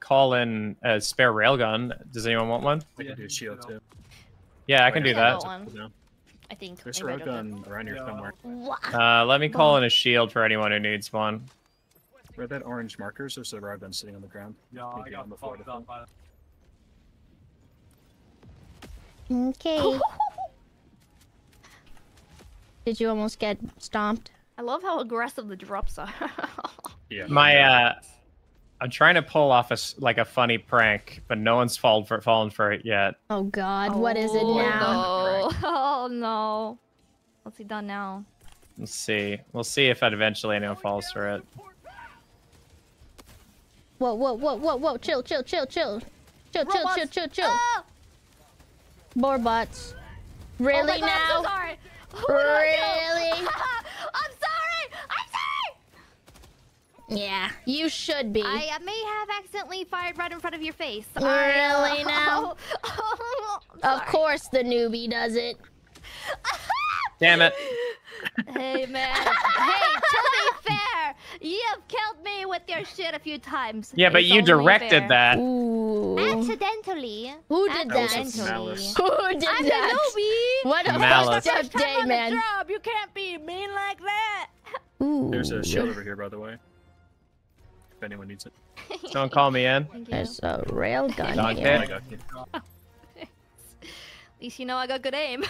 call in a spare railgun. Does anyone want one? I can do shield too. Yeah, I can do that. I think. There's a railgun around here somewhere. Let me call in a shield for anyone who needs one. Where that orange marker is, there's a railgun sitting on the ground. Yeah, I got the floor. Okay. Did you almost get stomped? I love how aggressive the drops are. Yeah. My I'm trying to pull off a funny prank, but no one's fallen for it yet. Oh God, what is it now? No. Oh no. What's he done now? Let's see. We'll see if eventually anyone falls for it. Whoa, whoa, whoa, whoa, whoa, chill. Oh! More bots. Really now? I'm so sorry. Really? I'm sorry! I'm sorry! Yeah, you should be. I may have accidentally fired right in front of your face. Really now? Of course the newbie does it. Damn it. Hey, man. Hey, to be fair, You've killed me with your shit a few times. Yeah, but you directed that. Ooh. Accidentally. Who did that? Who did that? I'm a newbie. What a malice. First day, man. Job. You can't be mean like that. Ooh. There's a shield over here, by the way. If anyone needs it. Don't call me in. There's a railgun here. At least you know I got good aim.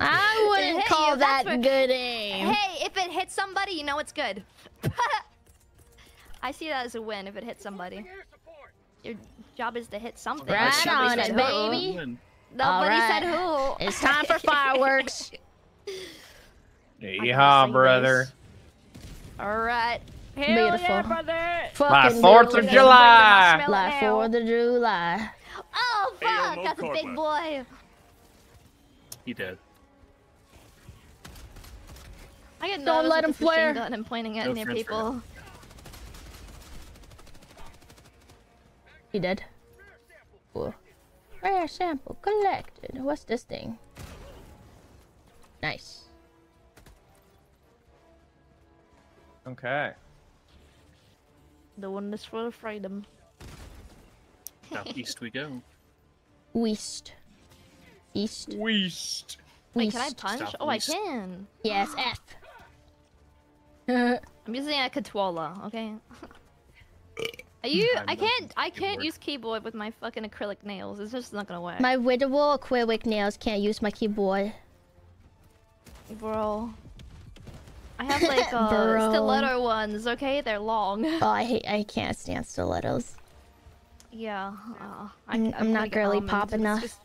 I wouldn't call that good aim. Hey, if it hits somebody, you know it's good. I see that as a win if it hits somebody. Your job is to hit something. Right on it, baby. Nobody said who. It's time for fireworks. Yeehaw, brother. Alright. Beautiful. Yeah, brother. Fucking 4th of July. Like 4th of July. Oh, fuck. That's a big boy. He did. I get don't let him flare. I'm pointing at near people. He dead. Cool. Rare sample collected. What's this thing? Nice. Okay. The one that's for freedom. Southeast we go. West. East. West. Wait, can I punch? South I can. Yes, F. I'm using a controller, okay? Are you? I can't use keyboard with my fucking acrylic nails. It's just not gonna work. My winnable acrylic nails can't use my keyboard. Bro. I have like stiletto ones, okay? They're long. Oh, I can't stand stilettos. Yeah. I'm not girly pop enough. Just...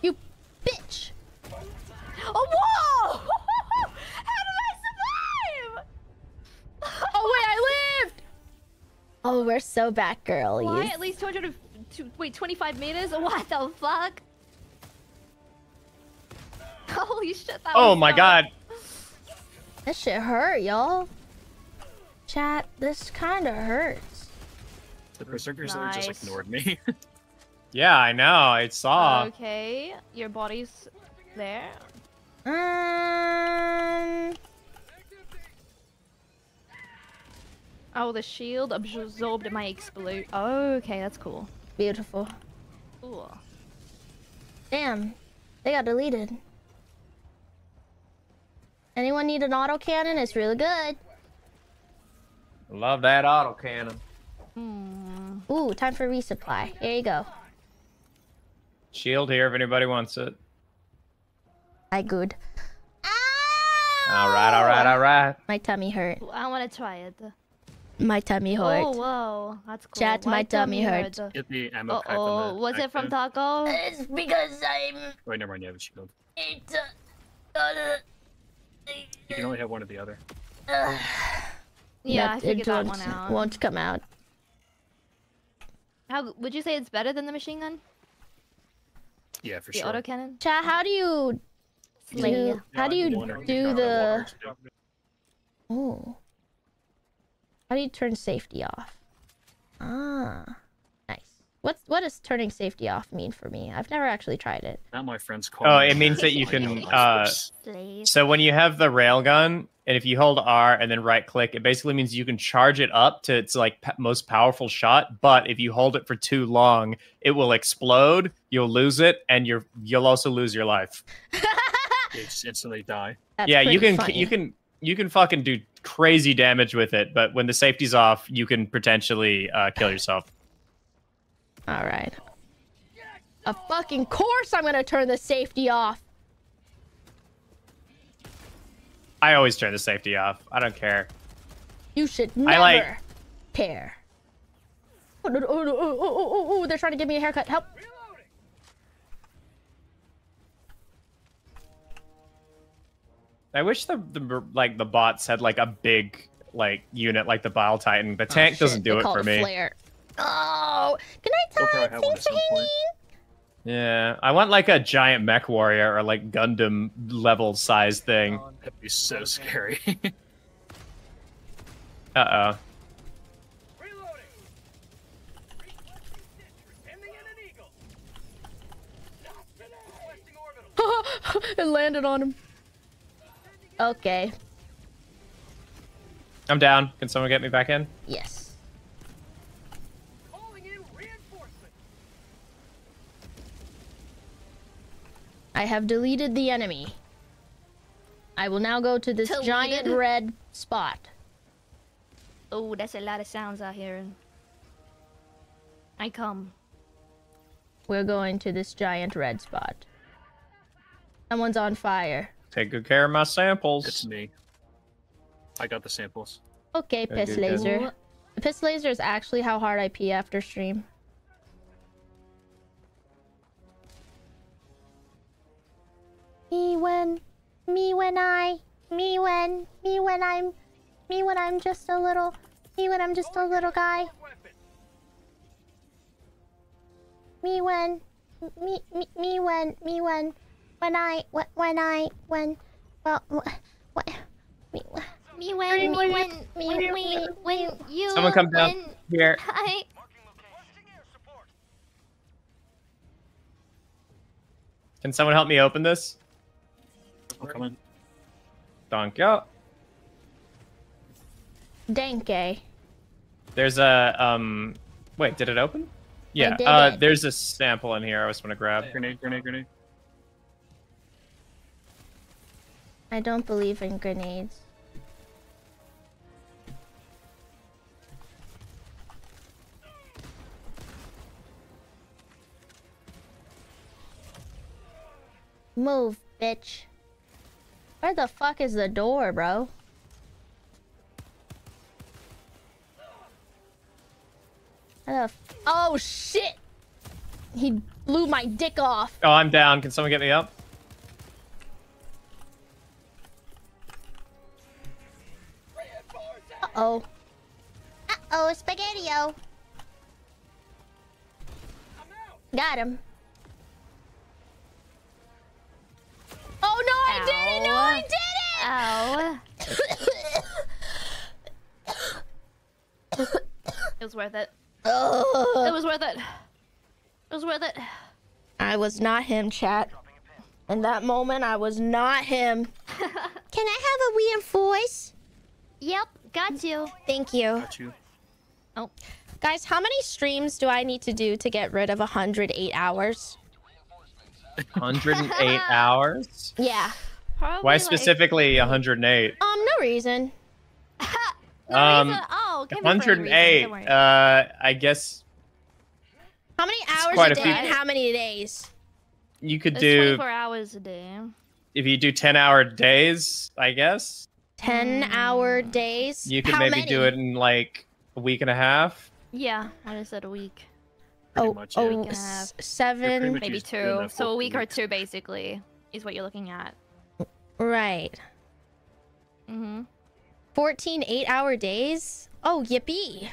You bitch! Oh, whoa! How did I survive? Oh, wait, I lived! Oh, we're so back, girlies. Why? At least 25 meters? What the fuck? Holy shit, that was my god. That shit hurt, y'all. Chat, this kinda hurts. The berserkers just ignored me. Yeah, I know, I saw. Okay, your body's there. Oh, the shield absorbed my explode. Okay, that's cool. Beautiful. Cool. Damn, they got deleted. Anyone need an autocannon? It's really good. Love that autocannon. Mm. Ooh, time for resupply. There you go. Shield here if anybody wants it. I good. Ow! All right. My tummy hurt. I want to try it. My tummy hurt. Oh, whoa. That's cool. Chat, my tummy hurt. Get the ammo pipe on the was it from Taco? It's because I'm... Wait, never mind. You have a shield. It's... You can only have one or the other. Yeah, I figured that one out. Won't come out. How would you say it's better than the machine gun? Yeah, for sure. The autocannon. Chat, how do you do the? Oh, how do you turn safety off? Ah, nice. What does turning safety off mean for me? I've never actually tried it. Not my friends call. Oh, it means that you can. So when you have the railgun, and if you hold R and then right click, it basically means you can charge it up to its like most powerful shot. But if you hold it for too long, it will explode. You'll lose it, and you'll also lose your life. You just instantly die. That's you can fucking do crazy damage with it, but when the safety's off, you can potentially kill yourself. All right. A fucking course, I'm gonna turn the safety off. I always turn the safety off. I don't care. You should never care. Oh, no, oh, they're trying to give me a haircut. Help. Reloading. I wish the bots had like a big unit like the Bile Titan. The tank doesn't do it for me. Flare. Oh, can I tell? Thanks for hanging. Yeah, I want like a giant mech warrior or like Gundam level size thing. Oh, that'd be so scary. Uh-oh. It landed on him. Okay. I'm down. Can someone get me back in? Yes. Calling in reinforcement. I have deleted the enemy. I will now go to this giant red spot. Oh, that's a lot of sounds out here. I come. We're going to this giant red spot. Someone's on fire. Take good care of my samples. It's me. I got the samples. Okay, Piss Laser. Piss Laser is actually how hard I pee after stream. Me when you... Someone come down here. Can someone help me open this? I'll come in. Danke. Danke. There's a, wait, did it open? Yeah, there's a sample in here I just want to grab. Grenade, grenade, grenade. I don't believe in grenades. Move, bitch. Where the fuck is the door, bro? Oh shit! He blew my dick off. Oh, I'm down. Can someone get me up? Uh-oh. Uh-oh, Spaghetti-O. Got him. Oh no, I did it! No, I did it! Ow. It was worth it. Ugh. It was worth it. It was worth it. I was not him, chat. In that moment, I was not him. Can I have a reinforce? Yep, got you. Thank you. Got you. Oh, guys, how many streams do I need to do to get rid of 108 hours? 108 hours? Yeah. Probably. Why specifically 108? No reason. No reason. Oh, 108. I guess. How many hours a day and how many days? You could do 24 hours a day. If you do 10-hour days, I guess. 10-hour days. You could maybe do it in like a week and a half. Yeah, I just said a week. Oh, oh, 7, maybe 2. So a week or 2, basically, is what you're looking at. Right. Mm-hmm. 14 8-hour days? Oh, yippee.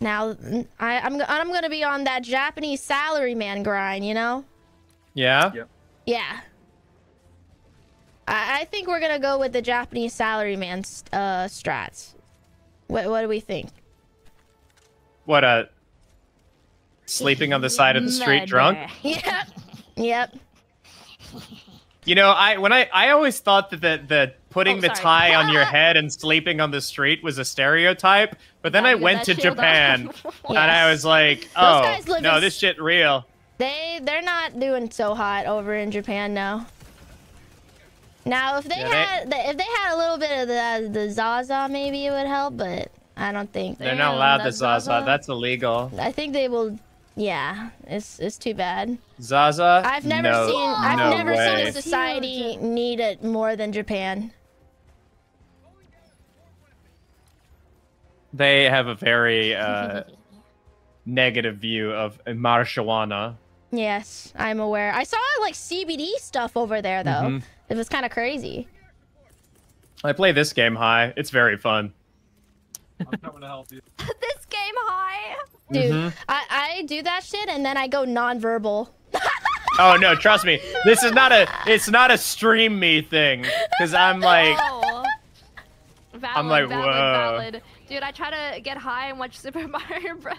Now, I'm gonna be on that Japanese salaryman grind, you know? Yeah? Yep. Yeah. I think we're gonna go with the Japanese salaryman strats. What do we think? What, sleeping on the side of the street drunk? Yep. Yep. You know, I always thought that the putting the tie on your head and sleeping on the street was a stereotype, but then I went to Japan and I was like, oh no, this shit real. They're not doing so hot over in Japan now. Now if they had a little bit of the Zaza, maybe it would help, but I don't think they're not allowed the Zaza. That's illegal. I think they will. Yeah, it's too bad. Zaza? I've never seen a society need it more than Japan. They have a very negative view of marijuana. Yes, I'm aware. I saw like CBD stuff over there though. Mm-hmm. It was kind of crazy. I play this game high. It's very fun. I'm coming to help you. This game high. Dude, I do that shit and then I go non-verbal. Oh no, trust me. This is not a stream me thing cuz I'm like valid, I'm like, whoa. Dude, I try to get high and watch Super Mario Bros.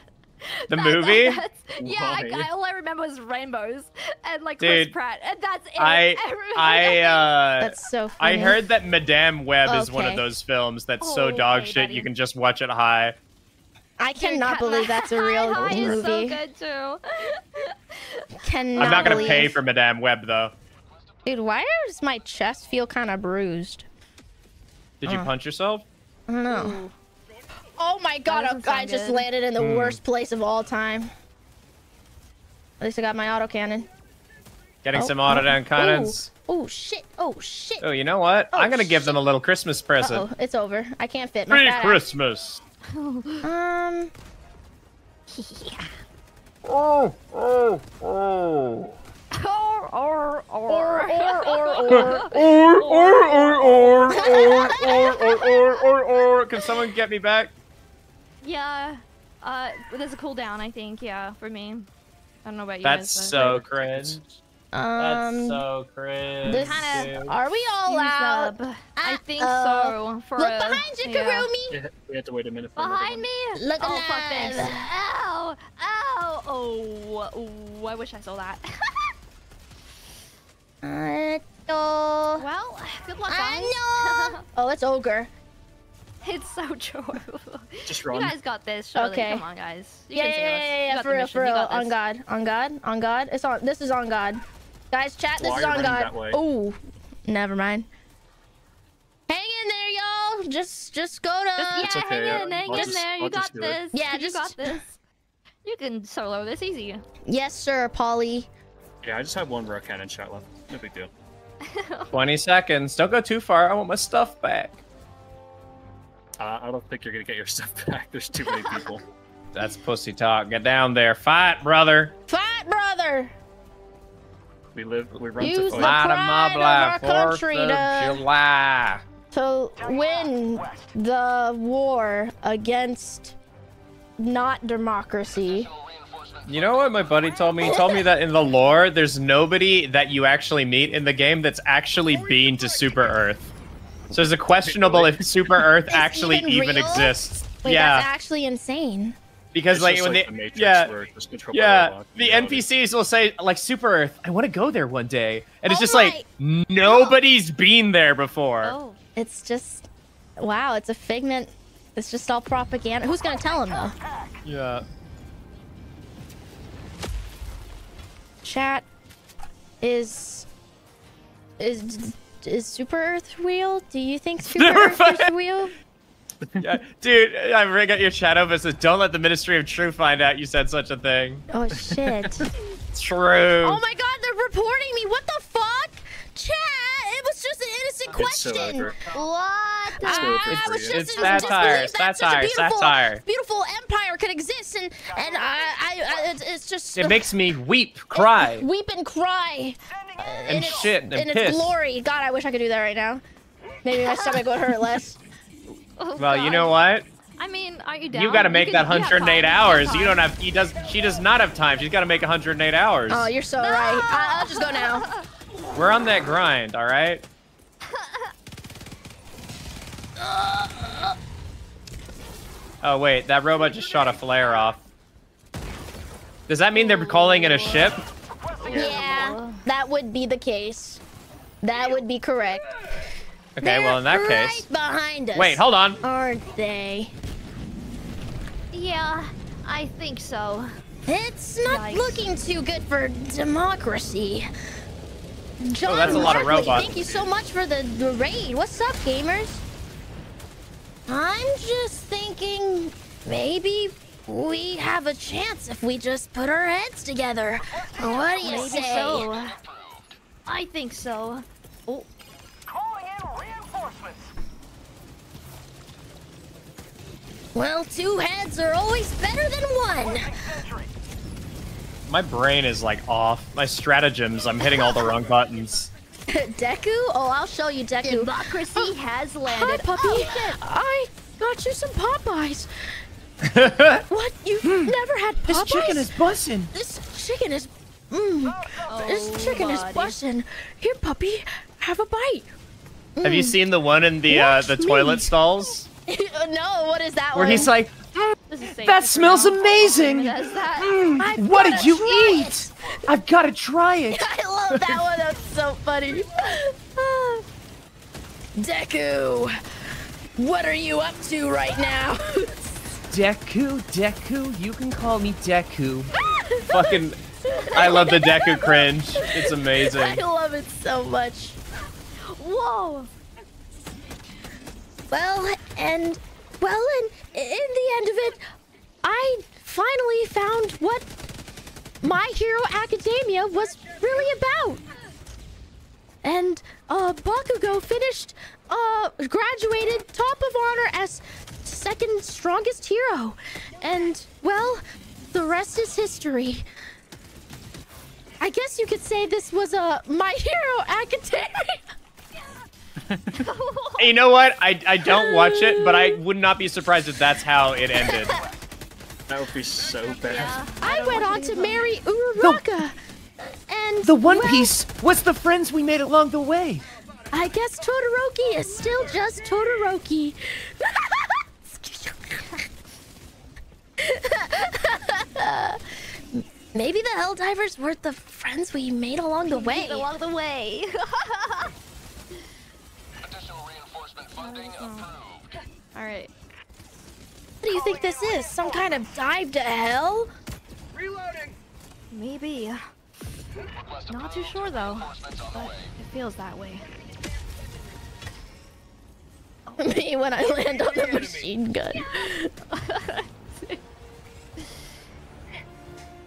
The movie? All I remember was rainbows and like Chris Pratt, and that's it. That's so funny. I heard that Madame Web is one of those films that's so dog shit you can just watch it high. I cannot believe that's a real movie. So good too. Cannot. I'm not gonna pay for Madame Web though. Dude, why does my chest feel kind of bruised? Did you punch yourself? I don't know. Ooh. Oh my god, a guy just landed in the worst place of all time. At least I got my autocannon. Getting some autodown cannons. Oh shit, oh shit. Oh, you know what? Oh, I'm gonna give them a little Christmas present. Uh-oh, it's over. I can't fit. Merry Christmas! Yeah. Can someone get me back? Yeah, there's a cooldown, I think. Yeah, for me. I don't know about you guys. That's so cringe. That's so cringe. Are we all out? I think so. Look behind you, Karumi. We have to wait a minute. Behind me. Look at that. Ow! Ow! Oh! I wish I saw that. Well, good luck, guys. Oh, it's ogre. It's so true. Just run. You guys got this, surely. Okay. Come on, guys. You yeah, for real, for real. On God, on God, on God. It's on. This is on God. Guys, chat. This is on God. Oh, never mind. Hang in there, y'all. Just go to. Hang in there. You got this. Yeah, you got this. You can solo this easy. Yes, sir, Polly. Yeah, I just have one raw cannon shot left. No big deal. 20 seconds. Don't go too far. I want my stuff back. I don't think you're gonna get your stuff back. There's too many people. That's pussy talk. Get down there. Fight, brother. Fight, brother. We live. We run to fight. Of our country to win the war against not democracy. You know what my buddy told me? He told me that in the lore, there's nobody that you actually meet in the game that's actually been to Super Earth. So it's a questionable if Super Earth actually even exists. Wait, that's actually insane. Because it's like when they, the NPCs will say like Super Earth, I want to go there one day, and it's just like nobody's been there before. Oh, it's just wow, it's a figment. It's just all propaganda. Who's gonna tell him though? Yeah. Chat is Super Earth real? Do you think Super Earth is real? Yeah, dude, I ring out your chat over so don't let the Ministry of Truth find out you said such a thing. Oh shit. True. Oh my god, they're reporting me. What the fuck? Chat, it was just an innocent question. So what? The I was just it's satire. Satire. Satire. Beautiful empire could exist, and I it's just. It makes me weep, cry. Weep and cry. And shit, and piss. In its glory. God, I wish I could do that right now. Maybe my stomach would hurt less. Oh, well, God. You know what? I mean, are you down? You gotta make that 108 hours. You don't have. He does. She does not have time. She's gotta make 108 hours. Oh, you're so right. I'll just go now. We're on that grind, all right? Oh, wait, that robot just shot a flare off. Does that mean they're calling in a ship? Yeah, that would be the case. That would be correct. Okay, they're well, in that case... right behind us. Wait, hold on. Aren't they? Yeah, I think so. It's not looking too good for democracy. John, that's a lot of robots. Thank you so much for the raid. What's up, gamers? I'm just thinking maybe we have a chance if we just put our heads together. What do you say? So. I think so. Oh. Calling in reinforcements. Well, two heads are always better than one. My brain is like off. My stratagems, I'm hitting all the wrong buttons. Deku? Oh, I'll show you, Deku. Democracy has landed. Hi, puppy. Oh, I got you some Popeyes. What? You've never had Popeyes? This chicken is bussin'. This chicken is... this chicken is bussin'. Here, puppy. Have a bite. Have you seen the one in the toilet stalls? No, what is that one? Where he's like... This is safe. That smells amazing! Mm, what did you eat? It. I've got to try it! I love that one, that's so funny. Deku, what are you up to right now? Deku, you can call me Deku. Fucking, I love the Deku cringe. It's amazing. I love it so much. Whoa. Well, and in the end of it, I finally found what My Hero Academia was really about. And Bakugo finished, graduated top of honor as second strongest hero. And, well, the rest is history. I guess you could say this was a My Hero Academia. You know what? I don't watch it, but I would not be surprised if that's how it ended. That would be so bad. Yeah. I went on to marry Uraraka. And the One Piece was the friends we made along the way. I guess Todoroki is still just Todoroki. Maybe the Helldivers were the friends we made along the way. Alright. What do you think this is? Some kind of dive to hell? Reloading. Maybe. Not too sure though. But it feels that way. Me when I land on the machine gun.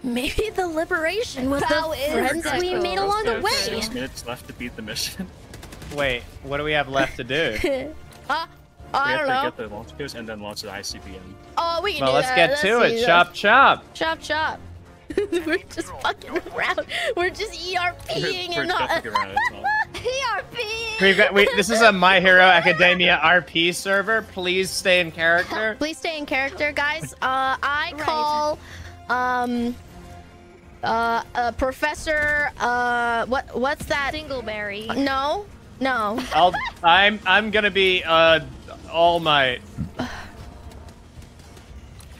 Maybe the liberation was the friends we made along the way. 6 minutes left to beat the mission. Wait, what do we have left to do? I don't know. We have to get the launch codes and then launch the ICBM. Oh, we can do that. Well, let's get to it. Chop, chop. Chop, chop. We're just fucking around. We're just ERPing and not... ERP! This is a My Hero Academia RP server. Please stay in character. Please stay in character, guys. I call... Professor... What's that? Dingleberry. No. No. I'm gonna be All Might.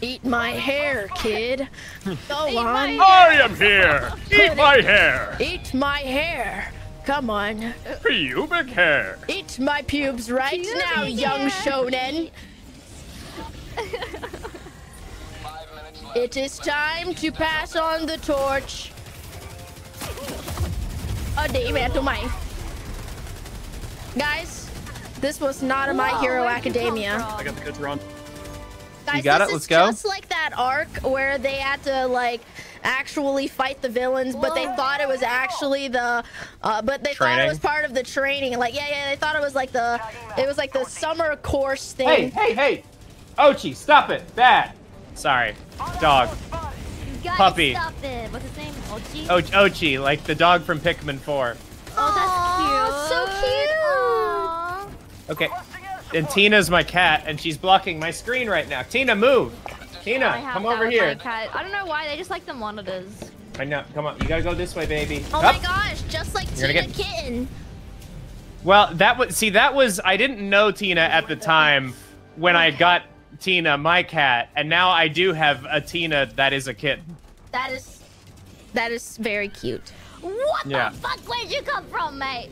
Eat my hair, kid. Go on. I am here. Eat my hair. Eat my hair. Come on. Pubic hair. Eat my pubes right now, young shonen. 5 minutes left. It is time to pass on the torch. Oh, damn to my. Guys, this was not a My Hero Academia. I got the goods wrong. Guys, you got it? Let's go. Just like that arc where they had to like actually fight the villains, but they thought it was actually the, but they thought it was part of the training. Like, yeah, they thought it was like the, it was like the summer course thing. Hey, Ochi, stop it, bad. Sorry, dog. Puppy. Stop it. What's his name? Ochi. Ochi, like the dog from Pikmin 4. Oh, that's cute. So cute. Okay. And Tina's my cat, and she's blocking my screen right now. Tina, move. Tina, come over here. I don't know why. They just like the monitors. I know. Come on. You gotta go this way, baby. Oh my gosh. Just like Tina Kitten. Well, that was... See, that was... I didn't know Tina at the time when I got Tina, my cat. And now I do have a Tina that is a kitten. That is very cute. What the fuck? Where'd you come from, mate?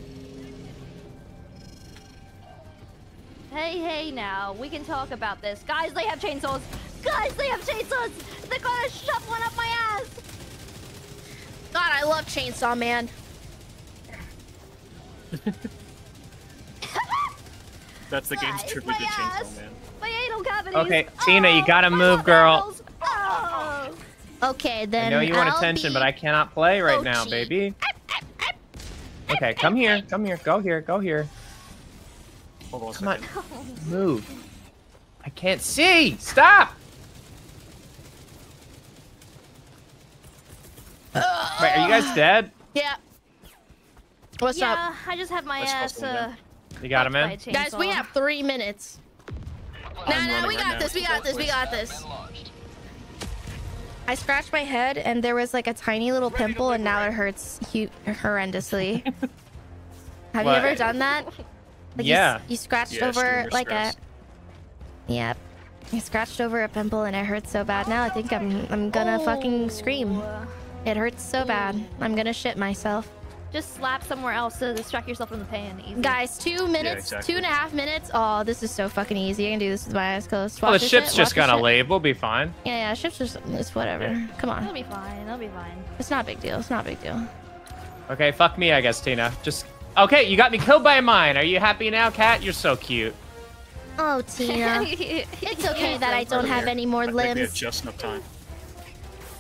Hey, now. We can talk about this. Guys, they have chainsaws. They're gonna shove one up my ass. God, I love Chainsaw Man. That's the game's tribute to Chainsaw Man. My anal cavities. Okay, Tina, you gotta move, girl. Oh. Okay, then I know you want attention, but I cannot play right now, baby. Okay, come here. Go here. Hold on a second. Come on. Move. I can't see. Stop. Wait, are you guys dead? Yeah. What's up? Yeah, I just had my ass. You got him, man? Guys, we have 3 minutes. No, we got this. We got this. I scratched my head and there was like a tiny little pimple and now it hurts horrendously. Have you ever done that? Like you scratched over like a... Yep. I scratched over a pimple and it hurts so bad. Now I think I'm gonna fucking scream. It hurts so bad. I'm gonna shit myself. Just slap somewhere else to distract yourself from the pain. Easy. Guys, 2 minutes, yeah, exactly. 2.5 minutes. Oh, this is so fucking easy. I can do this with my eyes closed. Well, the ship's just gonna leave. We'll be fine. Yeah, yeah, ship's just, it's whatever. Yeah. Come on. It'll be fine. It'll be fine. It's not a big deal. It's not a big deal. Okay, fuck me, I guess, Tina. Just, okay, you got me killed by a mine. Are you happy now, Kat? You're so cute. Oh, Tina. It's okay that I don't have any more limbs. I think we have just enough time.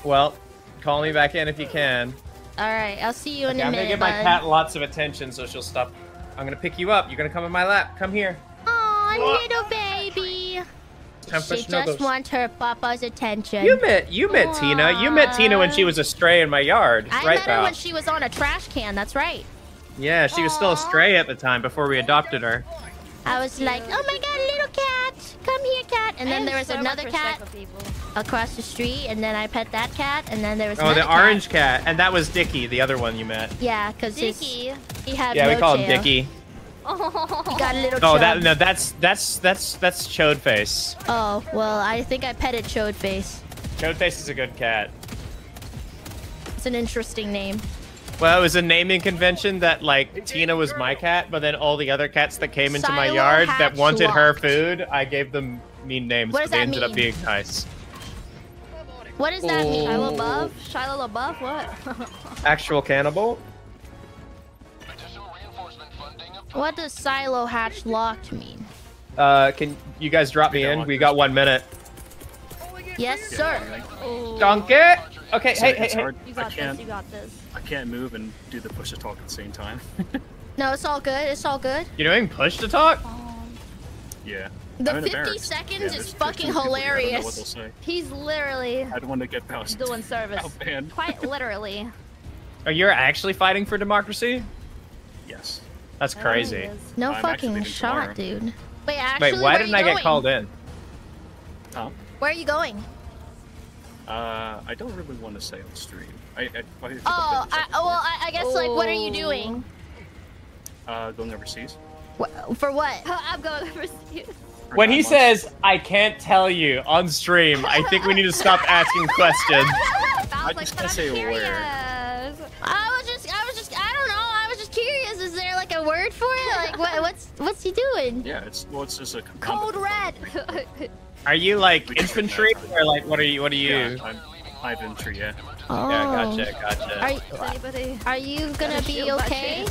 Well, call me back in if you can. All right, I'll see you in a minute. I'm gonna give my cat lots of attention, so she'll stop. I'm gonna pick you up. You're gonna come in my lap. Come here. Oh, little baby. She just wants her papa's attention. You met aww. Tina. You met Tina when she was a stray in my yard. I met her when she was on a trash can. That's right. Yeah, she was still a stray at the time before we adopted her. I was like, oh my god, little cat, come here, cat. And then there was another cat across the street, and then I pet that cat, and then there was another cat. Orange cat, and that was Dickie, the other one you met. Yeah, because he had we call him Dickie. Oh, he got a little chode. that's Chode Face. Oh, well, I think I petted Chode Face. Chode Face is a good cat. It's an interesting name. Well, it was a naming convention that, like, Tina was my cat, but then all the other cats that came into my yard that wanted her food, I gave them mean names, but they ended up being nice. What does that mean? Shia LaBeouf? Shia LaBeouf? What? Actual cannibal? What does silo hatch locked mean? Can you guys drop me in? We got 1 minute. Yes, sir. Donkey! Okay, hey. You got this, you got this. I can't move and do the push to talk at the same time. No, it's all good. It's all good. You're doing push to talk? Yeah. The 50 seconds is fucking hilarious. He's literally doing service. Quite literally. Are you actually fighting for democracy? Yes. That's crazy. No fucking shot, dude. Wait, actually, why didn't I get called in? Huh? Where are you going? I don't really want to say on stream. I guess, like, what are you doing? Going overseas. For what? I'm going overseas. When he says, I can't tell you on stream, I think we need to stop asking questions. I just can't say a word. I don't know, I was just curious. Is there, like, a word for it? Like, what's he doing? Yeah, it's just a... Code red! Are you, like, infantry? Or, like, what are you? Yeah, I'm infantry, yeah. Oh. Yeah, gotcha. Are you gonna be okay?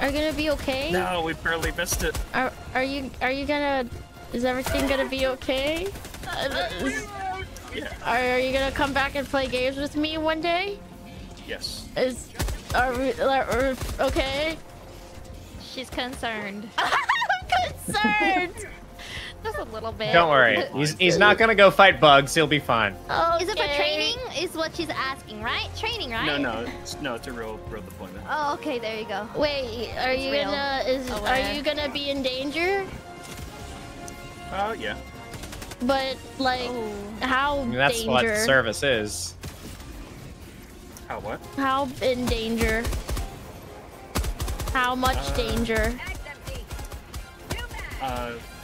Are you gonna be okay? No, we barely missed it. Are you gonna... Is everything gonna be okay? Yeah. Are you gonna come back and play games with me one day? Yes. Are we okay? She's concerned. I'm concerned! Just a little bit. Don't worry. He's not gonna go fight bugs. He'll be fine. Oh, is it for training? Is what she's asking, right? Training, right? No. It's a real deployment. Oh, okay. There you go. Wait, are you gonna be in danger? Yeah. But like, how danger? That's what service is. How what? How in danger? How much danger?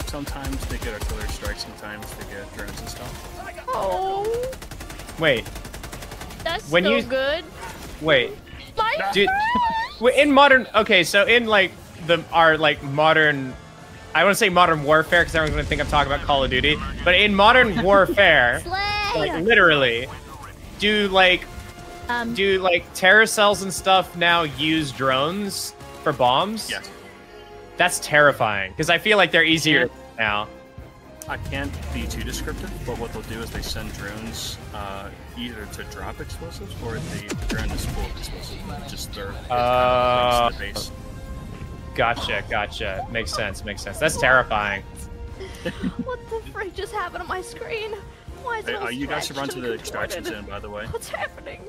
Sometimes they get artillery strikes, sometimes they get drones and stuff. Oh. Wait. That's so good. Wait. In modern... Okay, so in, like, our modern... I want to say modern warfare, because everyone's going to think I'm talking about Call of Duty. But in modern warfare, like, literally, do terror cells and stuff now use drones for bombs? Yes. That's terrifying, because I feel like they're easier... Now. I can't be too descriptive, but what they'll do is they send drones either to drop explosives or the drone to spoil explosives. Just throw the base. Gotcha. Makes sense. That's terrifying. What the frick just happened on my screen? Why is it? You guys should run to the extraction zone, by the way. What's happening?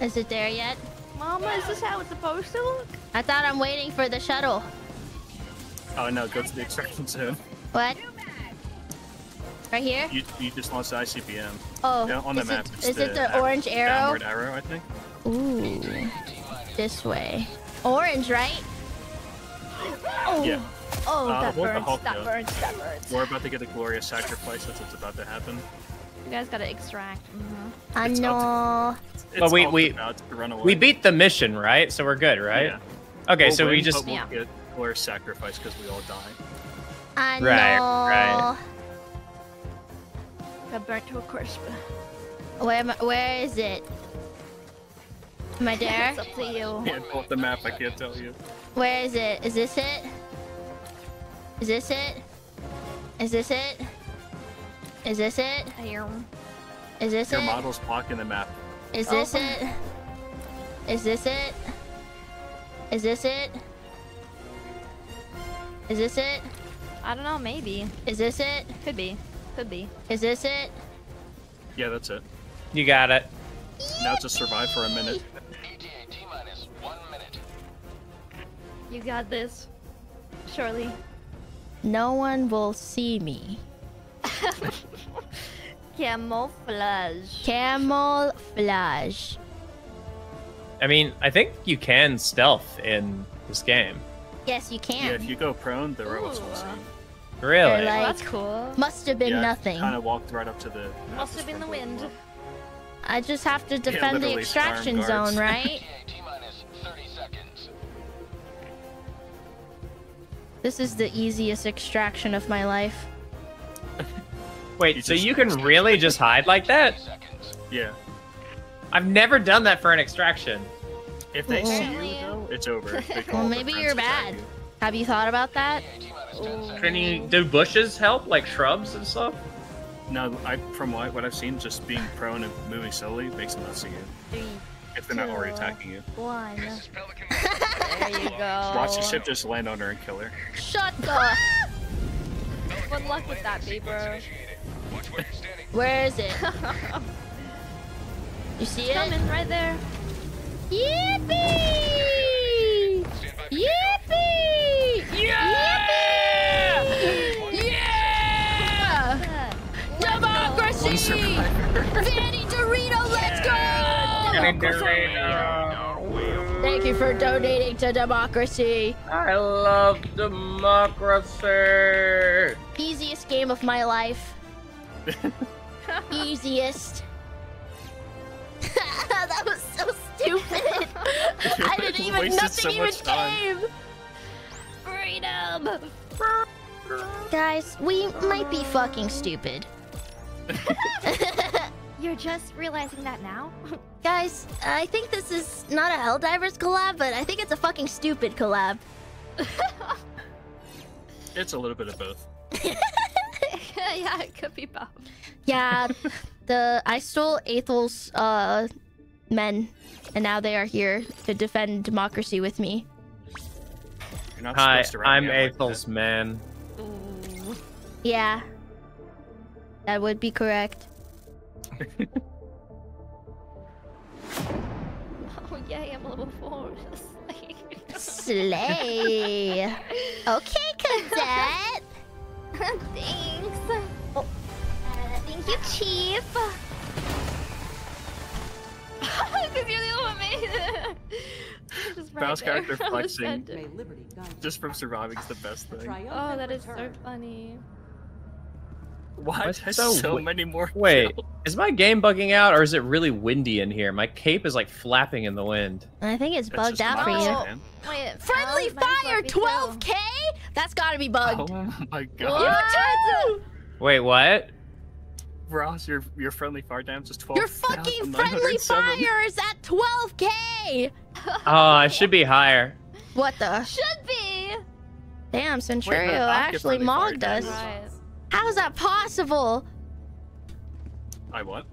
Is it there yet? Mama, is this how it's supposed to look? I thought I'm waiting for the shuttle. Oh no, go to the extraction zone. What? Right here? You just launched the ICBM. Oh, yeah, on the map. Is it the orange arrow? Downward arrow, I think. Ooh. This way. Orange, right? Oh, yeah. Oh, that burns, that burns, that burns. We're about to get a glorious sacrifice. That's what's about to happen. You guys gotta extract. Mm-hmm. I know. But we beat the mission, right? So we're good, right? Yeah. Okay, we'll so win, we just we'll get glorious sacrifice because we all die. I know. Right. Got burnt to a crisp. Where is it? Am I there? It's up to you. Yeah, pull up the map, I can't tell you. Where is it? Is this it? Is this it? Is this it? Is this it? Is this it? Your model's blocking the map. Is this it? Is this it? Is this it? Is this it? I don't know, maybe. Is this it? Could be. Could be. Is this it? Yeah, that's it. You got it. Now just survive for a minute. You got this. Surely. No one will see me. Camouflage. Camouflage. I mean, I think you can stealth in this game. Yes, you can. Yeah, if you go prone, the robots will see you. Really? Like, well, that's cool. Must have been nothing. Kind of walked right up to the. Must have been the wind. Floor. I just have to defend the extraction zone, right? This is the easiest extraction of my life. Wait, you so you can really just hide like that? Yeah. I've never done that for an extraction. If they see you, though, it's over. Well, maybe you're bad. You. Have you thought about that? Can you, do bushes help, like shrubs and stuff? No, from what I've seen, just being prone and moving slowly makes them not see you. If they're not already attacking you. One. There you go. Watch the ship just land on her and kill her. Shut up! Good luck with that, Bieber. Where is it? You see it? Coming right there. Yippee! Yippee! Yippee! Yeah! Yeah! Democracy! Danny Dorito, let's go! Democracy! Thank you for donating to democracy. I love democracy. Easiest game of my life. Easiest. That was so stupid. I didn't even. Nothing so even came. Freedom. Guys, we might be fucking stupid. You're just realizing that now? Guys, I think this is not a Helldivers collab, but I think it's a fucking stupid collab. It's a little bit of both. Yeah, it could be both. Yeah, I stole Aethel's men, and now they are here to defend democracy with me. You're not supposed to run. Hi, I'm Aethel's man. Ooh. Yeah, that would be correct. Oh yay, I'm level 4. Slay. Okay, cadet. Thanks. Oh. Thank you, Chief. Because you're the one made it. Bao's character flexing just from surviving is the best thing. Oh, that is so funny. Why is there so many more? Wait, is my game bugging out, or is it really windy in here? My cape is like flapping in the wind. I think it's bugged out for you. Wait, friendly fire 12K? That's gotta be bugged. Oh my god. You too! Wait, what? Ross, your friendly fire damage is 12. Your fucking friendly fire is at 12K! Oh, it should be higher. What the? Should be! Damn, Centurio actually mogged us. Right. How is that possible? I what?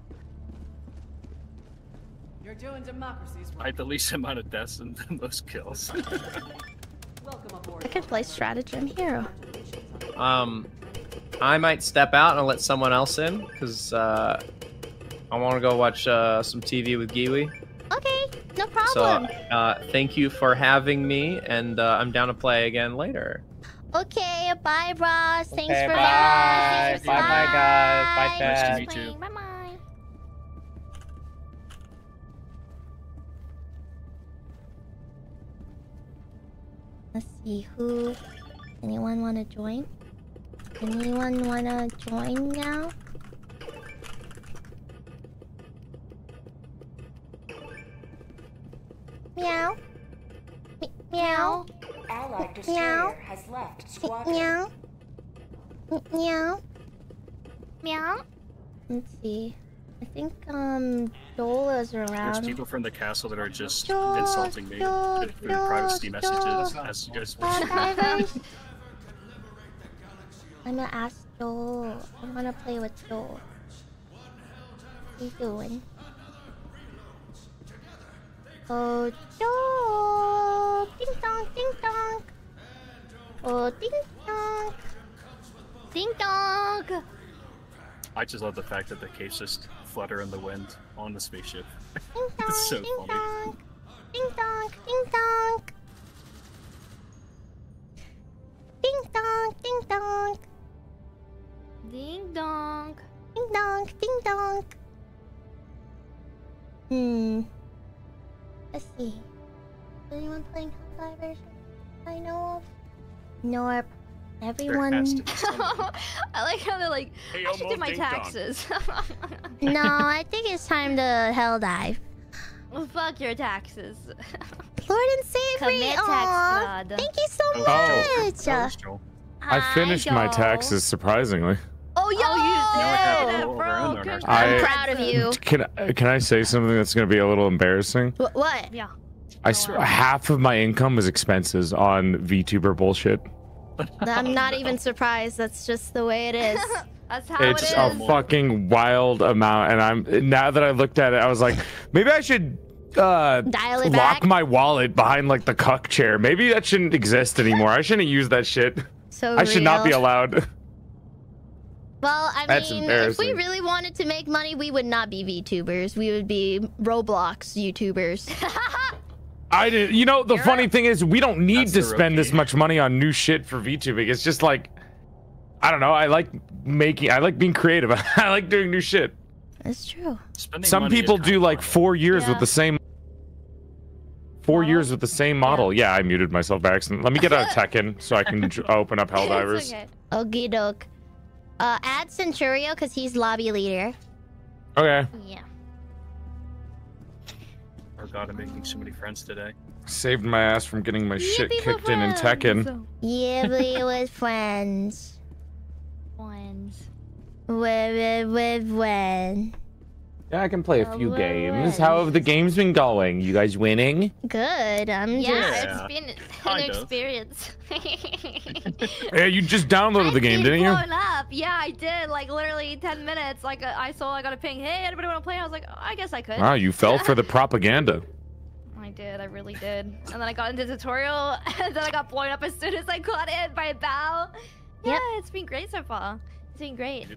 You're doing democracy's work. I had the least amount of deaths and the most kills. Welcome aboard. I can play stratagem hero. I might step out and let someone else in, because I want to go watch some TV with Giwi. Okay, no problem. So, thank you for having me, and I'm down to play again later. Okay, bye, Ross. Thanks for that. Bye, bye, guys. Bye, Fast. Nice to meet you. Bye, bye. Let's see who... Anyone wanna join? Anyone wanna join now? Meow. Meow. Allied destroyer has left squadron. Meow. Meow. Meow. Let's see. I think Dola's around. There's people from the castle that are just insulting me in private Steam messages as you guys watch. I'm gonna ask Dole. I'm gonna play with Dole. What are you doing? Oh, Dole! Ding dong, ding dong! Oh, ding dong! Ding dong! I just love the fact that the capes just flutter in the wind on the spaceship. Ding dong, it's so ding funny. Dong. Ding dong, ding dong! Ding dong, ding dong! Ding dong! Ding dong, ding dong! Hmm. Let's see. Is anyone playing Helldivers I know of? Nope. Everyone. I like how they're like, hey, I should do my taxes. No, I think it's time to helldive. Well, fuck your taxes. Lord and Savory, aw, thank you so much. Oh. I finished my taxes, surprisingly. Oh, yo, you did it, bro. I'm proud of you. Can I say something that's going to be a little embarrassing? What? Yeah. Half of my income was expenses on VTuber bullshit. I'm not even surprised. That's just the way it is. That's how it is. It's a fucking wild amount, and I'm now that I looked at it, I was like, maybe I should dial it back. Lock my wallet behind like the cuck chair. Maybe that shouldn't exist anymore. I shouldn't use that shit. So I should not be allowed. Well, I mean, if we really wanted to make money, we would not be VTubers. We would be Roblox YouTubers. I didn't. You know, the funny thing is, we don't need to spend this much money on new shit for VTubing. It's just like, I don't know. I like making. I like being creative. I like doing new shit. That's true. Some people do like 4 years with the same. 4 years with the same model. Yeah, I muted myself by accident. Let me get out of Tekken so I can open up Helldivers. Okie doke. Add Centurio because he's lobby leader. Okay. Yeah. Oh god, I'm making so many friends today. Saved my ass from getting my shit kicked in Tekken. Yeah, we were friends. Friends. When? Yeah, I can play a few games. How have the games been going? You guys winning? Good. Yeah, it's been an experience. Yeah, you just downloaded the game, didn't you? Yeah, I did. Like literally 10 minutes. Like I saw I got a ping. Hey, anybody want to play? I was like, oh, I guess I could. Wow, you fell for the propaganda. I did. I really did. And then I got into the tutorial, and then I got blown up as soon as I got in by Bao. Yeah, it's been great so far. It's been great.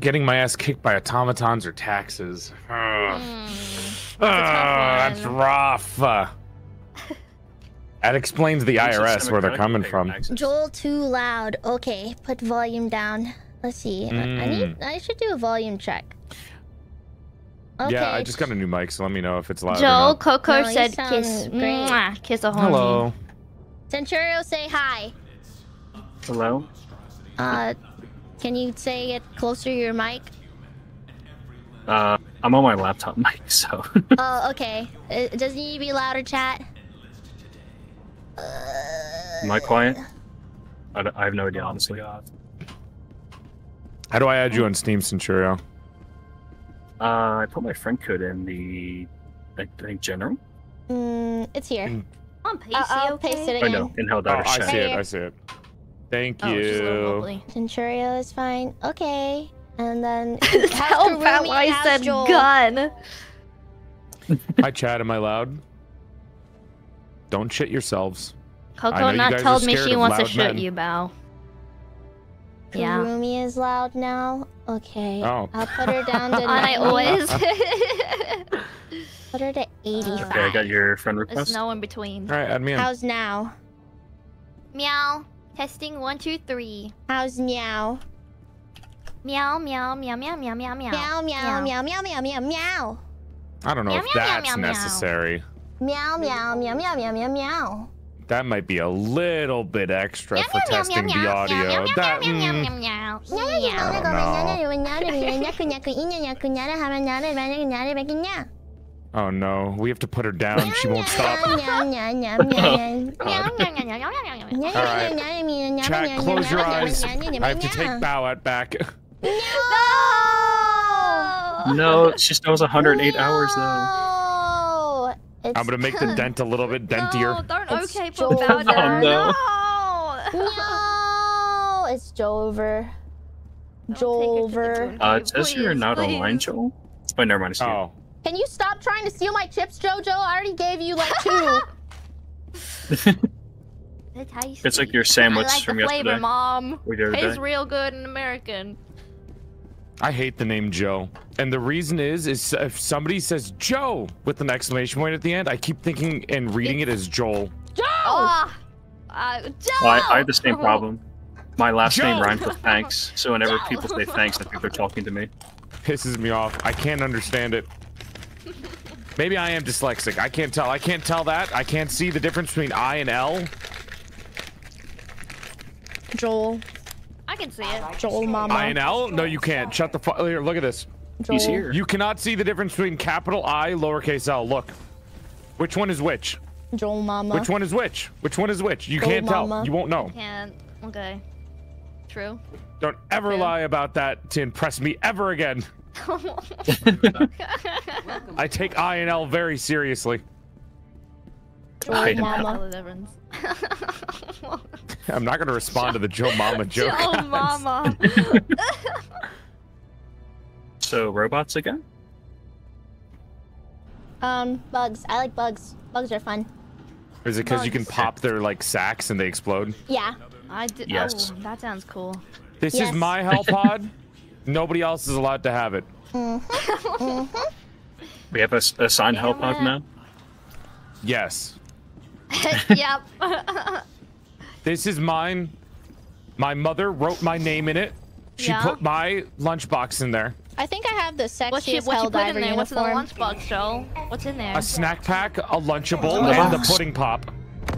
Getting my ass kicked by automatons or taxes. That's rough. That explains the IRS where they're coming from. Joel too loud. Okay, put volume down. Let's see. I should do a volume check. Okay. Yeah, I just got a new mic, so let me know if it's loud. Joel Coco said kiss. Mwah, kiss a homie. Hello. Centurio, say hi. Hello. Can you say it closer to your mic? I'm on my laptop mic, so... Oh, okay. It doesn't need to be louder, chat. Am I quiet? I have no idea, honestly. How do I add you on Steam, Centurio? I put my friend code in the... I think general? It's here. On PC, I'll paste it again. Oh, no, in Helldivers chat. I see it. Thank you. Centurio is fine. Okay. And then how about I said Joel. Gun. Hi chat, am I loud? Don't shit yourselves. Coco not told me she wants to shoot you, Bao. Yeah. Kurumi is loud now. Okay. Oh. I'll put her down to 90. Put her to 85. Okay, I got your friend request. There's no in between. All right, add me in. How's now? Meow. Testing 1, 2, 3. How's meow? Meow meow meow meow meow meow meow meow meow meow meow meow meow meow. I don't know if that's necessary. Meow, meow, meow, meow, meow, meow, meow. That might be a little bit extra for testing the audio. That. Oh no, we have to put her down. She won't stop. Alright. Chat, close your eyes. I have to take Bao out back. No! No, she still has 108 hours though. It's I'm gonna make the dent a little bit dentier. No, don't okay for Bao down. Oh, no. No. No, it's Jover. Jover. It says you're not online, Joel. Oh, never mind. It's oh. You. Can you stop trying to steal my chips, Jojo? I already gave you like 2. It's like your sandwich like from yesterday. Flavor, Mom. Tastes real good in American. I hate the name Joe, and the reason is if somebody says Joe with an exclamation point at the end, I keep thinking and reading it as Joel. Joe! Joe! Well, I have the same problem. My last name rhymes with thanks, so whenever people say thanks, I think they're talking to me. Pisses me off. I can't understand it. Maybe I am dyslexic. I can't tell. I can't tell that. I can't see the difference between I and L. Joel. I can see it. Joel, mama. I and L? No, you can't. Shut the fuck. Here, look at this. Joel. He's here. You cannot see the difference between capital I, lowercase L. Look. Which one is which? Joel, mama. Which one is which? Which one is which? You Joel, can't mama. Tell. You won't know. You can't. Okay. True. Don't ever True. Lie about that to impress me ever again. I take I and L very seriously. Joel, mama. I'm not gonna respond to the Joe Mama joke. Joe Mama. So robots again? Bugs. I like bugs. Bugs are fun. Is it because you can pop their like sacks and they explode? Yeah. I did. Yes. Oh, that sounds cool. This is my hell pod. Nobody else is allowed to have it. We have a assigned hell pod now. Yes. Yep. This is mine. My mother wrote my name in it. She put my lunchbox in there. I think I have the sexiest Helldiver uniform. What's in the lunchbox, Joel? What's in there? A snack pack, a Lunchable, and the pudding pop.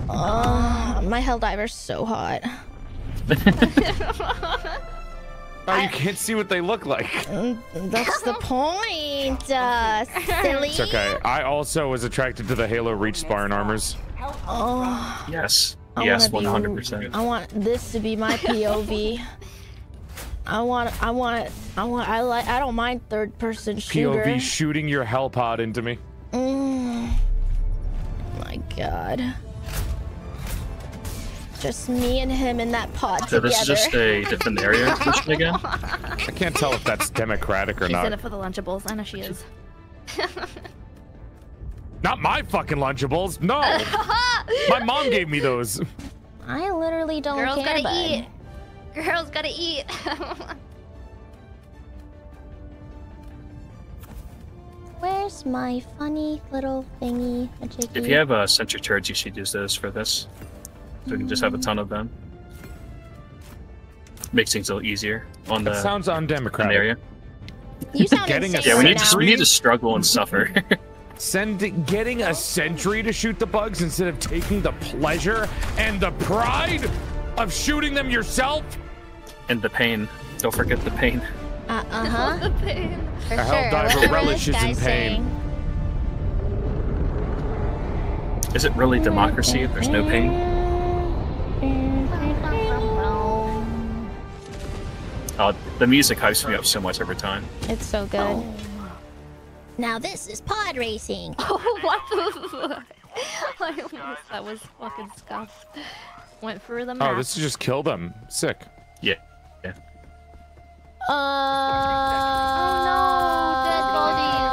My Helldiver's so hot. Oh, you can't see what they look like. That's the point, silly. It's okay. I also was attracted to the Halo Reach Spar and Armors. Oh. Yes. Yes, 100%. I want this to be my POV. I don't mind third-person shooter. POV shooting your hell pod into me. My God. Just me and him in that pot together. So this is just a different area question again? I can't tell if that's democratic or not. She's in it for the Lunchables. I know she is. Not my fucking Lunchables. No. My mom gave me those. I literally don't care, gotta eat. Girls gotta eat. Where's my funny little thingy? If you have censor turds, you should use those for this. So we can just have a ton of them. Makes things a little easier on that the sounds undemocratic area. You sound insane. Yeah, we need to struggle and suffer. Getting a sentry to shoot the bugs instead of taking the pleasure and the pride of shooting them yourself. And the pain. Don't forget the pain. The pain. For a Helldiver relishes in pain. Is it really democracy if there's no pain? The music hypes me up so much every time. It's so good. Oh. Now this is pod racing. Oh, what the fuck? I almost, that was fucking scuffed. Went through the map. Oh, this is just kill them. Sick. Yeah. Yeah. Oh, no. Dead bodies.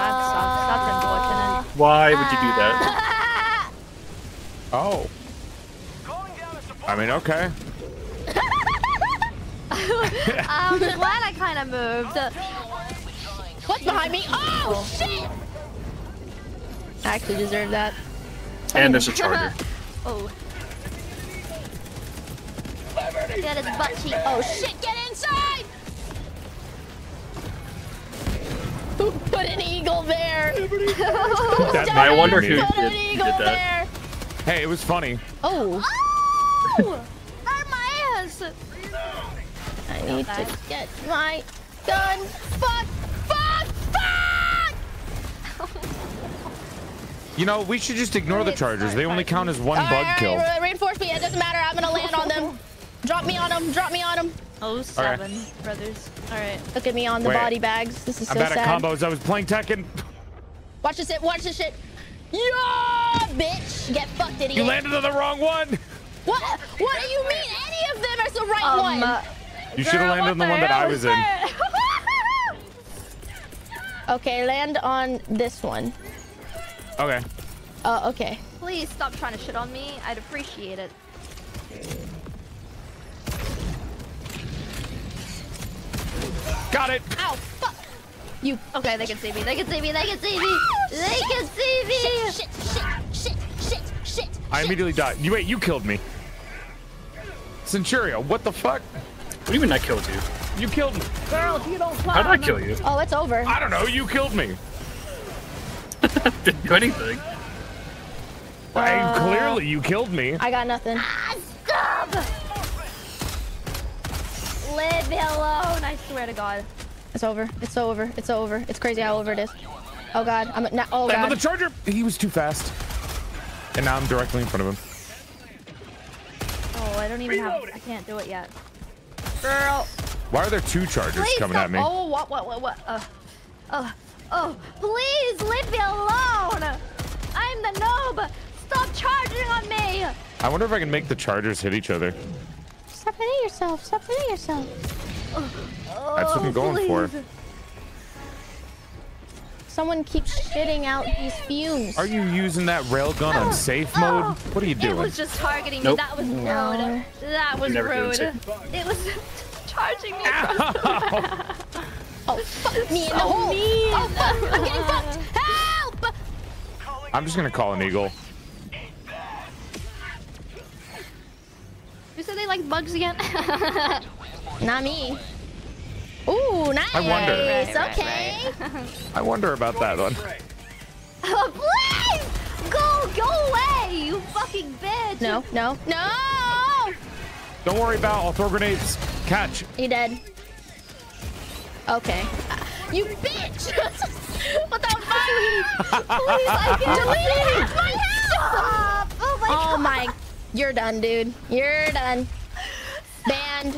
That sucks. That's unfortunate. Why would you do that? Oh. I mean, okay. I'm glad I kind of moved. What's behind me? Oh, shit! I actually deserve that. And there's a charger. Oh. Get his butt cheek. Oh, shit, get inside! Who put an eagle there? I wonder who did that. Hey, it was funny. Oh. Oh! Armaez! I need to get my gun. Fuck! Fuck! Fuck! You know, we should just ignore the chargers. They only count as one bug kill. Reinforce me. It doesn't matter. I'm gonna land on them. Drop me on them. Drop me on them. Oh, seven, brothers. All right. Look at me on the body bags. This is so sad. I'm bad at combos. I was playing Tekken. Watch this shit. Watch this shit. Yeah, bitch. Get fucked, idiot. You landed on the wrong one. What? What do you mean? Any of them is the right one. You should have landed on the one that I was in. Okay, land on this one. Okay. Okay. Please stop trying to shit on me. I'd appreciate it. Got it! Ow, fuck! You. Okay, they can see me. They can see me. They can see me. Oh, they can see me. Shit, shit, shit, shit, shit. I immediately died. You wait, you killed me. Centurio, what the fuck? What do you mean I killed you? You killed me. Girl, if you don't fly, how did I kill you? Oh, it's over. I don't know. You killed me. Didn't do anything. Clearly, you killed me. I got nothing. Ah, stop! Leave me alone! I swear to God. It's over. It's over. It's over. It's crazy how over it is. Oh God! I'm not. Oh God! Another charger. He was too fast. And now I'm directly in front of him. Oh, I don't even have. I can't do it yet. Girl. Why are there two chargers coming at me? Oh, what? Oh, please leave me alone! I'm the noob! Stop charging on me! I wonder if I can make the chargers hit each other. Stop hitting yourself! Stop hitting yourself! Oh, that's what I'm going for. Someone keeps shitting out these fumes. Are you using that railgun on safe mode? What are you doing? It was just targeting me. That was rude. That was rude. It was charging me across the map. Oh, fuck me in the hole! Oh, fuck! I'm getting fucked! Help! I'm just gonna call an eagle. Who said they like bugs again? Not me. Ooh, nice! I wonder. Right. I wonder about that one. Oh, please! Go away, you fucking bitch! No, no, no! Don't worry about it. I'll throw grenades. Catch. He dead. Okay. You bitch! What the fuck? Please, I can delete my house! Stop! Oh my god! Oh my... You're done, dude. You're done. Banned.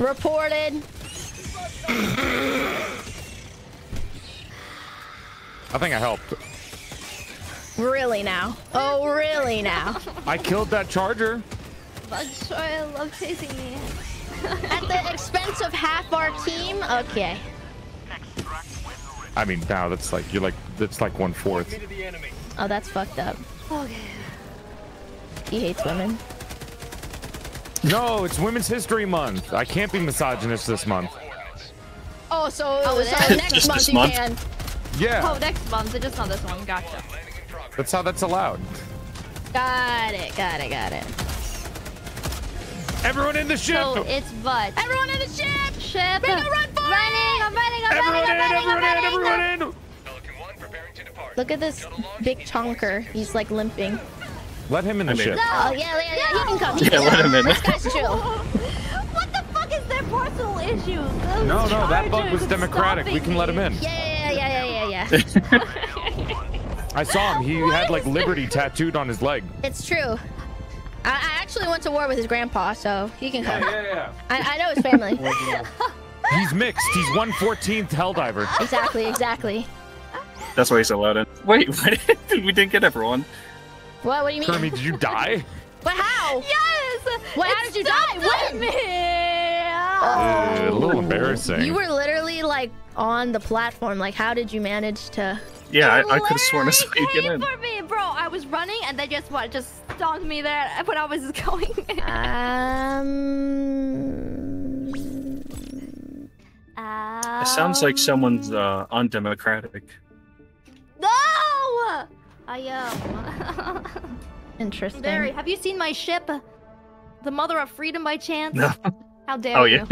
Reported. I think I helped. Really now? Oh, really now? I killed that charger. Bug Troy loved chasing me. At the expense of half our team? Okay. I mean, now that's like, you're like, that's like 1/4. Oh, that's fucked up. Okay. He hates women. No, it's Women's History Month. I can't be misogynist this month. Oh, so next month you can. Yeah. Oh, next month, so just not this one. Gotcha. That's how that's allowed. Got it, got it, got it. Everyone in the ship! So it's Bud. Everyone in the ship! Make a run for it! I'm running! Look at this big chonker. He's like limping. Let him in the ship. No! Yeah, no! He can come. Yeah, let him in. This guy's chill. What the fuck is their parcel issue? No, that bug was democratic. We can let him in. Yeah. I saw him. He had like liberty tattooed on his leg. It's true. I actually went to war with his grandpa, so he can come. Yeah. I know his family. He's mixed. He's 1/14th Helldiver. Exactly. That's why he's allowed in. Wait, we didn't get everyone. What do you mean? Kermit, did you die? But how? Yes! How did you die? When? Oh. A little embarrassing. You were literally like on the platform. Like, how did you manage to... Yeah, I could have sworn I saw you get in. For me, bro. I was running and they just stung me there when I was going in. It sounds like someone's undemocratic. No! I am. Interesting. Barry, have you seen my ship? The Mother of Freedom by chance? No. How dare you?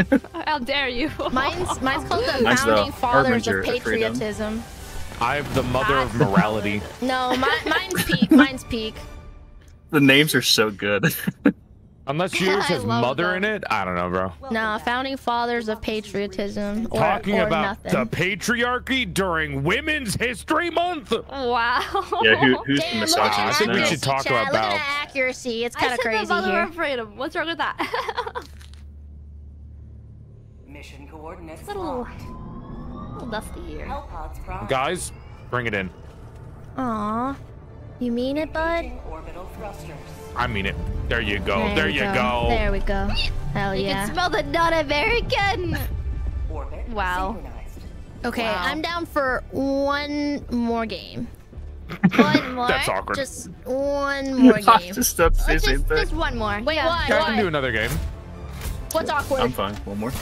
How dare you? mine's called the founding fathers of patriotism. I'm the mother of morality. No, mine's Peak. Mine's Peak. The names are so good. Unless yours has mother in it, I don't know, bro. Nah, founding fathers of patriotism. Talking about the patriarchy during Women's History Month. Wow. Yeah, who's the misogynist? I think we should talk about Bao. Accuracy, it's kind of crazy. I said the mother of freedom. What's wrong with that? Mission coordinates. A little dusty here. Guys, bring it in. Aww. You mean it, bud? I mean it. There you go. There you go. There we go. Hell yeah. You can smell the non-American. Wow. Okay, wow. I'm down for one more game. One more? That's awkward. Just one more game. Just one more. Wait, yeah. I can do another game. What's awkward? I'm fine. One more.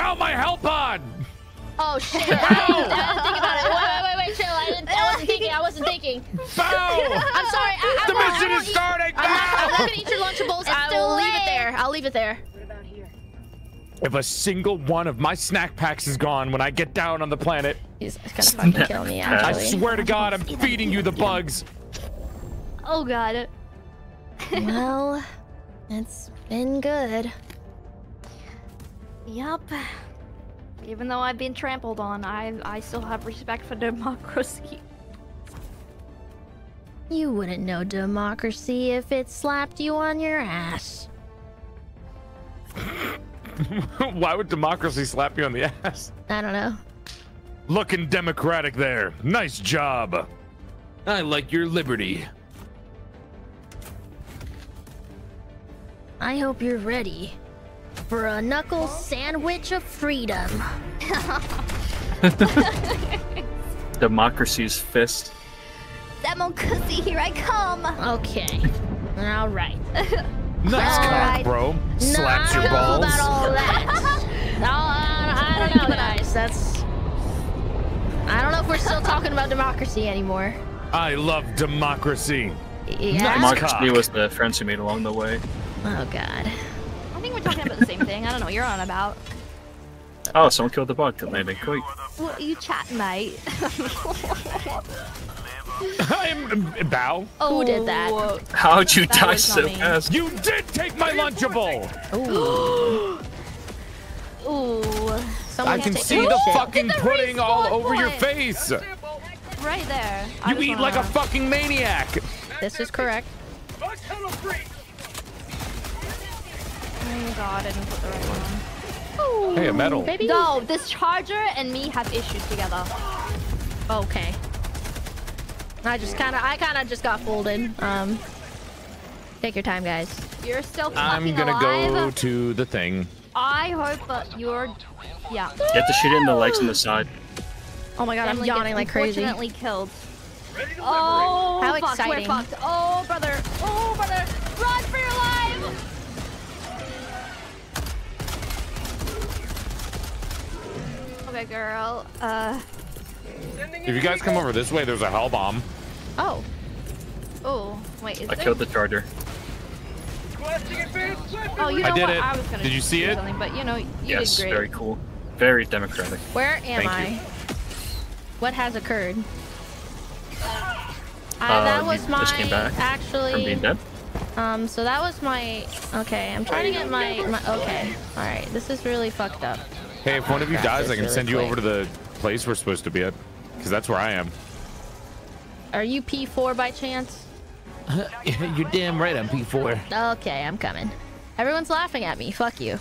Oh, my help pod! Oh shit! Bow! I didn't think about it. Wait, chill. I wasn't thinking. Bow! I'm sorry. The mission is starting. I'm not gonna eat your Lunchables. I'll leave it there. I'll leave it there. What about here? If a single one of my snack packs is gone when I get down on the planet, he's gonna fucking kill me. Actually. I swear to God, I'm feeding you the bugs. Oh God. Well, it's been good. Yup. Even though I've been trampled on, I still have respect for democracy. You wouldn't know democracy if it slapped you on your ass. Why would democracy slap you on the ass? I don't know. Looking democratic there. Nice job. I like your liberty. I hope you're ready. For a knuckle sandwich of freedom. Democracy's fist. Democracy, here I come. Okay. All right. Nice cock, bro. Slaps your balls. I don't know about all that. I don't know, guys. That's. I don't know if we're still talking about democracy anymore. I love democracy. Yeah. Democracy was the friends who made along the way. Oh God. I think we're talking about the same thing. I don't know what you're on about. Oh, someone killed the bug. That made me quick. Well, you chat, mate. I'm Bao. Oh, who did that? How'd you die so fast? You did take my Lunchable! Ooh. Ooh. I can see the fucking pudding all over your face. Right there. You eat like a fucking maniac. This is correct. Oh God, I didn't put the right one. Ooh, hey, a medal. Baby. No, this charger and me have issues together. Okay. I kind of just got folded. Take your time, guys. You're still fucking alive. I'm gonna go to the thing. I hope that you're. Yeah. You have to shoot it in the legs and the side. Oh my God, I'm yawning like crazy. Unfortunately killed. Oh, how exciting! We're fucked. Oh brother! Oh brother! Run for your life! Okay, girl. If you guys come over this way, there's a hell bomb. Oh. Oh, wait. Is I killed the charger. Oh, you know I did it. I was gonna did you see it? But you know, you did great. Very cool. Very democratic. Where am I? What has occurred? That was my. Just came back actually. From being dead. So that was my. Okay, I'm trying to get my. Okay. All right. This is really fucked up. Hey, if one of you dies, I can send you over to the place we're supposed to be at, because that's where I am. Are you P4 by chance? You're damn right I'm P4. Okay, I'm coming. Everyone's laughing at me. Fuck you.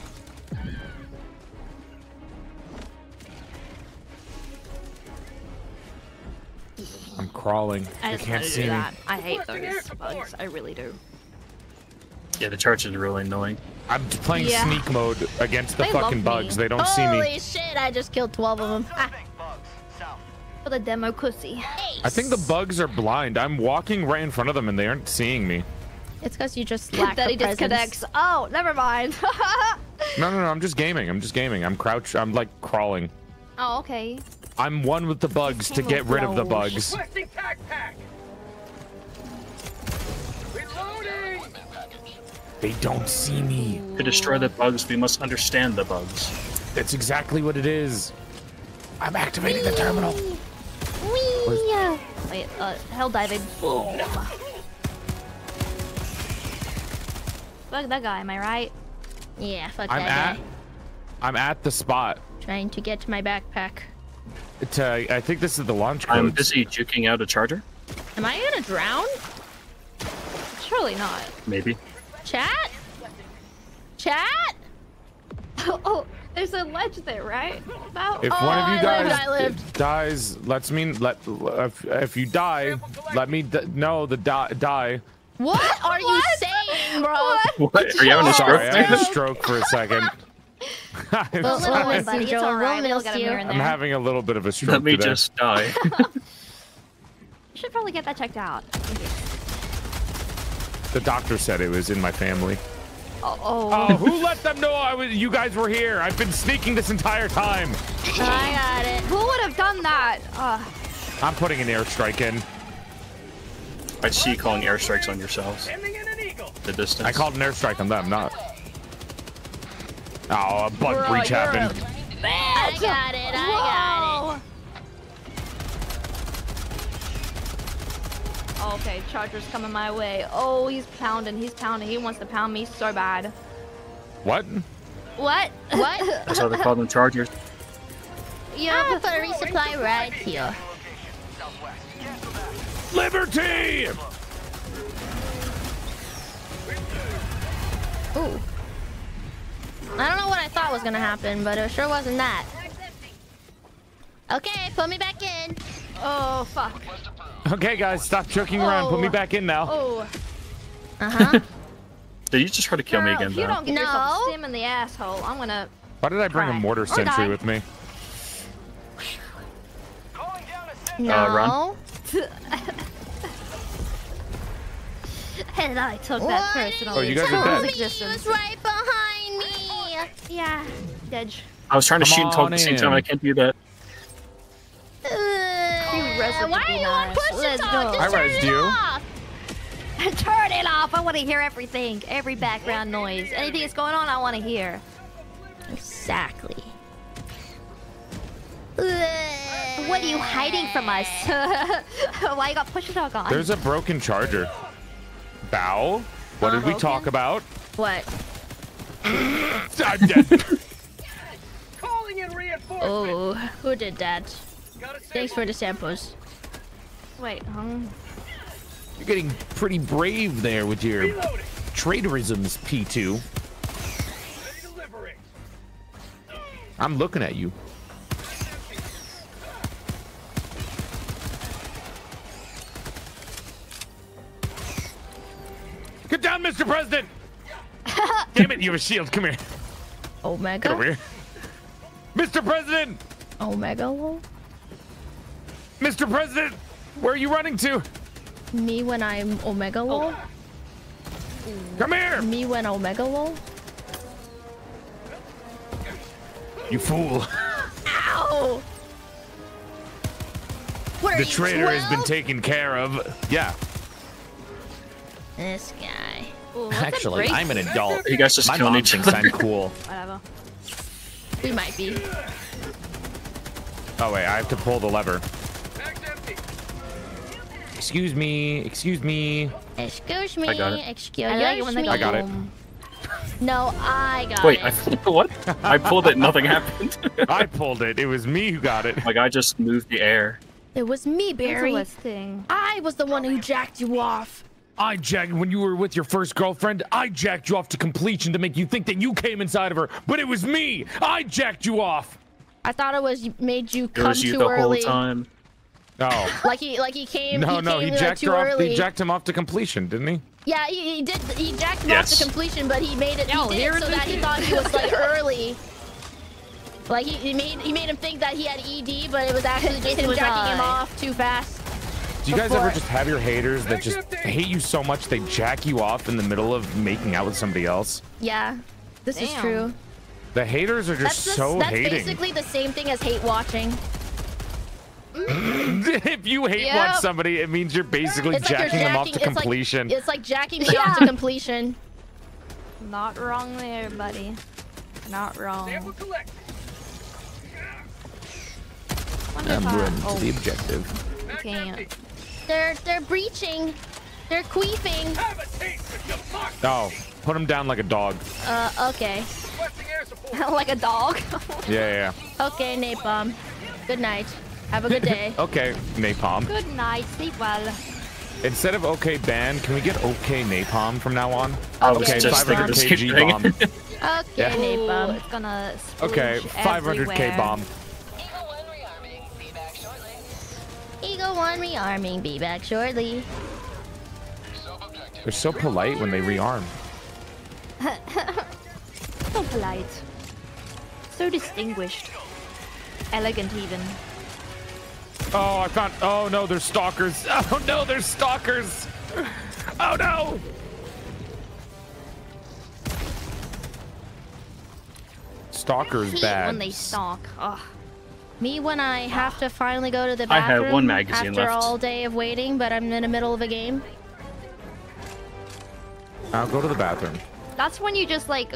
I'm crawling. I can't see me. I hate those bugs. I really do. Yeah, the charge is really annoying. I'm playing sneak mode against the fucking bugs. They don't see me. Holy shit, I just killed 12 of them. For the demo cussy. I think the bugs are blind. I'm walking right in front of them and they aren't seeing me. It's because you just lack the presence. Disconnects. Oh, never mind. No, I'm just gaming. I'm crouched. I'm like crawling. Oh, okay. I'm one with the bugs to get rid of the bugs. They don't see me. To destroy the bugs, we must understand the bugs. That's exactly what it is. I'm activating the terminal. Whee! Wait, hell diving. Oh. Fuck that guy, am I right? Yeah, fuck that guy. I'm at the spot. Trying to get to my backpack. I think this is the launch code. I'm busy juking out a charger. Am I gonna drown? Surely not. Maybe. Chat? Chat? Oh, there's a ledge there, right? About if one of you guys dies, if you die, let me know the die. What are you saying, bro? What? Are you having a stroke? Sorry, I had a stroke for a second. I'm having a little bit of a stroke. Let me just die. You should probably get that checked out. The doctor said it was in my family. Oh, who let them know you guys were here? I've been sneaking this entire time. I got it. Who would have done that? I'm putting an airstrike in. I see you calling airstrikes on yourselves. The distance. I called an airstrike on them, not. Oh, a bug breach happened. I got it. I got it. Oh, okay, Charger's coming my way. Oh, he's pounding. He's pounding. He wants to pound me so bad. What? What? What? That's how they call them, Chargers. You have to put a resupply right here. Liberty! Ooh. I don't know what I thought was gonna happen, but it sure wasn't that. Okay, put me back in. Oh, fuck. Okay, guys, stop joking around. Put me back in now. Oh. Uh-huh. Did you just try to kill me again, though? You don't get yourself stim in the asshole. I'm gonna... Why did I bring a mortar sentry with me? No. Run. And I took that personally. Oh, you guys are dead. He was right behind me. Yeah. Dead. I was trying to shoot and talk at the same time. I can't do that. Why are you on push to talk? Just turn it off. Turn it off. I want to hear everything. Every background noise. Anything that's going on, I want to hear. Exactly. What are you hiding from us? Why you got push to talk on? There's a broken charger. Bao? What did we talk about? What? I'm dead. Calling in reinforcements. Oh, who did that? Thanks for the samples. Wait, you're getting pretty brave there with your traitorisms, P2. I'm looking at you. Get down, Mr. President! Damn it, you have a shield. Come here. Omega? Get over here. Mr. President! Omega? Mr. President, where are you running to? Me when I'm Omega Lol. Come here! Me when Omega Lol. You fool. Ow! The traitor has been taken care of. Yeah. This guy. Ooh, actually, I'm an adult. You guys just killing each other. My mom thinks I'm cool. Whatever. We might be. Oh wait, I have to pull the lever. Excuse me, excuse me. Excuse me, excuse me. I got it. No, I got it. Wait, I pulled it, what? I pulled it, nothing happened. I pulled it, it was me who got it. Like, I just moved the air. It was me, Barry. I was the one who jacked you off. I jacked, when you were with your first girlfriend, I jacked you off to completion to make you think that you came inside of her, but it was me! I jacked you off! I thought it was made you come too early. Whole time. Oh. Like he came. No, he jacked her off. He jacked him off to completion, didn't he? Yeah, he did. He jacked him off to completion, but he made it. He did it so that he thought he was like early. Like he made him think that he had ED, but it was actually just him jacking him off too fast. Do you guys ever just have your haters that just hate you so much they jack you off in the middle of making out with somebody else? Yeah, this is true. The haters are just so hating. That's basically the same thing as hate watching. If you hate watch somebody, it means you're basically jacking them off to completion. It's like jacking me off to completion. Not wrong there, buddy. Not wrong. I'm running to the objective. Okay. They're breaching. They're queefing. Oh, put him down like a dog. Okay. Like a dog? Yeah, yeah. Okay, napalm. Good night. Have a good day. Okay, napalm. Good night. Sleep well. Instead of okay ban, can we get okay napalm from now on? Okay, 500 kg bomb. Okay, yeah. Napalm. It's gonna. Okay, 500k bomb. Eagle One rearming. Be back shortly. They're so polite when they rearm. So polite. So distinguished. Elegant even. Oh, I found... Oh, no, they're stalkers. Oh, no, they're stalkers. Oh, no. Stalkers bad. When they stalk. Ugh. Me when I have to finally go to the bathroom. I have one magazine after left. All day of waiting, but I'm in the middle of a game. I'll go to the bathroom. That's when you just like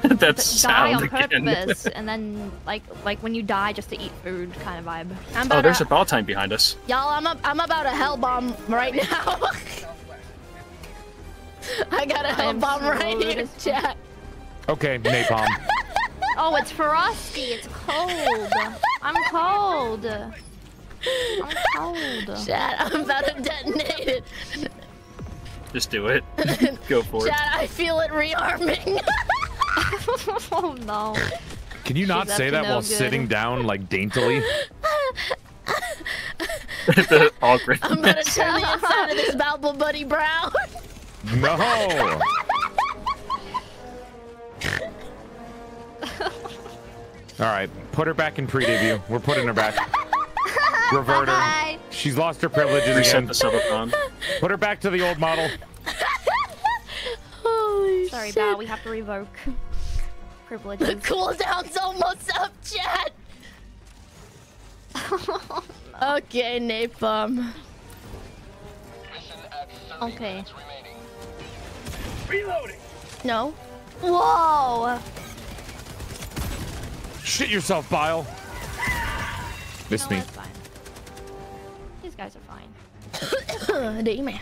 that's die on purpose, and then like when you die just to eat food kind of vibe. Oh, there's a ball time behind us. Y'all, I'm about a hell bomb right now. I got a hell bomb right here, chat. Okay, napalm. Oh, it's frosty. It's cold. I'm cold. I'm cold. Chat, I'm about to detonate it. Just do it. Go for it. Chad, I feel it rearming. Oh no. Can you not say that while sitting down like daintily? The awkward. I'm gonna turn the inside of this Balbo Buddy brown. No. All right, put her back in pre-debut. We're putting her back. Revert her. She's lost her privileges again. The Subathon. Put her back to the old model. Holy sorry, shit. Bao, we have to revoke privileges. The cooldown's almost up, chat. Okay, napalm. Okay. Reloading. No. Whoa. Shit yourself, Bile. Miss me. These guys are fine. Damn it.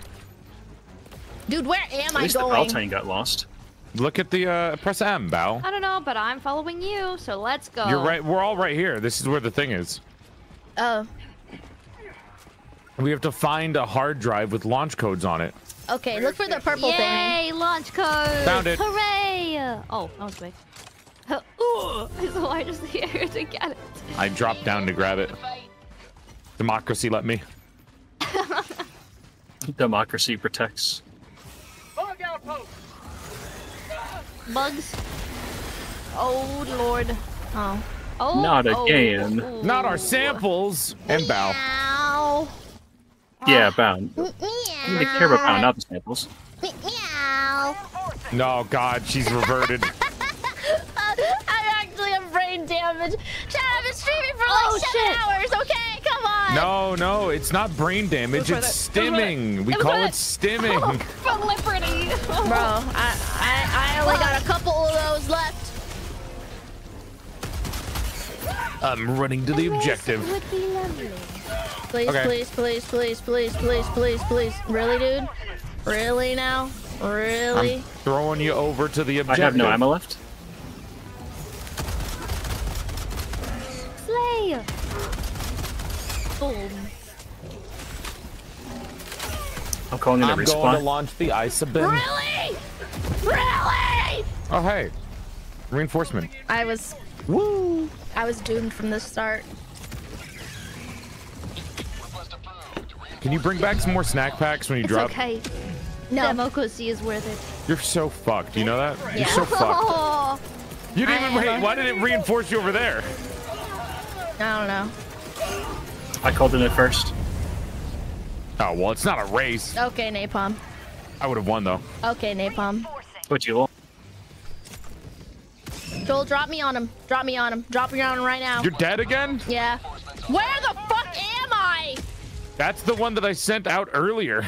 Dude, where am I going? At least the Altain got lost. Look at the, press M, Bao. I don't know, but I'm following you, so let's go. You're right. We're all right here. This is where the thing is. Oh. We have to find a hard drive with launch codes on it. Okay, look for the purple thing. Yay, launch code. Found it. Hooray. Oh, that was quick. Ooh, so I just here to get it. I dropped down to grab it. Democracy let me. Democracy protects. Bug outpost. Bugs. Oh lord. Oh. Oh. Not again. Oh. Not our samples. And Bao. Meow. Yeah, Bao. They care about Bao, not the samples. Meow. No, God, she's reverted. I actually have brain damage. Chad, I've been streaming for like 7 hours, okay? Come on. No, no, it's not brain damage, it's stimming. We call it stimming. Oh, from Liberty. Bro, I only got a couple of those left. I'm running to the objective. Please, please, please, please, please, please, please, please. Really, dude? Really now? Really? I'm throwing you over to the objective. I have no ammo left. Slay! Boom. I'm calling in a respawn. I'm going to launch the isobin. Really? Really? Oh, hey. Reinforcement. I was... Woo! I was doomed from the start. Can you bring back some more snack packs when you drop? It's okay. No. Democracy is worth it. You're so fucked. You know that? Yeah. You're so fucked. You didn't even... Wait, why did it reinforce you over there? I don't know. I called it at first. Oh, well, it's not a race. Okay, napalm. I would have won, though. Okay, napalm. Would you? Joel, drop me on him. Drop me on him. Drop me on him right now. You're dead again? Yeah. Where the fuck am I? That's the one that I sent out earlier.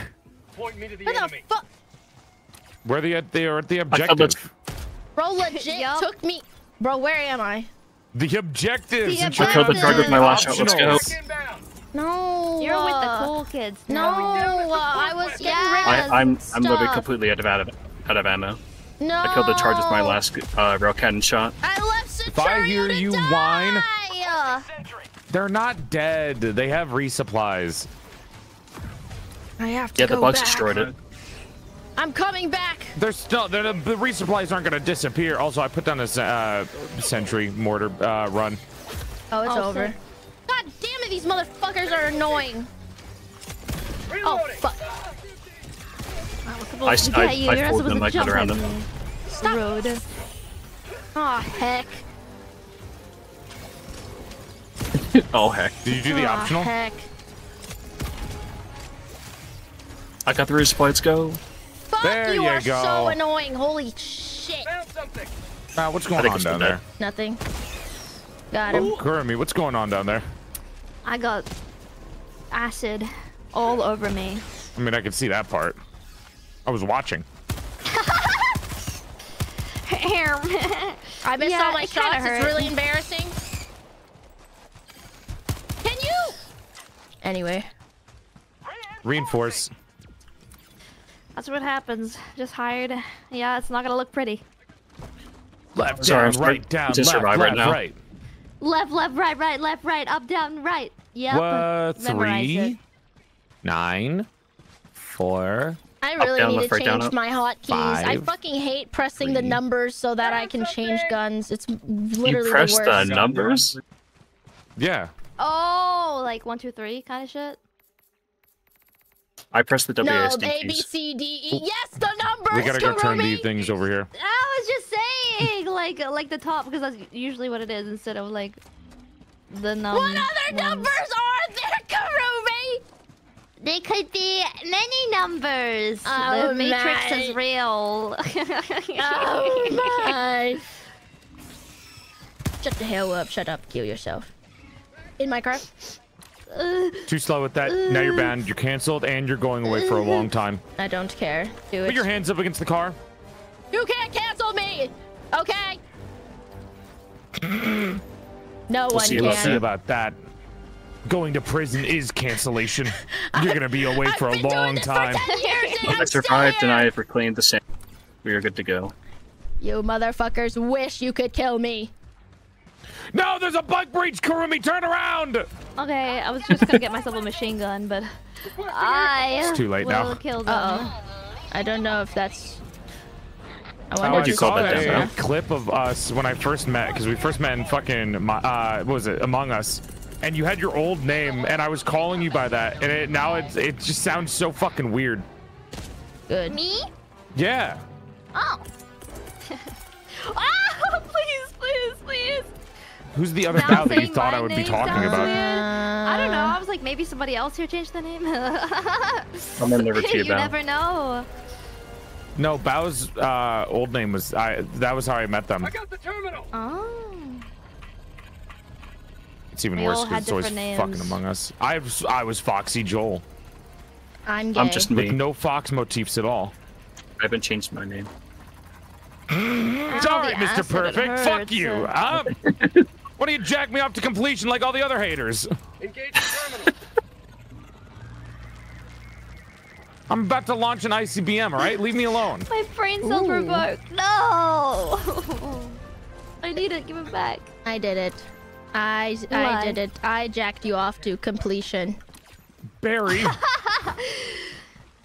Point me to the enemy. Where the fuck? Where they are at the objective. Bro, legit took me. Bro, where am I? The objectives. I killed the guard with my last shot. Let's go. No. You're with the cool kids. No, I was. Yeah. I'm literally completely out of ammo. No. I killed the charge with my last rail cannon shot. I left Centurion. If I hear you whine, they're not dead. They have resupplies. I have to. Yeah, the bugs destroyed it. I'm coming back. They're still. The resupplies aren't gonna disappear. Also, I put down this sentry mortar run. Oh, it's over. Sick. God damn it! These motherfuckers are annoying. Reloading. Oh fuck. I pulled them, I cut around them. Stop! Aw, heck. Oh, heck. Did you do the optional? Heck. I got the resupplies, let's go. Fuck, there you are go. So annoying, holy shit. What's going on down there? Nothing. Got him. Kurumi, what's going on down there? I got acid all over me. I mean, I can see that part. I was watching. I missed all my shots. It's really embarrassing. Can you? Anyway. Reinforce. That's what happens. Just hired. Yeah, it's not gonna look pretty. Left, down, right, down, left, right. Left, right, right, up, down, right. Yeah. 3, 9, 4. I really need to change my hotkeys. I fucking hate pressing the numbers so that I can change guns. It's literally worse. You press the numbers? Yeah. Oh, like 1, 2, 3 kind of shit? I press the WASD keys. No, A, B, C, D, E. Yes, the numbers! We gotta go turn these things over here. I was just saying, like the top, because that's usually what it is instead of like the numbers. What other numbers are there, Kurumi? They could be many numbers. Oh, the Matrix is real. Oh my! Shut the hell up! Shut up! Kill yourself. In Minecraft. Too slow with that. Now you're banned. You're canceled, and you're going away for a long time. I don't care. Do it. Put your hands up against the car. You can't cancel me. Okay. We'll see about that. Going to prison is cancellation. You're gonna be away for a long time. I survived and I have reclaimed the sand. We are good to go. You motherfuckers wish you could kill me. No, there's a bug breach, Kurumi, turn around! Okay, I was just gonna get myself a machine gun, but it's too late now. Kill them. I don't know if that's. I wonder if you saw that clip of us when I first met, because we first met in fucking what was it, Among Us. And you had your old name, and I was calling you by that, and now it just sounds so fucking weird. Good. Me? Yeah. Oh. Oh, please, please, please. Who's the other Bao that you thought I would be talking about? I don't know. I was like, maybe somebody else here changed the name. I'm gonna never you never know. No, Bao's old name was that was how I met them. I got the terminal. Oh. It's even worse because it's always fucking Among Us. I was Foxy Joel. I'm gay. I'm just me. With no fox motifs at all. I haven't changed my name. It's alright, Mr. Perfect. Fuck you. Why don't you jack me off to completion like all the other haters? Engage the terminal. I'm about to launch an ICBM, alright? Leave me alone. My brain's so provoked. No! I need it. Give it back. I did it. I did it. I jacked you off to completion. Barry.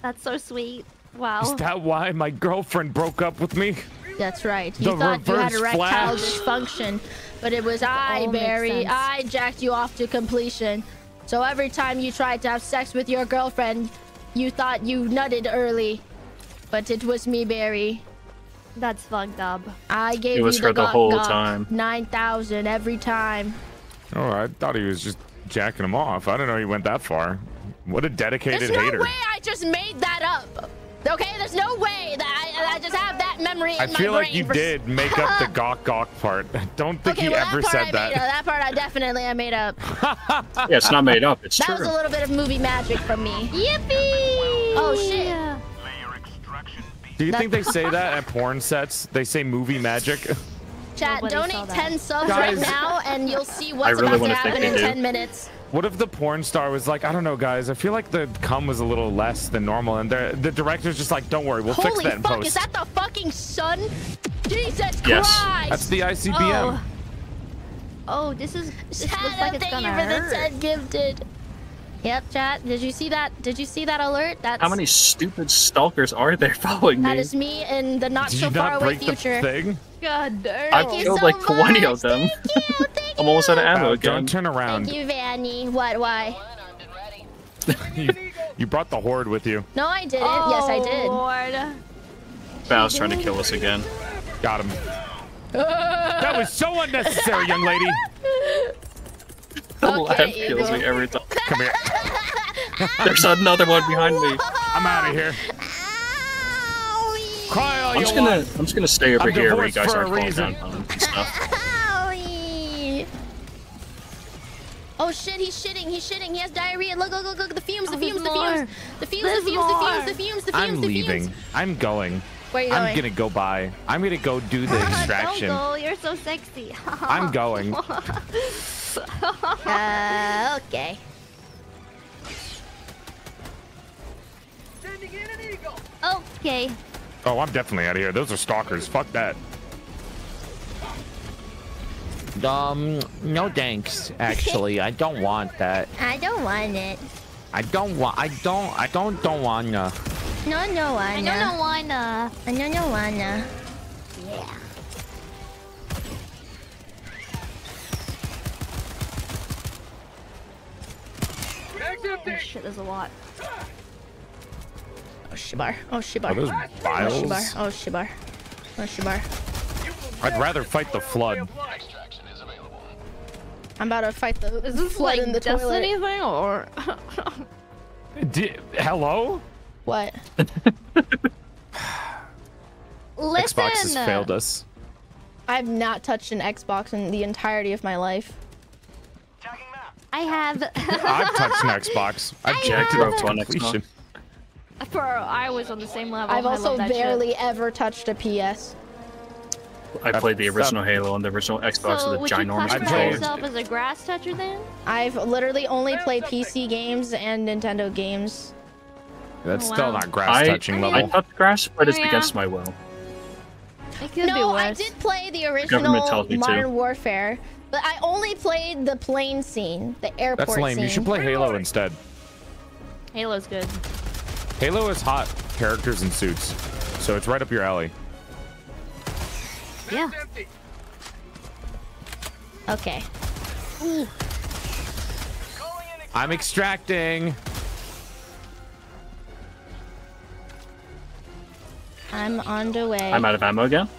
That's so sweet. Wow. Is that why my girlfriend broke up with me? That's right. You thought you had erectile dysfunction, but it was Barry. I jacked you off to completion. So every time you tried to have sex with your girlfriend, you thought you nutted early, but it was me, Barry. That's fucked up. I gave you the whole time. 9,000 every time. Oh, I thought he was just jacking him off. I don't know he went that far. What a dedicated hater. There's no way I just made that up. Okay, there's no way that I just have that memory in my brain. I feel like you did make up the gawk part. I don't think he ever said that. That part I definitely made up. Yeah, it's not made up. It's true. That was a little bit of movie magic from me. Yippee! Oh shit. Layer extraction. Do you think they say that at porn sets? They say movie magic? Chat, donate 10 subs guys, right now, and you'll see what's really about to happen in 10 minutes. What if the porn star was like, I don't know, guys, I feel like the cum was a little less than normal, and the director's just like, don't worry, we'll fix that in post. Holy fuck, is that the fucking sun? Jesus Christ! That's the ICBM. Oh, this is... Chat, looks like it's gonna hurt. Thank you for the 10 gifted. Yep, chat, did you see that? Did you see that alert? That's... How many stupid stalkers are there following me? That is me in the not-so-far-away future. Thing? God damn. I've killed so like 20 of them. Thank you, thank I'm almost out of ammo again. Don't turn around. Thank you, Vanny. What? Why? you brought the horde with you. No, I didn't. Oh, yes, I did. Lord. Bao's trying to kill us again. Got him. That was so unnecessary, young lady. The laugh kills me every time. Come here. There's another one behind me. I'm out of here. I'm just gonna stay over here where you guys are falling down and stuff. Oh shit, he's shitting, he's shitting, he has diarrhea. Look, look, look, look, the fumes, the fumes, the fumes. The fumes, the fumes, the fumes, the fumes, the fumes, the fumes. I'm leaving. I'm going. Where are you going? I'm gonna go by. I'm gonna go do the extraction. Don't go, you're so sexy. I'm going. Okay. Okay. Oh, I'm definitely out of here. Those are stalkers. Fuck that. No thanks, actually. I don't want that. I don't want it. I don't wanna. No wanna. I don't wanna. Yeah. Oh shit, there's a lot. Oh shibar. Oh shibar. Are those vials? Oh shibar. Oh shibar. Oh shibar. I'd rather fight the flood. I'm about to fight the flood. Is this flood like in the Destiny toilet thing or? Hello? What? Listen. Xbox has failed us. I've not touched an Xbox in the entirety of my life. I have. I've touched an Xbox. I've jacked it up to completion. Bro, I was on the same level. I've also barely ever touched a PS. I played the original Halo on the original Xbox with a ginormous controller. So would you classify yourself as a grass toucher then? I've literally only played PC games and Nintendo games. That's still not grass touching level. I touched grass, but it's against my will. It could be worse. I did play the original Modern Warfare, but I only played the plane scene, the airport scene. That's lame. You should play Halo instead. Halo's good. Halo is hot characters in suits, so it's right up your alley. Yeah. Okay. Ooh. I'm extracting. I'm on the way. I'm out of ammo again.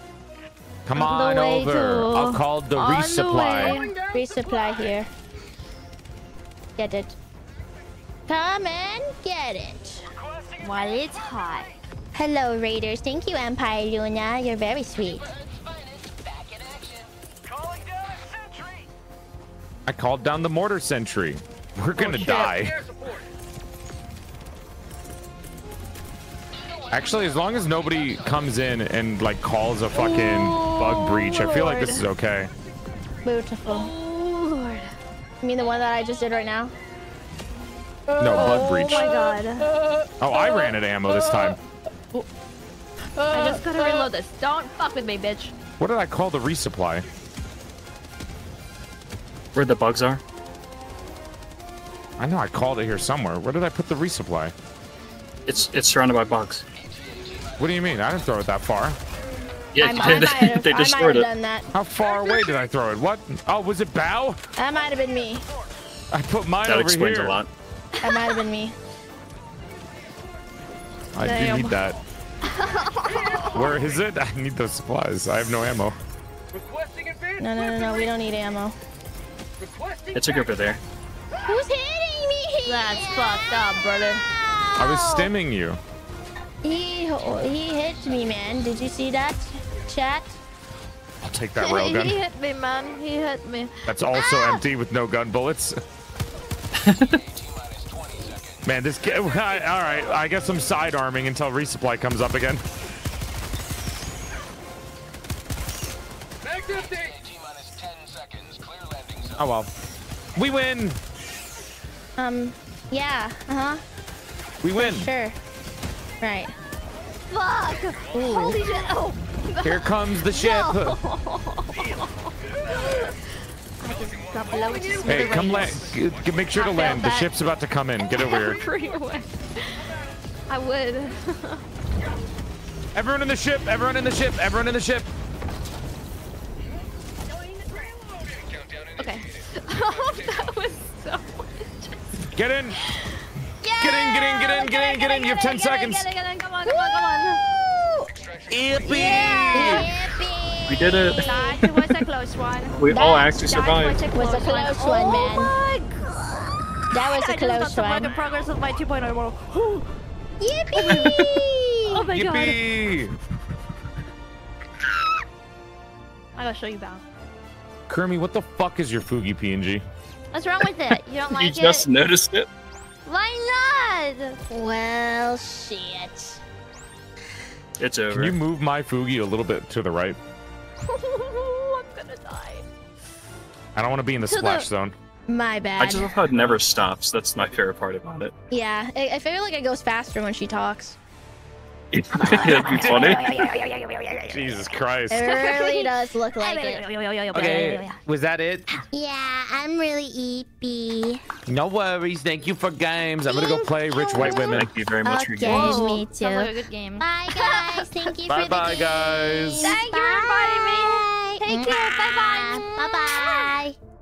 Come on over. I'll call the resupply. Resupply here. Get it. Come and get it. While it's hot. Hello, Raiders. Thank you, Empire Luna. You're very sweet. I called down the mortar sentry. We're gonna die. Actually, as long as nobody comes in and like calls a fucking bug breach, I feel like this is okay. Beautiful. Lord. You mean the one that I just did right now? No, bug breach. Oh my god. Oh, I ran out of ammo this time. I just gotta reload this. Don't fuck with me, bitch. What did I call the resupply? Where the bugs are? I know I called it here somewhere. Where did I put the resupply? It's surrounded by bugs. What do you mean? I didn't throw it that far. Yeah, they destroyed it. How far away did I throw it? What? Oh, was it Bao? That might have been me. I put mine over here. That explains a lot. That might have been me. I do need that. Where is it? I need those supplies. I have no ammo. No. We don't need ammo. It's a group over there. Who's hitting me? That's fucked up, brother. I was stimming you. He hit me, man. Did you see that, chat? I'll take that railgun. He hit me, man. He hit me. That's also empty with no gun bullets. Man, this. All right. I guess I'm sidearming until resupply comes up again. Oh well. We win! Yeah, We win! For sure. Right. Fuck! Ooh. Holy shit! Oh! Here comes the ship! No. Hey, come land. Make sure to land. The ship's about to come in. Get over here. I would. Everyone in the ship! Everyone in the ship! Everyone in the ship! Okay. Oh, that was so interesting. Get in! Yeah! Get in! You have 10 seconds. Get in. Come on. Yippee! Yeah. Yippee! We did it. That was a close one. We all actually survived. That was a close one, man. Oh my god! That was a close one. I just got the progress of my 2.0 world. Yippee! Oh my god. Yippee! I gotta show you Bao. Kermie, what the fuck is your Fugi PNG? What's wrong with it? You don't like it? You just noticed it? Why not? Well, shit. It's over. Can you move my Fugi a little bit to the right? I'm gonna die. I don't want to be in the splash zone. My bad. I just love how it never stops. That's my favorite part about it. Yeah, I feel like it goes faster when she talks. That'd be funny. Jesus Christ. It really does look like it. Okay, was that it? Yeah, I'm really eepy. No worries. Thank you for games. I'm going to go play Rich White Women. Thank you very much for games. Me too. Like a good game. Bye, guys. Thank you for the games. Bye, guys. Thank you for inviting me. Take care. Bye-bye. Bye-bye.